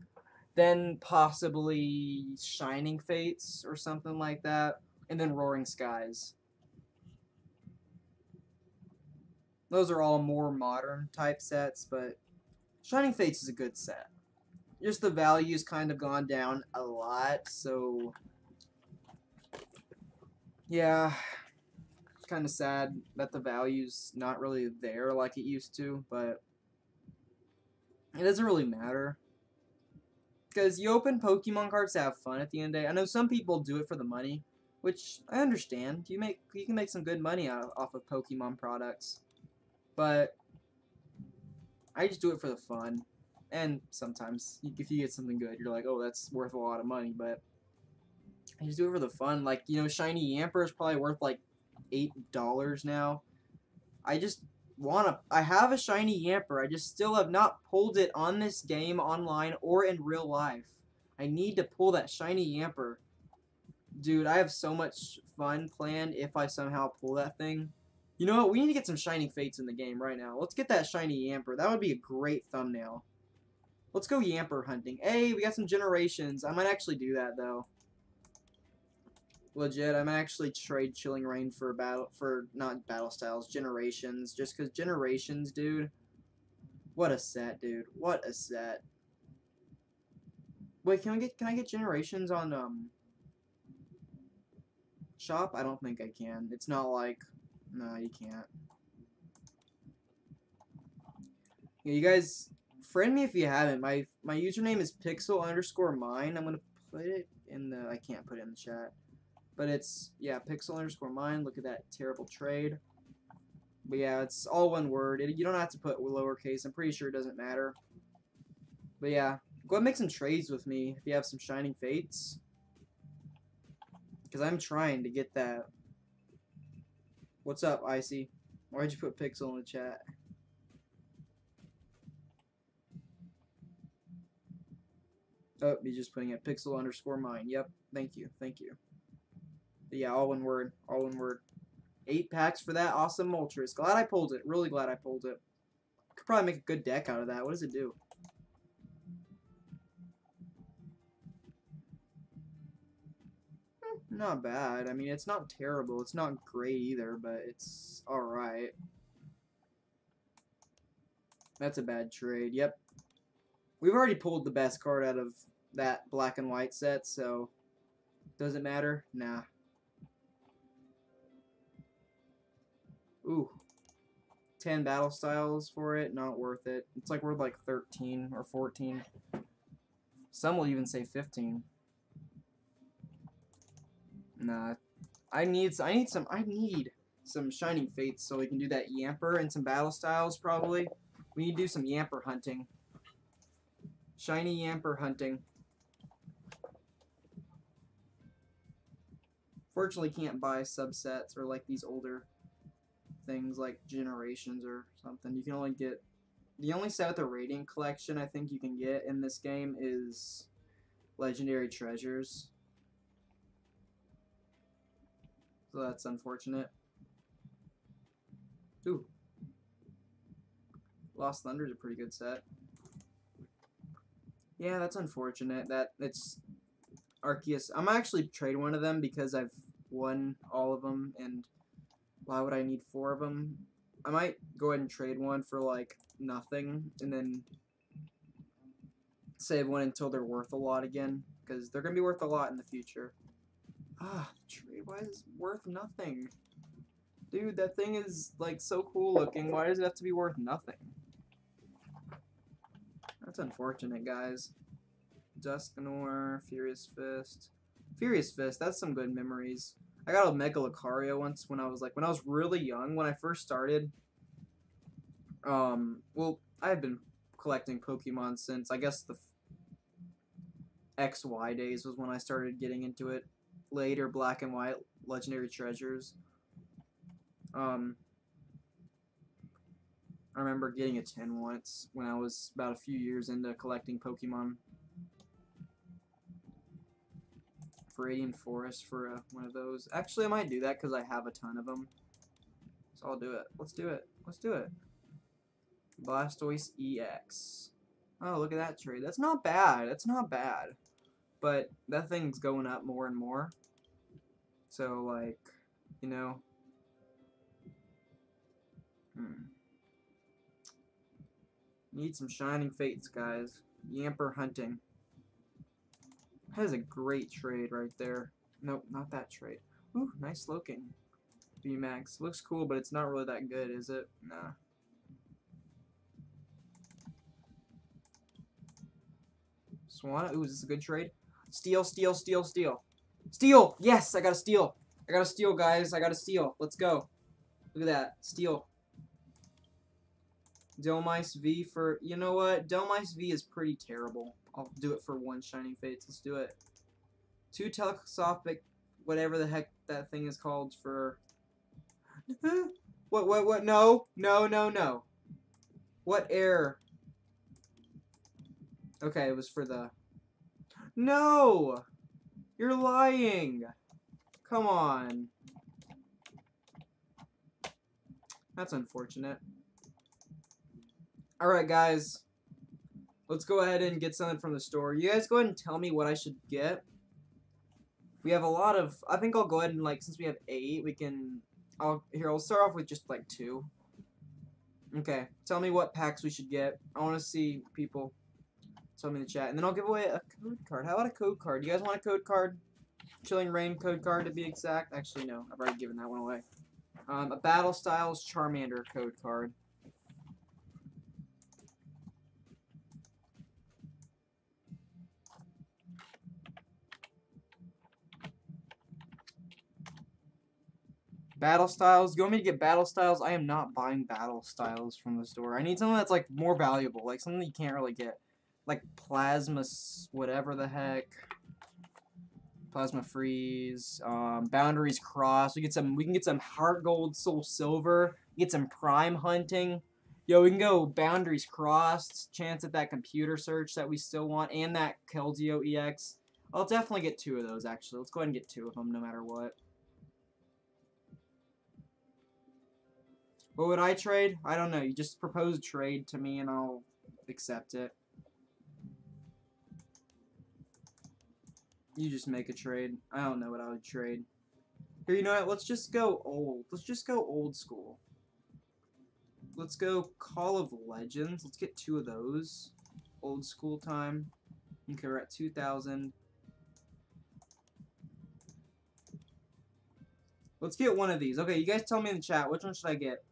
Then possibly Shining Fates or something like that. And then Roaring Skies. Those are all more modern type sets, but Shining Fates is a good set. Just the value's kind of gone down a lot, so yeah, it's kind of sad that the value's not really there like it used to, but it doesn't really matter. Because you open Pokemon cards to have fun at the end of the day. I know some people do it for the money, which I understand. You can make some good money off of Pokemon products, but I just do it for the fun. And sometimes, if you get something good, you're like, oh, that's worth a lot of money, but I just do it for the fun. Like, you know, Shiny Yamper is probably worth, like, $8 now. I just want to... I have a Shiny Yamper. I just still have not pulled it on this game, online, or in real life. I need to pull that Shiny Yamper. Dude, I have so much fun planned if I somehow pull that thing. You know what? We need to get some Shining Fates in the game right now. Let's get that Shiny Yamper. That would be a great thumbnail. Let's go Yamper hunting. Hey, we got some Generations. I might actually do that, though. Legit, I might actually trade Chilling Reign for Generations. Just because Generations, dude. What a set, dude. What a set. Wait, can I get Generations on shop? I don't think I can. It's not like... No, you can't. Yeah, you guys... Friend me if you haven't. My username is Pixel_mine. I'm gonna put it in the... I can't put it in the chat. But it's, yeah, Pixel_mine. Look at that terrible trade. But yeah, it's all one word. You don't have to put lowercase. I'm pretty sure it doesn't matter. But yeah, go ahead and make some trades with me if you have some Shining Fates. Because I'm trying to get that. What's up, Icy? Why'd you put Pixel in the chat? Oh, you're just putting it Pixel_mine. Yep. Thank you. Thank you. But yeah, all one word. All one word. 8 packs for that awesome Moltres. Glad I pulled it. Really glad I pulled it. Could probably make a good deck out of that. What does it do? Not bad. I mean, it's not terrible. It's not great either, but it's alright. That's a bad trade. Yep. We've already pulled the best card out of that black and white set, so does it matter? Nah. Ooh. 10 battle styles for it, not worth it. It's like worth like 13 or 14. Some will even say 15. Nah. I need some Shining Fates so we can do that Yamper and some battle styles probably. We need to do some Yamper hunting. Shiny Yamper hunting. Fortunately, can't buy subsets or like these older things like Generations or something. You can only get the only set with the Radiant Collection I think you can get in this game is Legendary Treasures. So that's unfortunate. Ooh, Lost Thunder's a pretty good set. Yeah, that's unfortunate. That it's Arceus. I'm gonna actually trade one of them because I've won all of them, and why would I need 4 of them? I might go ahead and trade one for like nothing, and then save one until they're worth a lot again, because they're gonna be worth a lot in the future. Ah, trade. Why is it worth nothing, dude? That thing is like so cool looking. Why does it have to be worth nothing? That's unfortunate, guys. Dusknoir, Furious Fist. Furious Fist, that's some good memories. I got a Mega Lucario once when I was really young, when I first started. Well, I've been collecting Pokemon since, I guess, the XY days was when I started getting into it. Later, Black and White, Legendary Treasures. I remember getting a tin once when I was about a few years into collecting Pokemon. Radiant Forest for one of those. Actually, I might do that because I have a ton of them. So I'll do it. Let's do it. Let's do it. Blastoise EX. Oh, look at that trade. That's not bad. That's not bad. But that thing's going up more and more. So, like, you know. Need some Shining Fates, guys. Yamper hunting. That is a great trade right there. Nope, not that trade. Ooh, nice looking. VMAX. Looks cool, but it's not really that good, is it? Nah. Swana. Ooh, is this a good trade? Steal, steal, steal, steal. Steal! Yes, I got a steal. I got a steal, guys. I got a steal. Let's go. Look at that. Steal. Domice V for... You know what? Domice V is pretty terrible. I'll do it for one Shining Fates. Let's do it. Two Telescopic... Whatever the heck that thing is called for... What? No. No, no, no. What error? Okay, it was for the... No! You're lying! Come on. That's unfortunate. Alright, guys. Let's go ahead and get something from the store. You guys go ahead and tell me what I should get. We have a lot of... I think I'll go ahead and, like, since we have 8, we can... I'll start off with just, like, 2. Okay. Tell me what packs we should get. I want to see people... Tell me in the chat. And then I'll give away a code card. How about a code card? You guys want a code card? Chilling Reign code card, to be exact. Actually, no. I've already given that one away. A Battle Styles Charmander code card. Battle Styles. You want me to get Battle Styles? I am not buying Battle Styles from the store. I need something that's, like, more valuable. Like, something you can't really get. Like, Plasma... whatever the heck. Plasma Freeze. Boundaries Cross. We can get some Heart Gold, Soul Silver. Get some Prime Hunting. Yo, we can go Boundaries Crossed. Chance at that Computer Search that we still want. And that Keldeo EX. I'll definitely get 2 of those, actually. Let's go ahead and get 2 of them, no matter what. What would I trade? I don't know. You just propose a trade to me and I'll accept it. You just make a trade. I don't know what I would trade. Here, you know what? Let's just go old. Let's just go old school. Let's go Call of Legends. Let's get 2 of those. Old school time. Okay, we're at 2,000. Let's get one of these. Okay, you guys tell me in the chat. Which one should I get?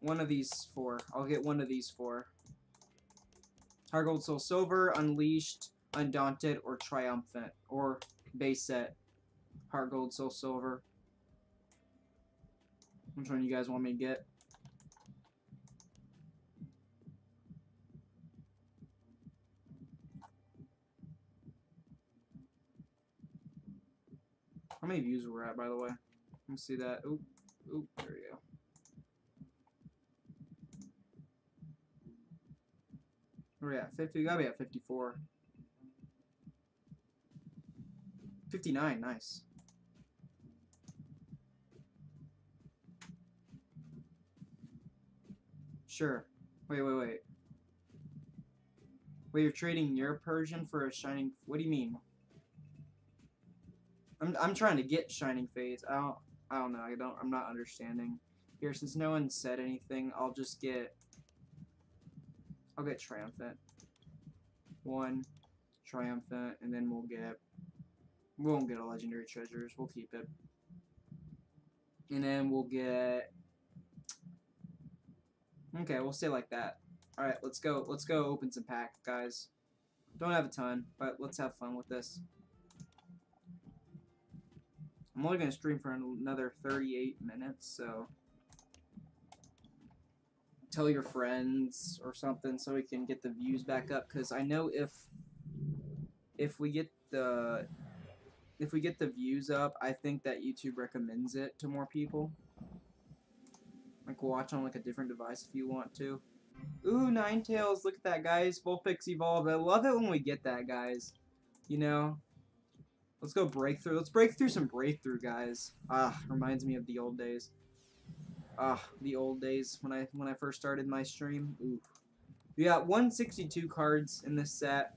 One of these 4. I'll get one of these 4. Heart Gold, Soul Silver, Unleashed... Undaunted or Triumphant or base set. Heart Gold, Soul Silver. Which one you guys want me to get? How many views we're at, by the way? Let me see that. Oop, oop, there we go. Where are we at? 50? We gotta be at 54. 59, nice. Sure. Wait. Wait, you're trading your Persian for a Shining... What do you mean? I'm trying to get Shining Fates. I don't know. I'm not understanding. Here, since no one said anything, I'll just get... I'll get Triumphant. 1, Triumphant, and then we'll get... We won't get a Legendary Treasures. We'll keep it. And then we'll get... Okay, we'll stay like that. Alright, let's go. Let's go open some packs, guys. Don't have a ton, but let's have fun with this. I'm only going to stream for another 38 minutes, so... Tell your friends or something so we can get the views back up. Because I know if we get the... If we get the views up, I think that YouTube recommends it to more people. Like, watch on, like, a different device if you want to. Ooh, Ninetales, look at that, guys. Vulpix Evolved. I love it when we get that, guys. You know? Let's go breakthrough. Let's break through some breakthrough, guys. Ah, reminds me of the old days. Ah, the old days when I first started my stream. Ooh. We got 162 cards in this set.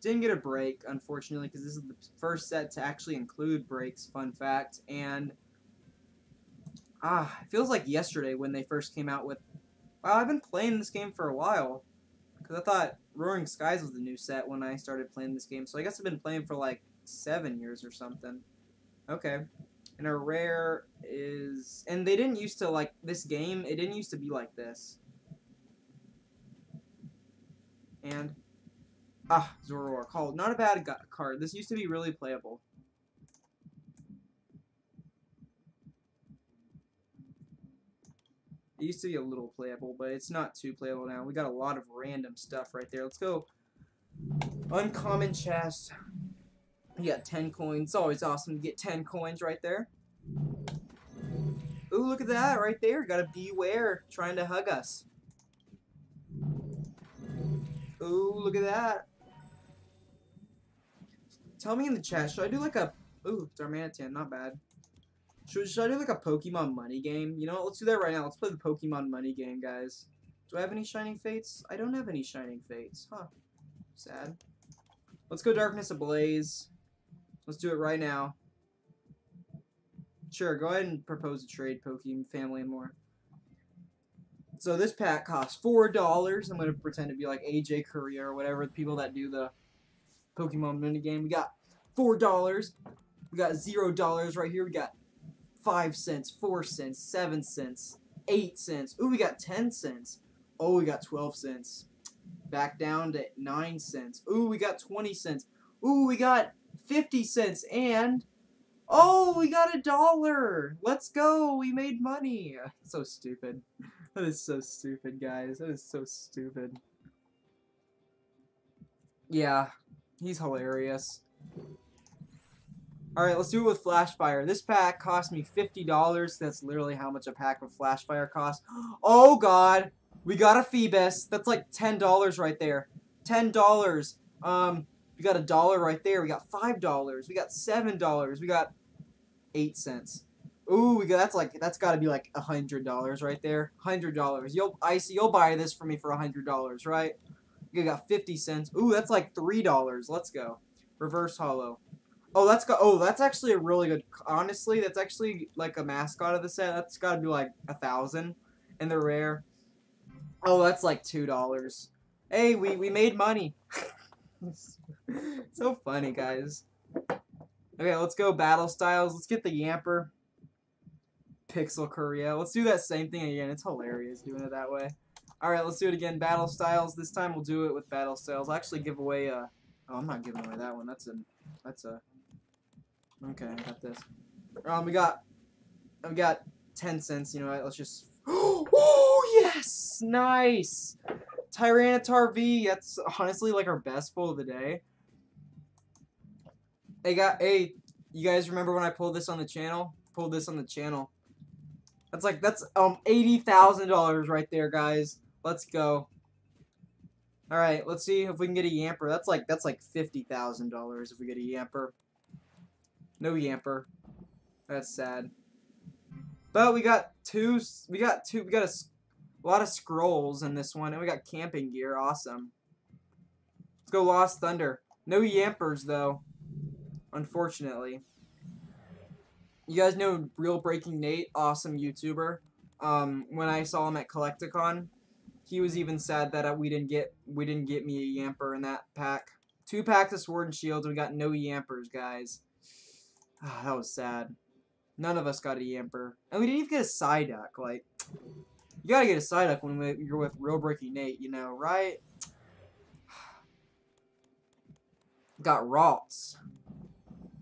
Didn't get a break, unfortunately, because this is the first set to actually include breaks, fun fact. And, it feels like yesterday when they first came out with... Wow, I've been playing this game for a while. Because I thought Roaring Skies was the new set when I started playing this game. So I guess I've been playing for like 7 years or something. Okay. And a rare is... And they didn't used to, like, this game, it didn't used to be like this. And, Zoroark Call. Not a bad card. This used to be really playable. It used to be a little playable, but it's not too playable now. We got a lot of random stuff right there. Let's go. Uncommon chest. You got 10 coins. It's always awesome to get 10 coins right there. Ooh, look at that right there. Got a Beware trying to hug us. Ooh, look at that. Tell me in the chat, should I do like a... Ooh, Darmanitan, not bad. Should I do like a Pokemon money game? You know what, let's do that right now. Let's play the Pokemon money game, guys. Do I have any Shining Fates? I don't have any Shining Fates. Huh. Sad. Let's go Darkness Ablaze. Let's do it right now. Sure, go ahead and propose a trade, Poke Family and more. So this pack costs $4. I'm going to pretend to be like AJ Courier or whatever, the people that do the Pokemon minigame. We got $4. We got $0 right here. We got 5 cents, 4 cents, 7 cents, 8 cents. Ooh, we got 10 cents. Oh, we got 12 cents. Back down to 9 cents. Ooh, we got 20 cents. Ooh, we got 50 cents. And, oh, we got $1. Let's go. We made money. So stupid. That is so stupid, guys. That is so stupid. Yeah, he's hilarious. Alright, let's do it with Flashfire. This pack cost me $50. That's literally how much a pack of Flashfire costs. Oh, God. We got a Phoebus. That's like $10 right there. $10. We got $1 right there. We got $5. We got $7. We got 8 cents. Ooh, that's gotta be like $100 right there. $100. Icy, you'll buy this for me for $100, right? You got 50 cents. Ooh, that's like $3. Let's go. Reverse Hollow. Oh, that's actually a really good. Honestly, that's actually like a mascot of the set. That's gotta be like 1,000, and they're rare. Oh, that's like $2. Hey, we made money. So funny, guys. Okay, let's go battle styles. Let's get the Yamper. Pixel Korea. Let's do that same thing again. It's hilarious doing it that way. Alright, let's do it again. Battle Styles. This time we'll do it with Battle Styles. I'll actually give away a... Oh, I'm not giving away that one. That's a... Okay, I got this. We got 10 cents. You know what? Let's just... Oh, yes! Nice! Tyranitar V. That's honestly like our best pull of the day. Hey, you guys remember when I pulled this on the channel? That's $80,000 right there, guys. Let's go. All right, let's see if we can get a Yamper. That's like $50,000 if we get a Yamper. No Yamper. That's sad. But we got a lot of scrolls in this one, and we got camping gear. Awesome. Let's go Lost Thunder. No Yampers though, unfortunately. You guys know Real Breaking Nate, awesome YouTuber. When I saw him at Collecticon, he was even sad that we didn't get me a Yamper in that pack. 2 packs of Sword and Shields, we got no Yampers, guys. Oh, that was sad. None of us got a Yamper, and we didn't even get a Psyduck. Like, you gotta get a Psyduck when you're with Real Breaking Nate, you know, right? Got Ralts.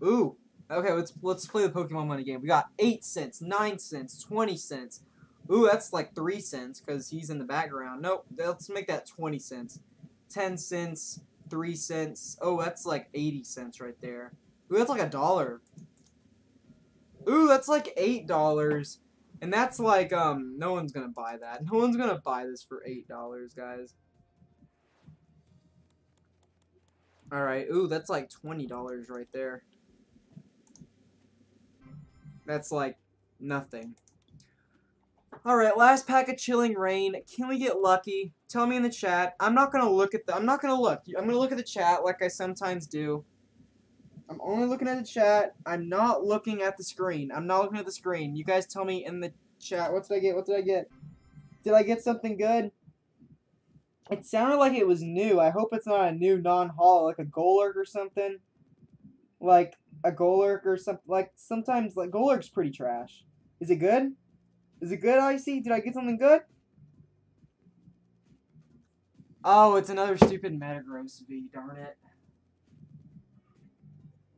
Ooh. Okay, let's play the Pokemon money game. We got 8 cents, 9 cents, 20 cents. Ooh, that's like 3 cents because he's in the background. Nope, let's make that 20 cents. 10 cents, 3 cents. Oh, that's like 80 cents right there. Ooh, that's like $1. Ooh, that's like $8. And that's like, no one's going to buy that. No one's going to buy this for $8, guys. All right, ooh, that's like $20 right there. That's like nothing. Alright, last pack of Chilling Reign. Can we get lucky? Tell me in the chat. I'm not going to look at the... I'm not going to look. I'm going to look at the chat like I sometimes do. I'm only looking at the chat. I'm not looking at the screen. I'm not looking at the screen. You guys tell me in the chat. What did I get? What did I get? Did I get something good? It sounded like it was new. I hope it's not a new non-haul, like a Golurk or something. Like a Golurk or something. Like sometimes, like Golurk's pretty trash. Is it good? Is it good, Icy? Did I get something good? Oh, it's another stupid Metagross V. Darn it.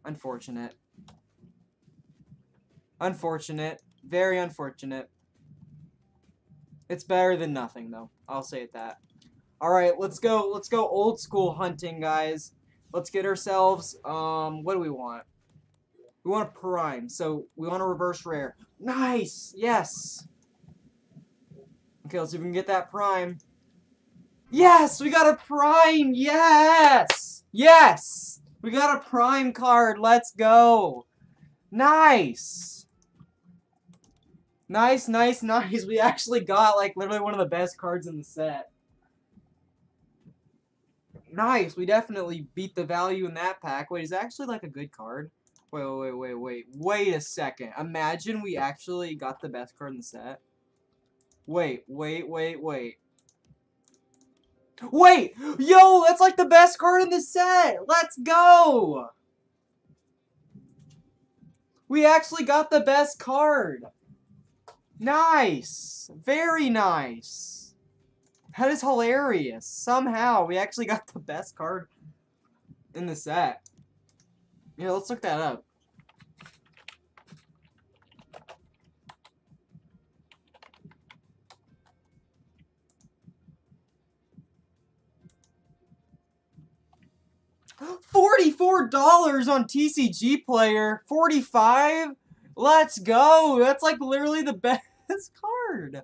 Unfortunate. Unfortunate. Very unfortunate. It's better than nothing, though. I'll say it that. Alright, let's go. Let's go old school hunting, guys. Let's get ourselves, what do we want? We want a prime, so we want a reverse rare. Nice! Yes! Okay, let's see if we can get that prime. Yes! We got a prime! Yes! Yes! We got a prime card. Let's go. Nice. Nice, nice, nice. We actually got like literally one of the best cards in the set. Nice. We definitely beat the value in that pack. Wait, is that actually like a good card? Wait a second. Imagine we actually got the best card in the set. Wait! Yo, that's like the best card in the set! Let's go! We actually got the best card! Nice! Very nice! That is hilarious. Somehow, we actually got the best card in the set. Yeah, let's look that up. $44 on TCG Player. 45? Let's go. That's like literally the best card.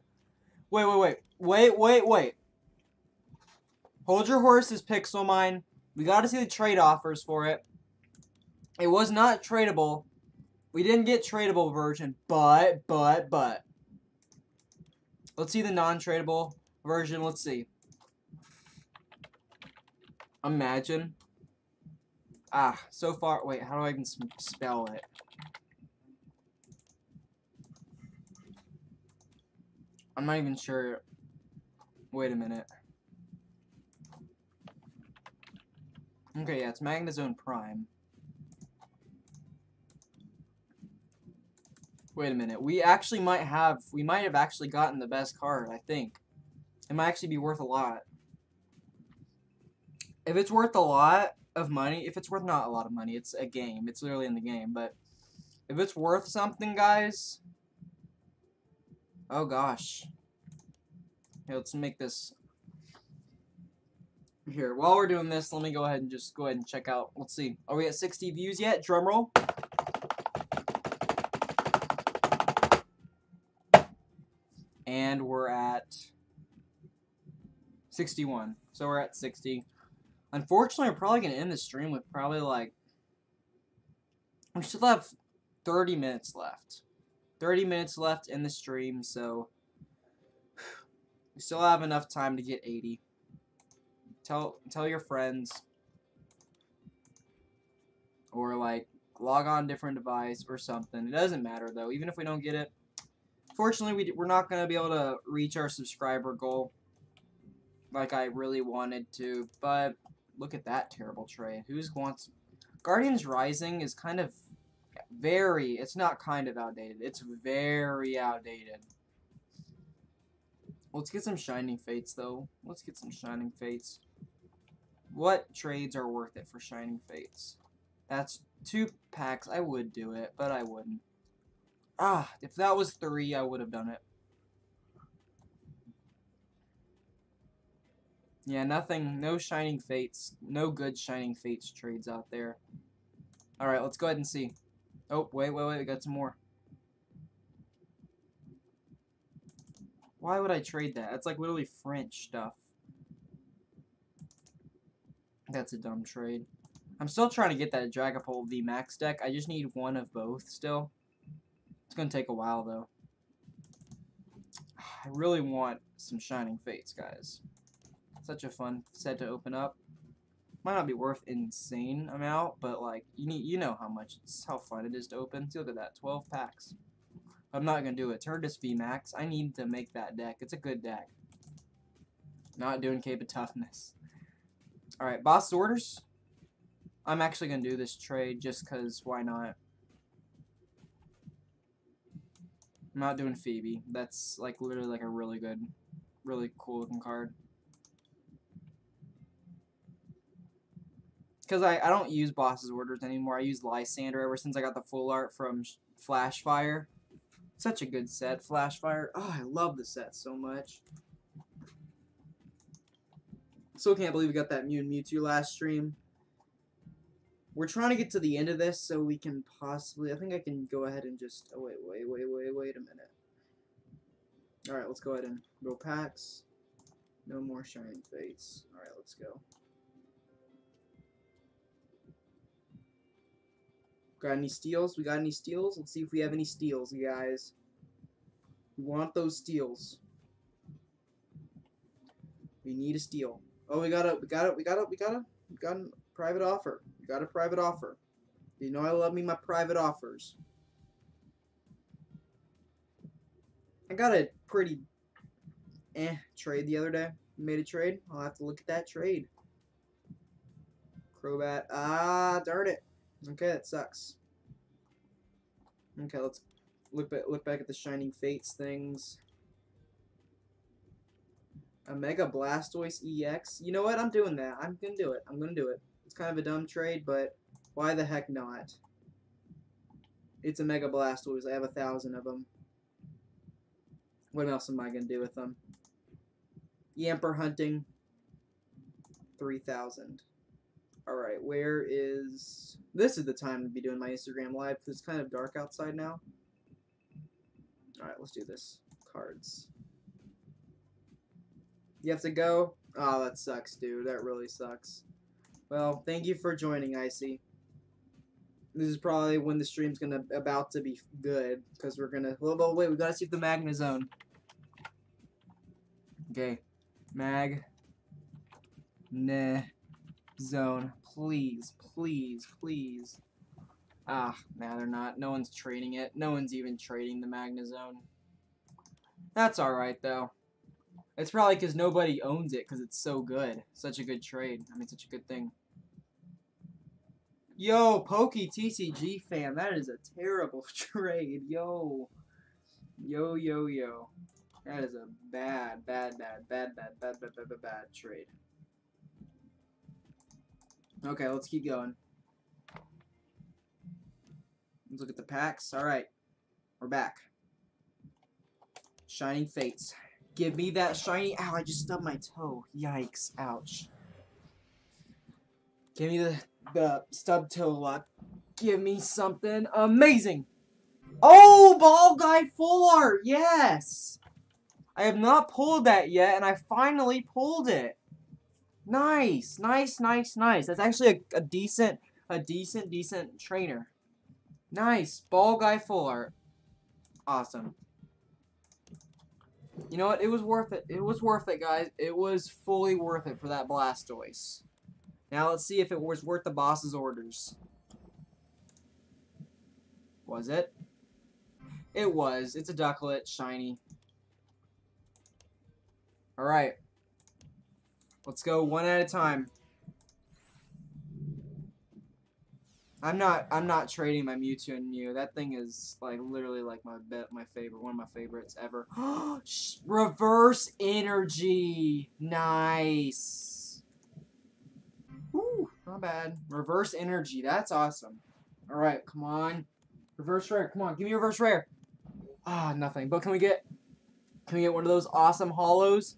Wait. Hold your horses, PixelMine. We got to see the trade offers for it. It was not tradable. We didn't get tradable version, but. Let's see the non-tradable version. Let's see. Imagine. Ah, so far... Wait, how do I even spell it? I'm not even sure. Wait a minute. Okay, yeah, it's Magnezone Prime. Wait a minute. We actually might have... We might have actually gotten the best card, I think. It might actually be worth a lot. If it's worth a lot... of money, if it's worth not a lot of money, it's a game, it's literally in the game, but if it's worth something, guys, oh gosh. Here, let's make this here. While we're doing this, let me go ahead and just go ahead and check out. Let's see, are we at 60 views yet? Drum roll. And we're at 61, so we're at 60. Unfortunately, we're probably going to end the stream with probably like... We still have 30 minutes left. 30 minutes left in the stream, so... We still have enough time to get 80. Tell your friends. Or like, log on different device or something. It doesn't matter though, even if we don't get it. Fortunately, we're not going to be able to reach our subscriber goal. Like I really wanted to, but... Look at that terrible trade. Who wants... Guardians Rising is kind of very... It's not kind of outdated. It's very outdated. Let's get some Shining Fates, though. Let's get some Shining Fates. What trades are worth it for Shining Fates? That's 2 packs. I would do it, but I wouldn't. Ah, if that was 3, I would have done it. Yeah, nothing, no Shining Fates, no good Shining Fates trades out there. Alright, let's go ahead and see. Oh, wait, we got some more. Why would I trade that? That's like literally French stuff. That's a dumb trade. I'm still trying to get that Dragapult VMAX deck. I just need one of both still. It's going to take a while, though. I really want some Shining Fates, guys. Such a fun set to open up. Might not be worth insane amount, but like you know how much how fun it is to open. See, look at that, 12 packs. I'm not gonna do it. Turdus VMAX. I need to make that deck. It's a good deck. Not doing Cape of Toughness. All right, boss orders. I'm actually gonna do this trade just cause why not? I'm not doing Phoebe. That's like literally like a really good, really cool looking card. Because I don't use boss's orders anymore. I use Lysander ever since I got the full art from Flashfire. Such a good set, Flashfire. Oh, I love the set so much. Still can't believe we got that Mew and Mewtwo last stream. We're trying to get to the end of this so we can possibly... I think I can go ahead and just... Oh, wait a minute. Alright, let's go ahead and go packs. No more Shining Fates. Alright, let's go. Got any steals? We got any steals? Let's see if we have any steals, you guys. We want those steals. We need a steal. Oh, we got a private offer. We got a private offer. You know I love me my private offers. I got a pretty trade the other day. Made a trade. I'll have to look at that trade. Crobat. Ah, darn it. Okay, that sucks. Okay, let's look back at the Shining Fates things. Omega Blastoise EX. You know what? I'm doing that. I'm gonna do it. I'm gonna do it. It's kind of a dumb trade, but why the heck not? It's Omega Blastoise. I have 1,000 of them. What else am I gonna do with them? Yamper hunting. 3,000. Alright, where is... This is the time to be doing my Instagram live, because it's kind of dark outside now. Alright, let's do this. Cards. You have to go? Ah, oh, that sucks, dude. That really sucks. Well, thank you for joining, Icy. This is probably when the stream's gonna about to be good, because we're gonna... Oh, wait, we gotta see if the Magnezone. Okay. Mag. Nah. Zone, please, please, please. Ah, nah, they're not. No one's trading it. No one's even trading the Magnezone. That's alright, though. It's probably because nobody owns it because it's so good. Such a good trade. I mean, such a good thing. Yo, Pokey TCG fan, that is a terrible trade. Yo. Yo, yo, yo. That is a bad trade. Okay, let's keep going. Let's look at the packs. Alright. We're back. Shining Fates. Give me that shiny... Ow, I just stubbed my toe. Yikes. Ouch. Give me the stub toe luck. Give me something amazing. Oh, Ball Guy full art. Yes. I have not pulled that yet, and I finally pulled it. Nice, nice, nice, nice. That's actually a decent trainer. Nice. Ball Guy full art. Awesome. You know what? It was worth it. It was worth it, guys. It was fully worth it for that Blastoise. Now let's see if it was worth the boss's orders. Was it? It was. It's a Ducklet. Shiny. Alright. Let's go one at a time. I'm not trading my Mewtwo and Mew. That thing is like literally like my favorite, one of my favorites ever. Reverse energy. Nice. Ooh, not bad. Reverse energy. That's awesome. All right, come on. Reverse rare. Come on, give me reverse rare. Ah, nothing. But can we get one of those awesome holos?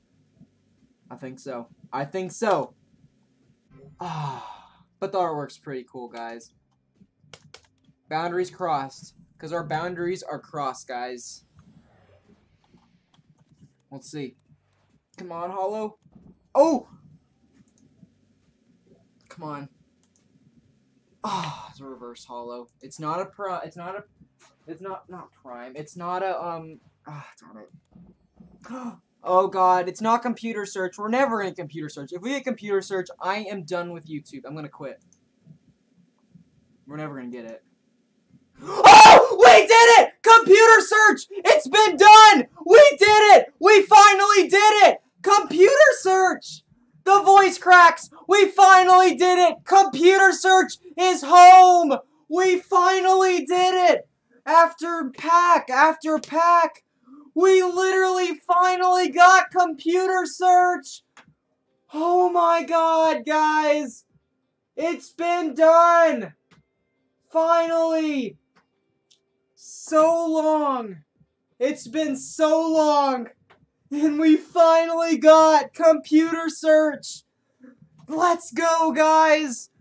I think so. I think so. Ah, but the artwork's pretty cool, guys. Boundaries crossed. Because our boundaries are crossed, guys. Let's see. Come on, holo. Oh! Come on. Ah, it's a reverse holo. It's not a It's not Prime. It's not a, ah, darn it. Oh god, it's not computer search. We're never gonna computer search. If we get computer search, I am done with YouTube. I'm gonna quit. We're never gonna get it. Oh! We did it! Computer search! It's been done! We did it! We finally did it! Computer search! The voice cracks! We finally did it! Computer search is home! We finally did it! After pack, after pack, we literally finally got computer search! Oh my god, guys! It's been done! Finally! So long! It's been so long! And we finally got computer search! Let's go, guys!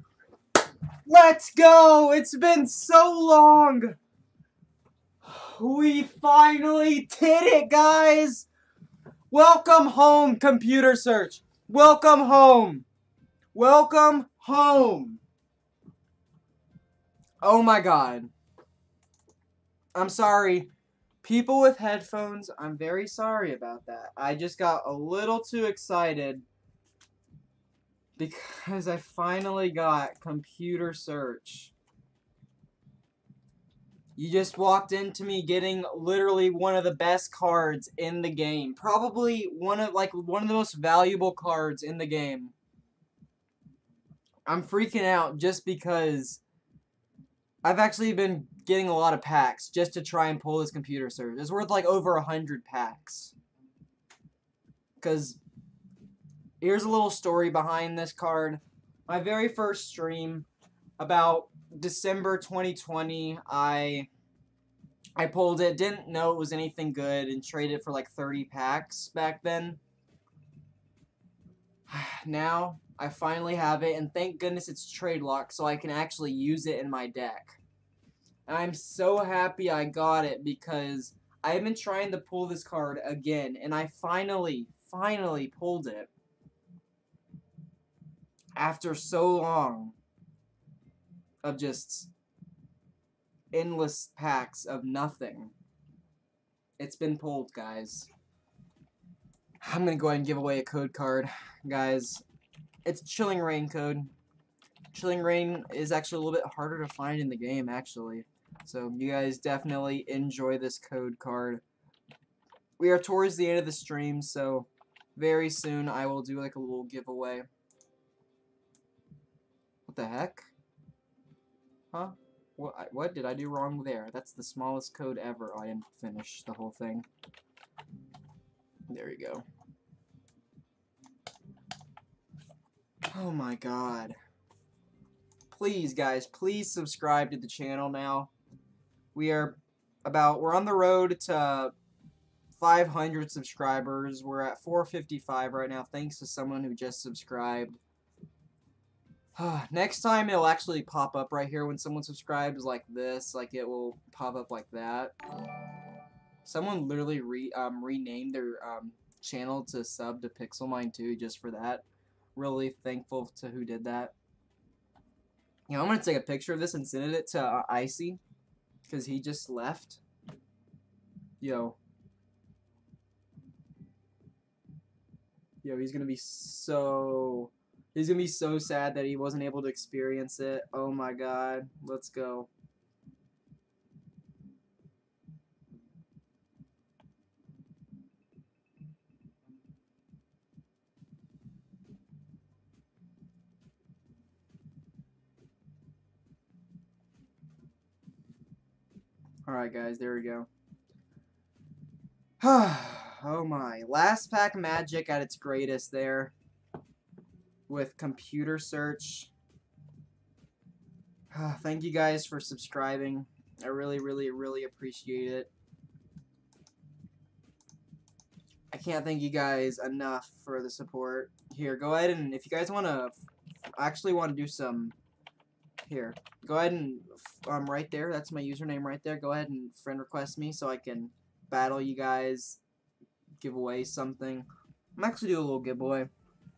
Let's go! It's been so long! We finally did it, guys! Welcome home, computer search! Welcome home! Welcome home! Oh my god. I'm sorry. People with headphones, I'm very sorry about that. I just got a little too excited because I finally got computer search. You just walked into me getting literally one of the best cards in the game. Probably one of the most valuable cards in the game. I'm freaking out just because I've actually been getting a lot of packs just to try and pull this computer search. It's worth like over 100 packs. Because here's a little story behind this card. My very first stream, about December 2020, I pulled it. Didn't know it was anything good and traded for like 30 packs back then. Now I finally have it, and thank goodness it's trade locked so I can actually use it in my deck. I'm so happy I got it because I've been trying to pull this card again, and I finally pulled it after so long of just endless packs of nothing. It's been pulled, guys. I'm gonna go ahead and give away a code card, guys. It's Chilling Reign code. Chilling Reign is actually a little bit harder to find in the game, actually. So you guys definitely enjoy this code card. We are towards the end of the stream, so very soon I will do like a little giveaway. What the heck? Huh? What did I do wrong there? That's the smallest code ever. I didn't finish the whole thing. There you go. Oh my god. Please, guys, please subscribe to the channel now. We're on the road to 500 subscribers. We're at 455 right now, thanks to someone who just subscribed. Next time it'll actually pop up right here when someone subscribes like this. Like, it will pop up like that. Someone literally renamed their channel to sub to PixelMine2 just for that. Really thankful to who did that. You know, I'm going to take a picture of this and send it to Icy, because he just left. Yo. Yo, he's going to be so... He's going to be so sad that he wasn't able to experience it. Oh my god. Let's go. Alright, guys, there we go. Oh my. Last pack magic at its greatest there. With computer search. Thank you guys for subscribing. I really appreciate it. I can't thank you guys enough for the support. Here, go ahead and if you guys want to actually want to do some here. Go ahead and right there, that's my username right there. Go ahead and friend request me so I can battle you guys, give away something. I'm actually doing a little giveaway.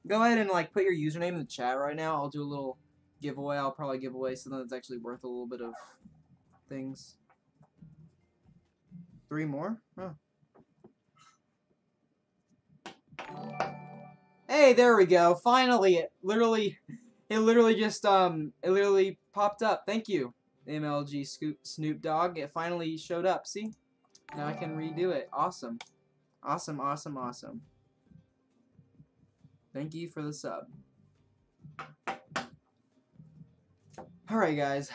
Go ahead and like put your username in the chat right now. I'll do a little giveaway. I'll probably give away something that's actually worth a little bit of things. 3 more? Huh. Hey, there we go. Finally, it literally popped up. Thank you, MLG Snoop Dogg. It finally showed up. See? Now I can redo it. Awesome. Awesome, awesome, awesome. Thank you for the sub. Alright, guys.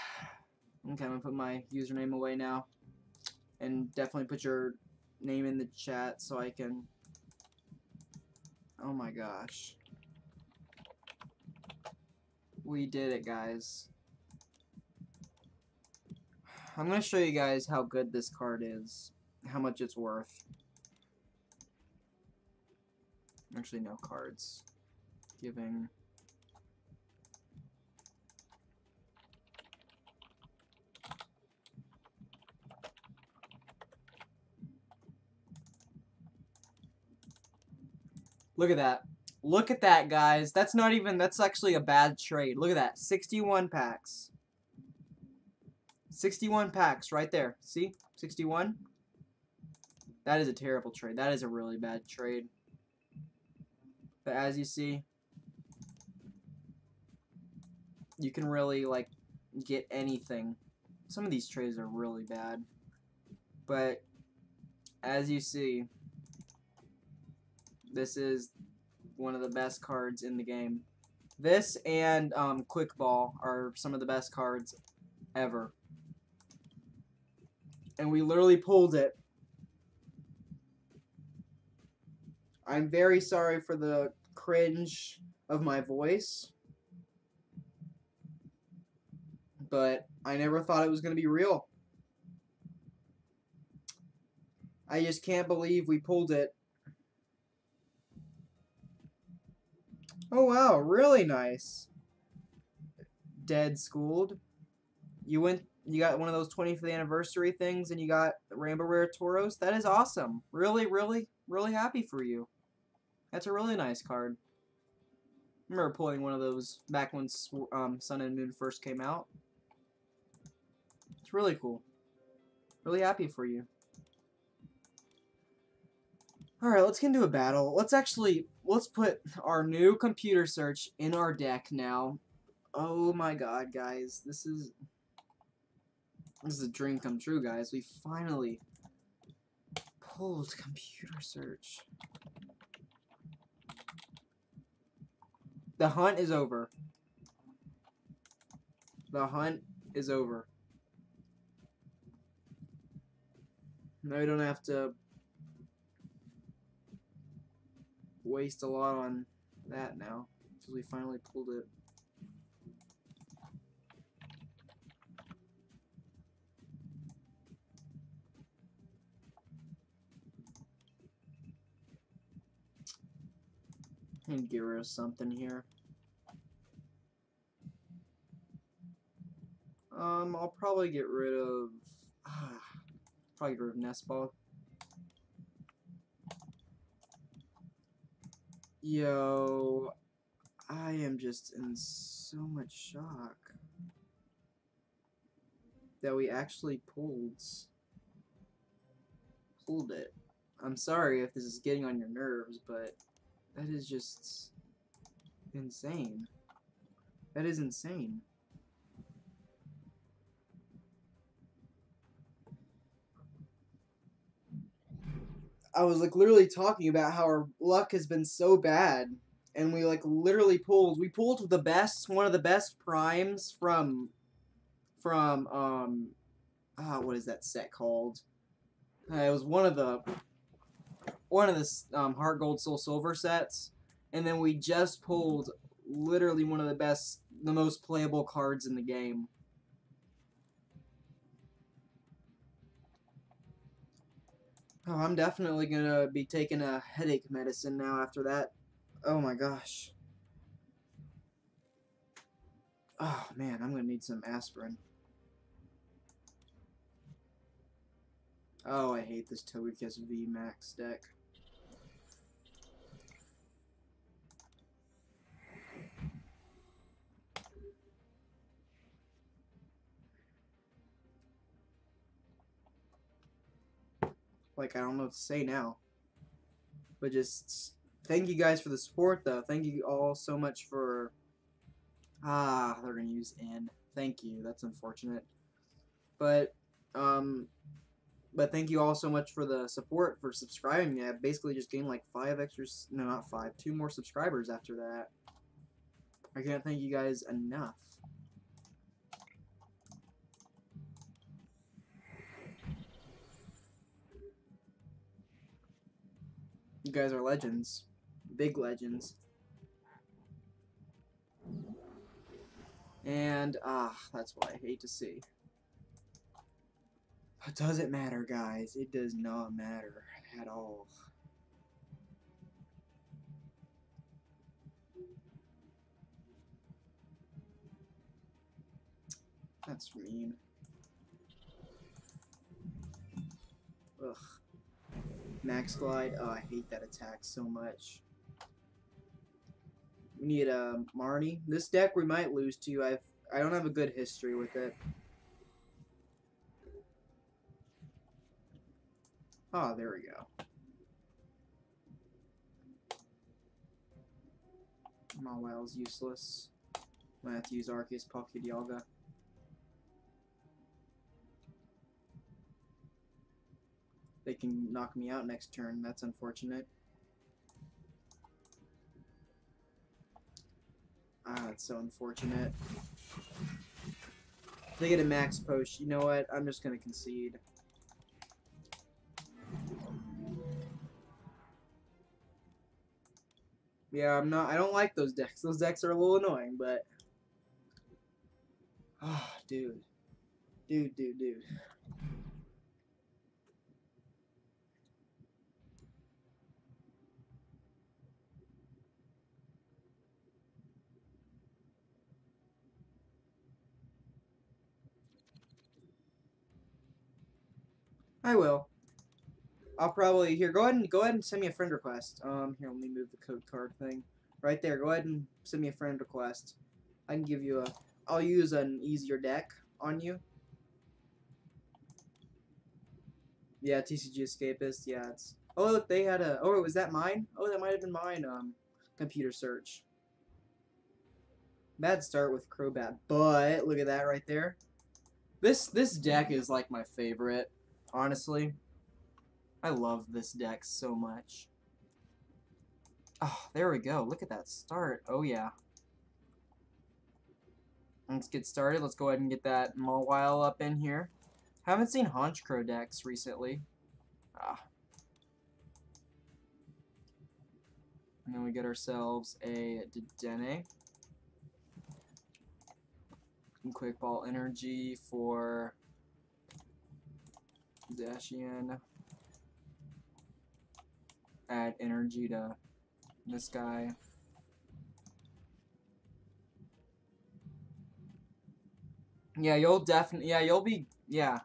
Okay, I'm gonna put my username away now. And definitely put your name in the chat so I can... Oh my gosh. We did it, guys. I'm gonna show you guys how good this card is. How much it's worth. Actually, no cards. Giving... Look at that. Look at that, guys. That's not even... That's actually a bad trade. Look at that. 61 packs. 61 packs right there. See? 61. That is a terrible trade. That is a really bad trade. But as you see, you can really, like, get anything. Some of these trades are really bad. But as you see... This is one of the best cards in the game. This and Quick Ball are some of the best cards ever. And we literally pulled it. I'm very sorry for the cringe of my voice. But I never thought it was going to be real. I just can't believe we pulled it. Oh wow, really nice. Dead Schooled. You got one of those 25th anniversary things and you got Rainbow Rare Tauros. That is awesome. Really, really, really happy for you. That's a really nice card. I remember pulling one of those back when Sun and Moon first came out. It's really cool. Really happy for you. Alright, let's get into a battle. Let's put our new computer search in our deck now. Oh my god, guys. This is a dream come true, guys. We finally pulled computer search. The hunt is over. The hunt is over. Now we don't have to waste a lot on that now because we finally pulled it. And get rid of something here. I'll probably get rid of Nest Ball. Yo, I am just in so much shock that we actually pulled it. I'm sorry if this is getting on your nerves, but that is just insane. That is insane. I was like literally talking about how our luck has been so bad, and we like literally pulled the best, one of the best primes from what is that set called? It was one of the Heart Gold Soul Silver sets, and then we just pulled literally one of the best, the most playable cards in the game. Oh, I'm definitely gonna be taking a headache medicine now after that. Oh my gosh. Oh man, I'm gonna need some aspirin. Oh, I hate this Togekiss VMAX deck. like, I don't know what to say now. But just thank you guys for the support, though. Thank you all so much for... they're going to use N. Thank you. That's unfortunate. But thank you all so much for the support, for subscribing. I basically just gained like two more subscribers after that. I can't thank you guys enough. You guys are legends. Big legends. And, that's what I hate to see. But does it matter, guys? It does not matter at all. That's mean. Ugh. Max Glide. Oh, I hate that attack so much. We need Marnie. This deck we might lose to. I don't have a good history with it. Oh, there we go. Mawel's useless. I have to use Arceus, Palkia, Dialga. They can knock me out next turn. That's unfortunate. Ah, that's so unfortunate. If they get a max potion. You know what? I'm just gonna concede. Yeah, I'm not. I don't like those decks. Those decks are a little annoying, but ah, oh, dude. I will. I'll probably here. Go ahead and send me a friend request. Here, let me move the code card thing right there. Go ahead and send me a friend request. I can give you a. I'll use an easier deck on you. Yeah, TCG Escapist. Yeah, it's. Oh look, they had a. Oh, was that mine? Oh, that might have been mine. Computer search. Bad start with Crobat, but look at that right there. This deck is like my favorite, honestly. I love this deck so much. Oh, there we go. Look at that start. Oh, yeah. Let's get started. Let's go ahead and get that Mawile up in here. Haven't seen Honchkrow decks recently. Ah. And then we get ourselves a Dedenne. And Quick Ball Energy for Zacian. Add energy to this guy. Yeah, you'll definitely. Yeah, you'll be. Yeah,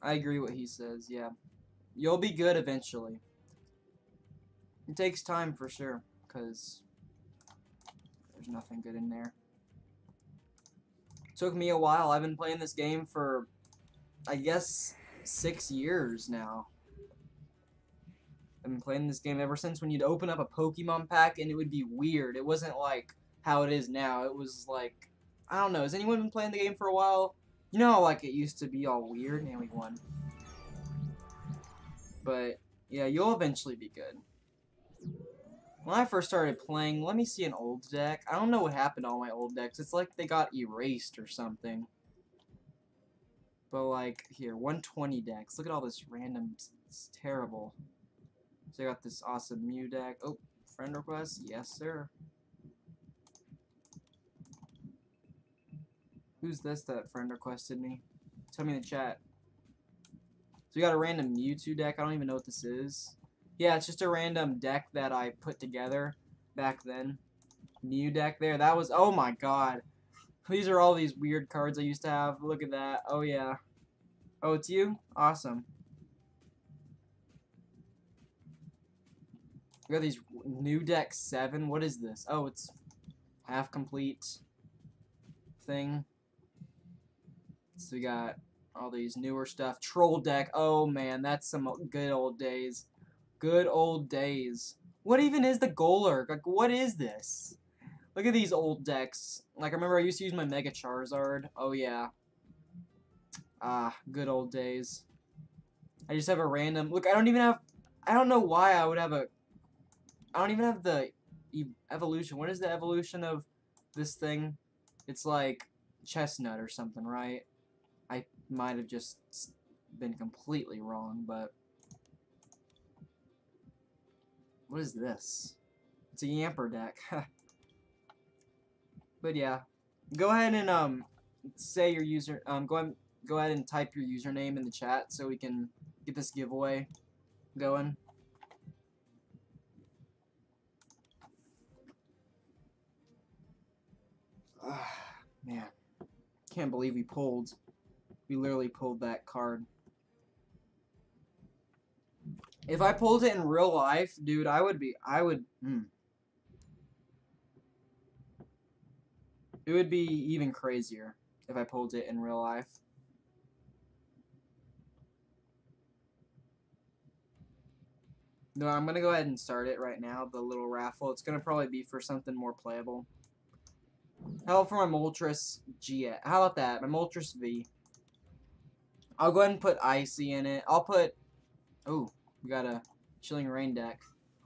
I agree what he says. Yeah, you'll be good eventually. It takes time for sure, cause there's nothing good in there. It took me a while. I've been playing this game for, I guess, 6 years now. I've been playing this game ever since when you'd open up a Pokemon pack and it would be weird. It wasn't like how it is now. It was like, I don't know. Has anyone been playing the game for a while? You know, like it used to be all weird and we won. But yeah, you'll eventually be good. When I first started playing, let me see an old deck. I don't know what happened to all my old decks. It's like they got erased or something. But like here, 120 decks. Look at all this random. It's terrible. So I got this awesome Mew deck. Oh, friend request? Yes, sir. Who's this that friend requested me? Tell me in the chat. So we got a random Mewtwo deck. I don't even know what this is. Yeah, it's just a random deck that I put together back then. Mew deck there. That was... Oh, my God. These are all these weird cards I used to have. Look at that. Oh, yeah. Oh, it's you? Awesome. We got these new deck 7. What is this? Oh, it's half complete thing. So we got all these newer stuff. Troll deck. Oh, man, that's some good old days. Good old days. What even is the Golurk? Like, what is this? Look at these old decks. Like, I remember I used to use my Mega Charizard. Oh, yeah. Ah, good old days. I just have a random... Look, I don't even have... I don't know why I would have a... I don't even have the evolution. What is the evolution of this thing? It's like Chestnut or something, right? I might have just been completely wrong, but... What is this? It's a Yamper deck. But yeah. Go ahead and say your user... Go ahead and type your username in the chat so we can get this giveaway going. Man, can't believe we pulled. We literally pulled that card. If I pulled it in real life, dude, it would be even crazier if I pulled it in real life. No, I'm going to go ahead and start it right now, the little raffle. It's going to probably be for something more playable. How about for my Moltres G? How about that? My Moltres V. I'll go ahead and put Icy in it. I'll put... Oh, we got a Chilling Reign deck.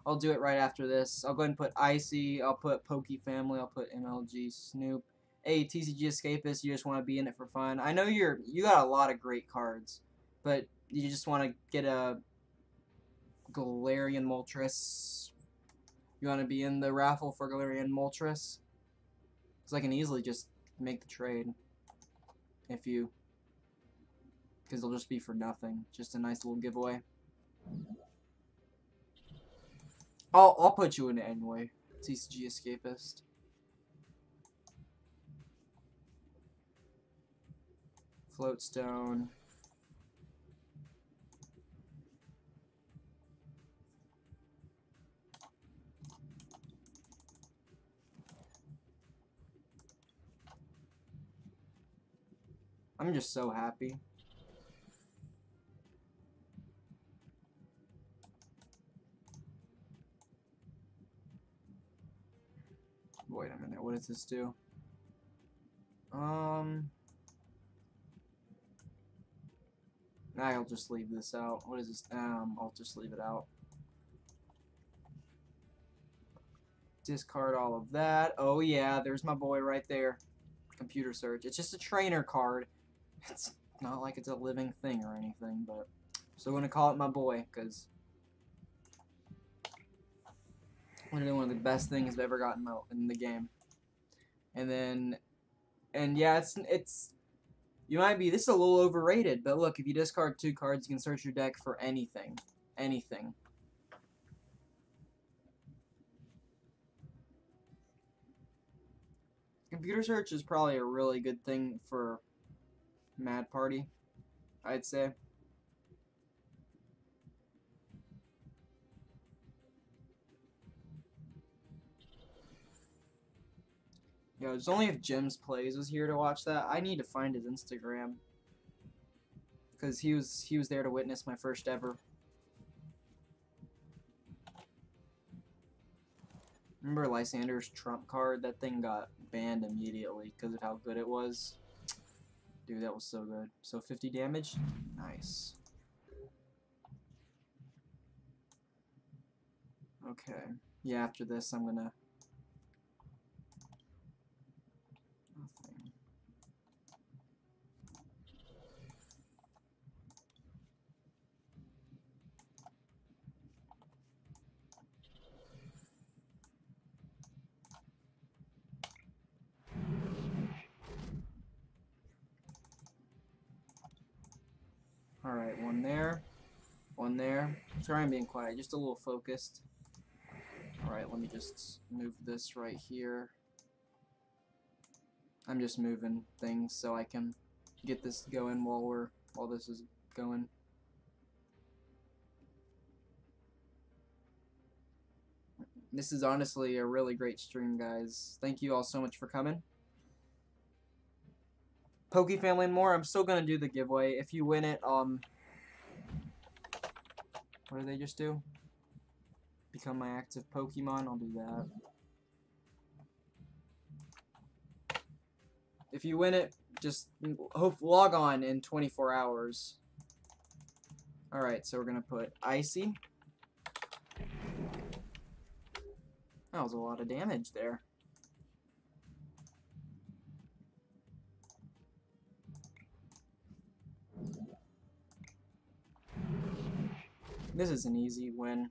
I'll do it right after this. I'll go ahead and put Icy. I'll put Poke Family. I'll put MLG Snoop. Hey, TCG Escapists, you just want to be in it for fun. I know you got a lot of great cards, but you just want to get a... Galarian Moltres. You want to be in the raffle for Galarian Moltres? Because I can easily just make the trade. Because it'll just be for nothing. Just a nice little giveaway. I'll put you in it anyway. TCG Escapist. Floatstone. I'm just so happy. Wait a minute, what does this do? I'll just leave this out. What is this? I'll just leave it out. Discard all of that. Oh yeah, there's my boy right there. Computer search. It's just a trainer card. It's not like it's a living thing or anything, but... So I'm going to call it my boy, because... Literally one of the best things I've ever gotten in the game. And then... And yeah, it's... You might be... This is a little overrated, but look, if you discard two cards, you can search your deck for anything. Anything. Computer search is probably a really good thing for... Mad Party, I'd say. Yo, it's only if Jim's Plays was here to watch that. I need to find his Instagram, because he was there to witness my first ever. Remember Lysander's trump card? That thing got banned immediately because of how good it was. Dude, that was so good. So 50 damage? Nice. Okay. Yeah, after this, I'm gonna... Nothing. Alright, one there. One there. Sorry I'm being quiet, just a little focused. Alright, let me just move this right here. I'm just moving things so I can get this going while this is going. This is honestly a really great stream, guys. Thank you all so much for coming. Poke Family and More. I'm still gonna do the giveaway. If you win it, what did they just do? Become my active Pokemon. I'll do that. If you win it, just log on in 24 hours. Alright, so we're gonna put Icy. That was a lot of damage there. This is an easy win.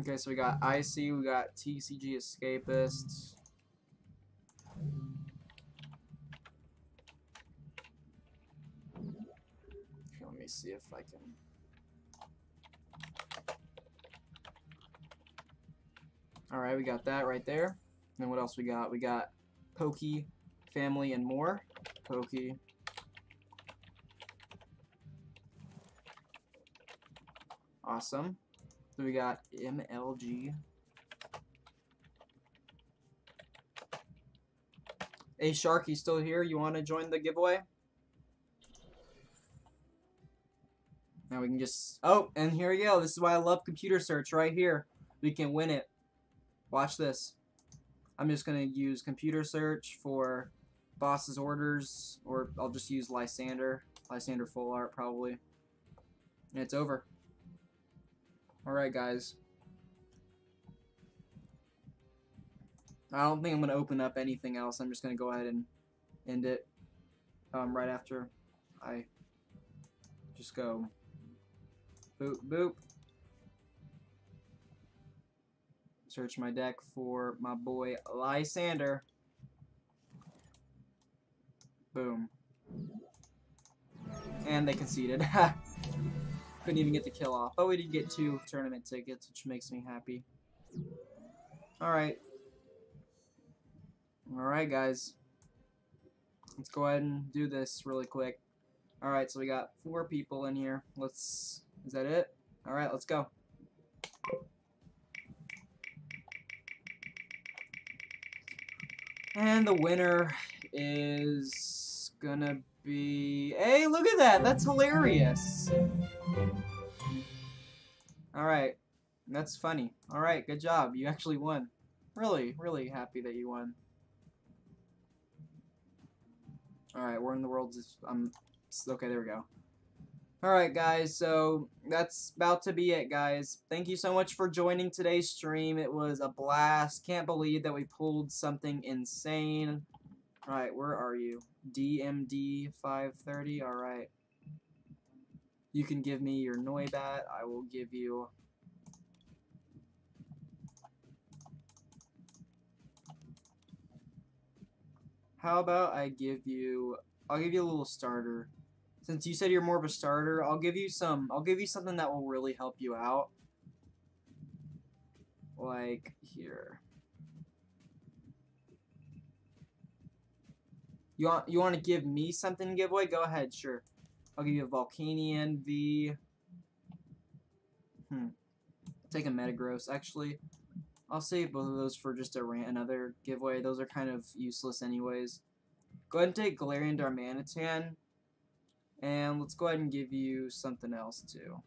Okay, so we got Icy, we got TCG Escapists. Okay, let me see if I can... Alright, we got that right there. Then what else we got? We got Poke Family and More. Poke. Awesome. So we got MLG. Hey Sharky, still here? You want to join the giveaway? Now we can just... Oh, and here we go. This is why I love computer search right here. We can win it. Watch this. I'm just going to use computer search for boss's orders, or I'll just use Lysander. Lysander full art probably. And it's over. Alright guys, I don't think I'm going to open up anything else. I'm just going to go ahead and end it right after I just go boop boop. Search my deck for my boy Lysander. Boom. And they conceded. Couldn't even get the kill off. Oh, we did get 2 tournament tickets, which makes me happy. Alright. Alright, guys. Let's go ahead and do this really quick. Alright, so we got 4 people in here. Let's... Is that it? Alright, let's go. And the winner is gonna be... Hey, look at that! That's hilarious! Alright, that's funny. Alright, good job. You actually won. Really, really happy that you won. Alright, we're in the world. Okay, there we go. Alright, guys, so that's about to be it, guys. Thank you so much for joining today's stream. It was a blast. Can't believe that we pulled something insane. Alright, where are you? DMD 530, alright. You can give me your Noibat. I will give you... How about I give you... I'll give you a little starter. Since you said you're more of a starter, I'll give you some... I'll give you something that will really help you out. Like, here. You want to give me something giveaway? Go ahead, sure. I'll give you a Volcanion V. Take a Metagross, actually. I'll save both of those for just another giveaway. Those are kind of useless anyways. Go ahead and take Galarian Darmanitan. And let's go ahead and give you something else too.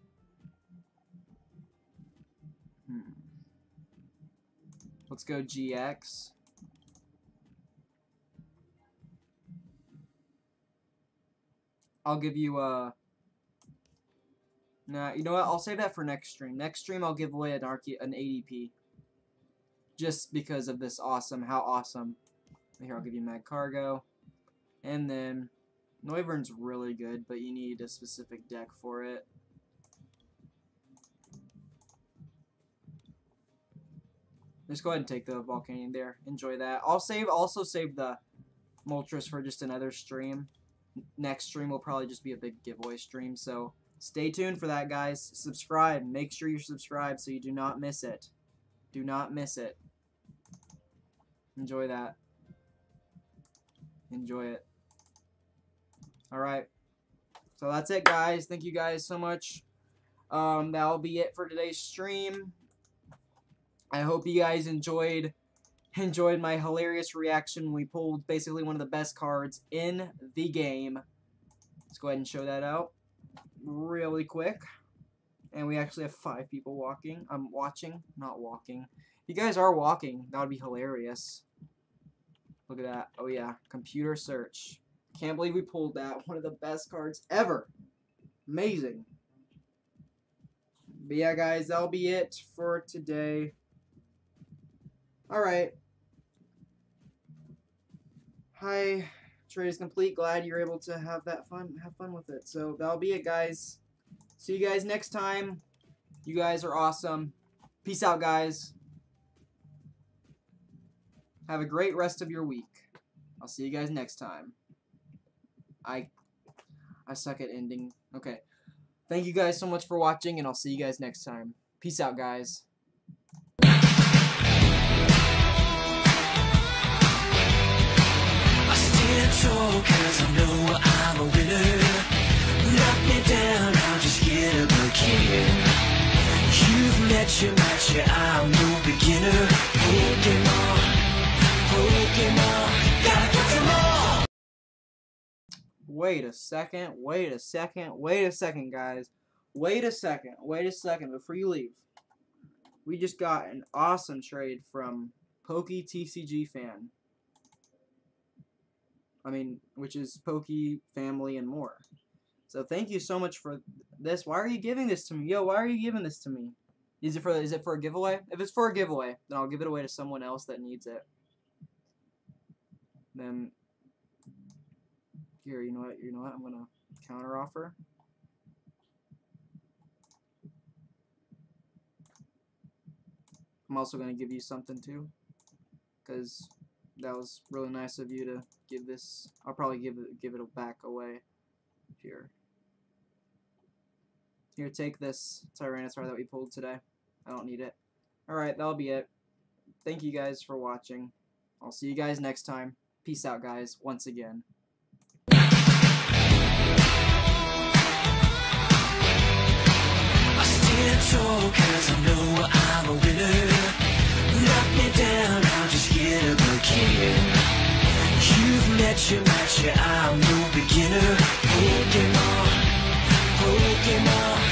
Let's go GX. I'll give you a... Nah, you know what? I'll save that for next stream. Next stream, I'll give away an ADP. Just because of this awesome... How awesome. Here, I'll give you Magcargo. And then... Noivern's really good, but you need a specific deck for it. Let's go ahead and take the Volcanion there. Enjoy that. I'll save... Also save the Moltres for just another stream. Next stream will probably just be a big giveaway stream, so stay tuned for that, guys. Subscribe. Make sure you're subscribed so you do not miss it. Do not miss it. Enjoy that. Enjoy it. Alright. So that's it, guys. Thank you guys so much. That'll be it for today's stream. I hope you guys enjoyed my hilarious reaction. We pulled basically one of the best cards in the game. Let's go ahead and show that out really quick. And we actually have 5 people walking. I'm watching, not walking. If you guys are walking, that would be hilarious. Look at that. Oh yeah, computer search. Can't believe we pulled that. One of the best cards ever. Amazing. But yeah, guys, that'll be it for today. Alright. Hi. Trade is complete. Glad you're able to have that fun. Have fun with it. So that'll be it, guys. See you guys next time. You guys are awesome. Peace out, guys. Have a great rest of your week. I'll see you guys next time. I suck at ending. Okay. Thank you guys so much for watching, and I'll see you guys next time. Peace out, guys. I still troll 'cause I know I'm a winner. Knock me down, I'll just get up again. You've met your match, yeah, I'm no beginner. Pokemon, Pokemon, gotta get them all. Wait a second, wait a second, wait a second, guys. Wait a second, before you leave. We just got an awesome trade from Poke TCG Fan. I mean, which is Poke Family and More. So thank you so much for this. Why are you giving this to me? Yo, why are you giving this to me? Is it for a giveaway? If it's for a giveaway, then I'll give it away to someone else that needs it. Then... Here, you know what, I'm gonna counter offer. I'm also gonna give you something too, because that was really nice of you to give this. I'll probably give it back away. Here, take this Tyranitar that we pulled today. I don't need it. Alright, that'll be it. Thank you guys for watching. I'll see you guys next time. Peace out, guys, once again. Cause I know I'm a winner. Knock me down, I'll just get up again. You've met your match, yeah, I'm no beginner. Pokemon, Pokemon.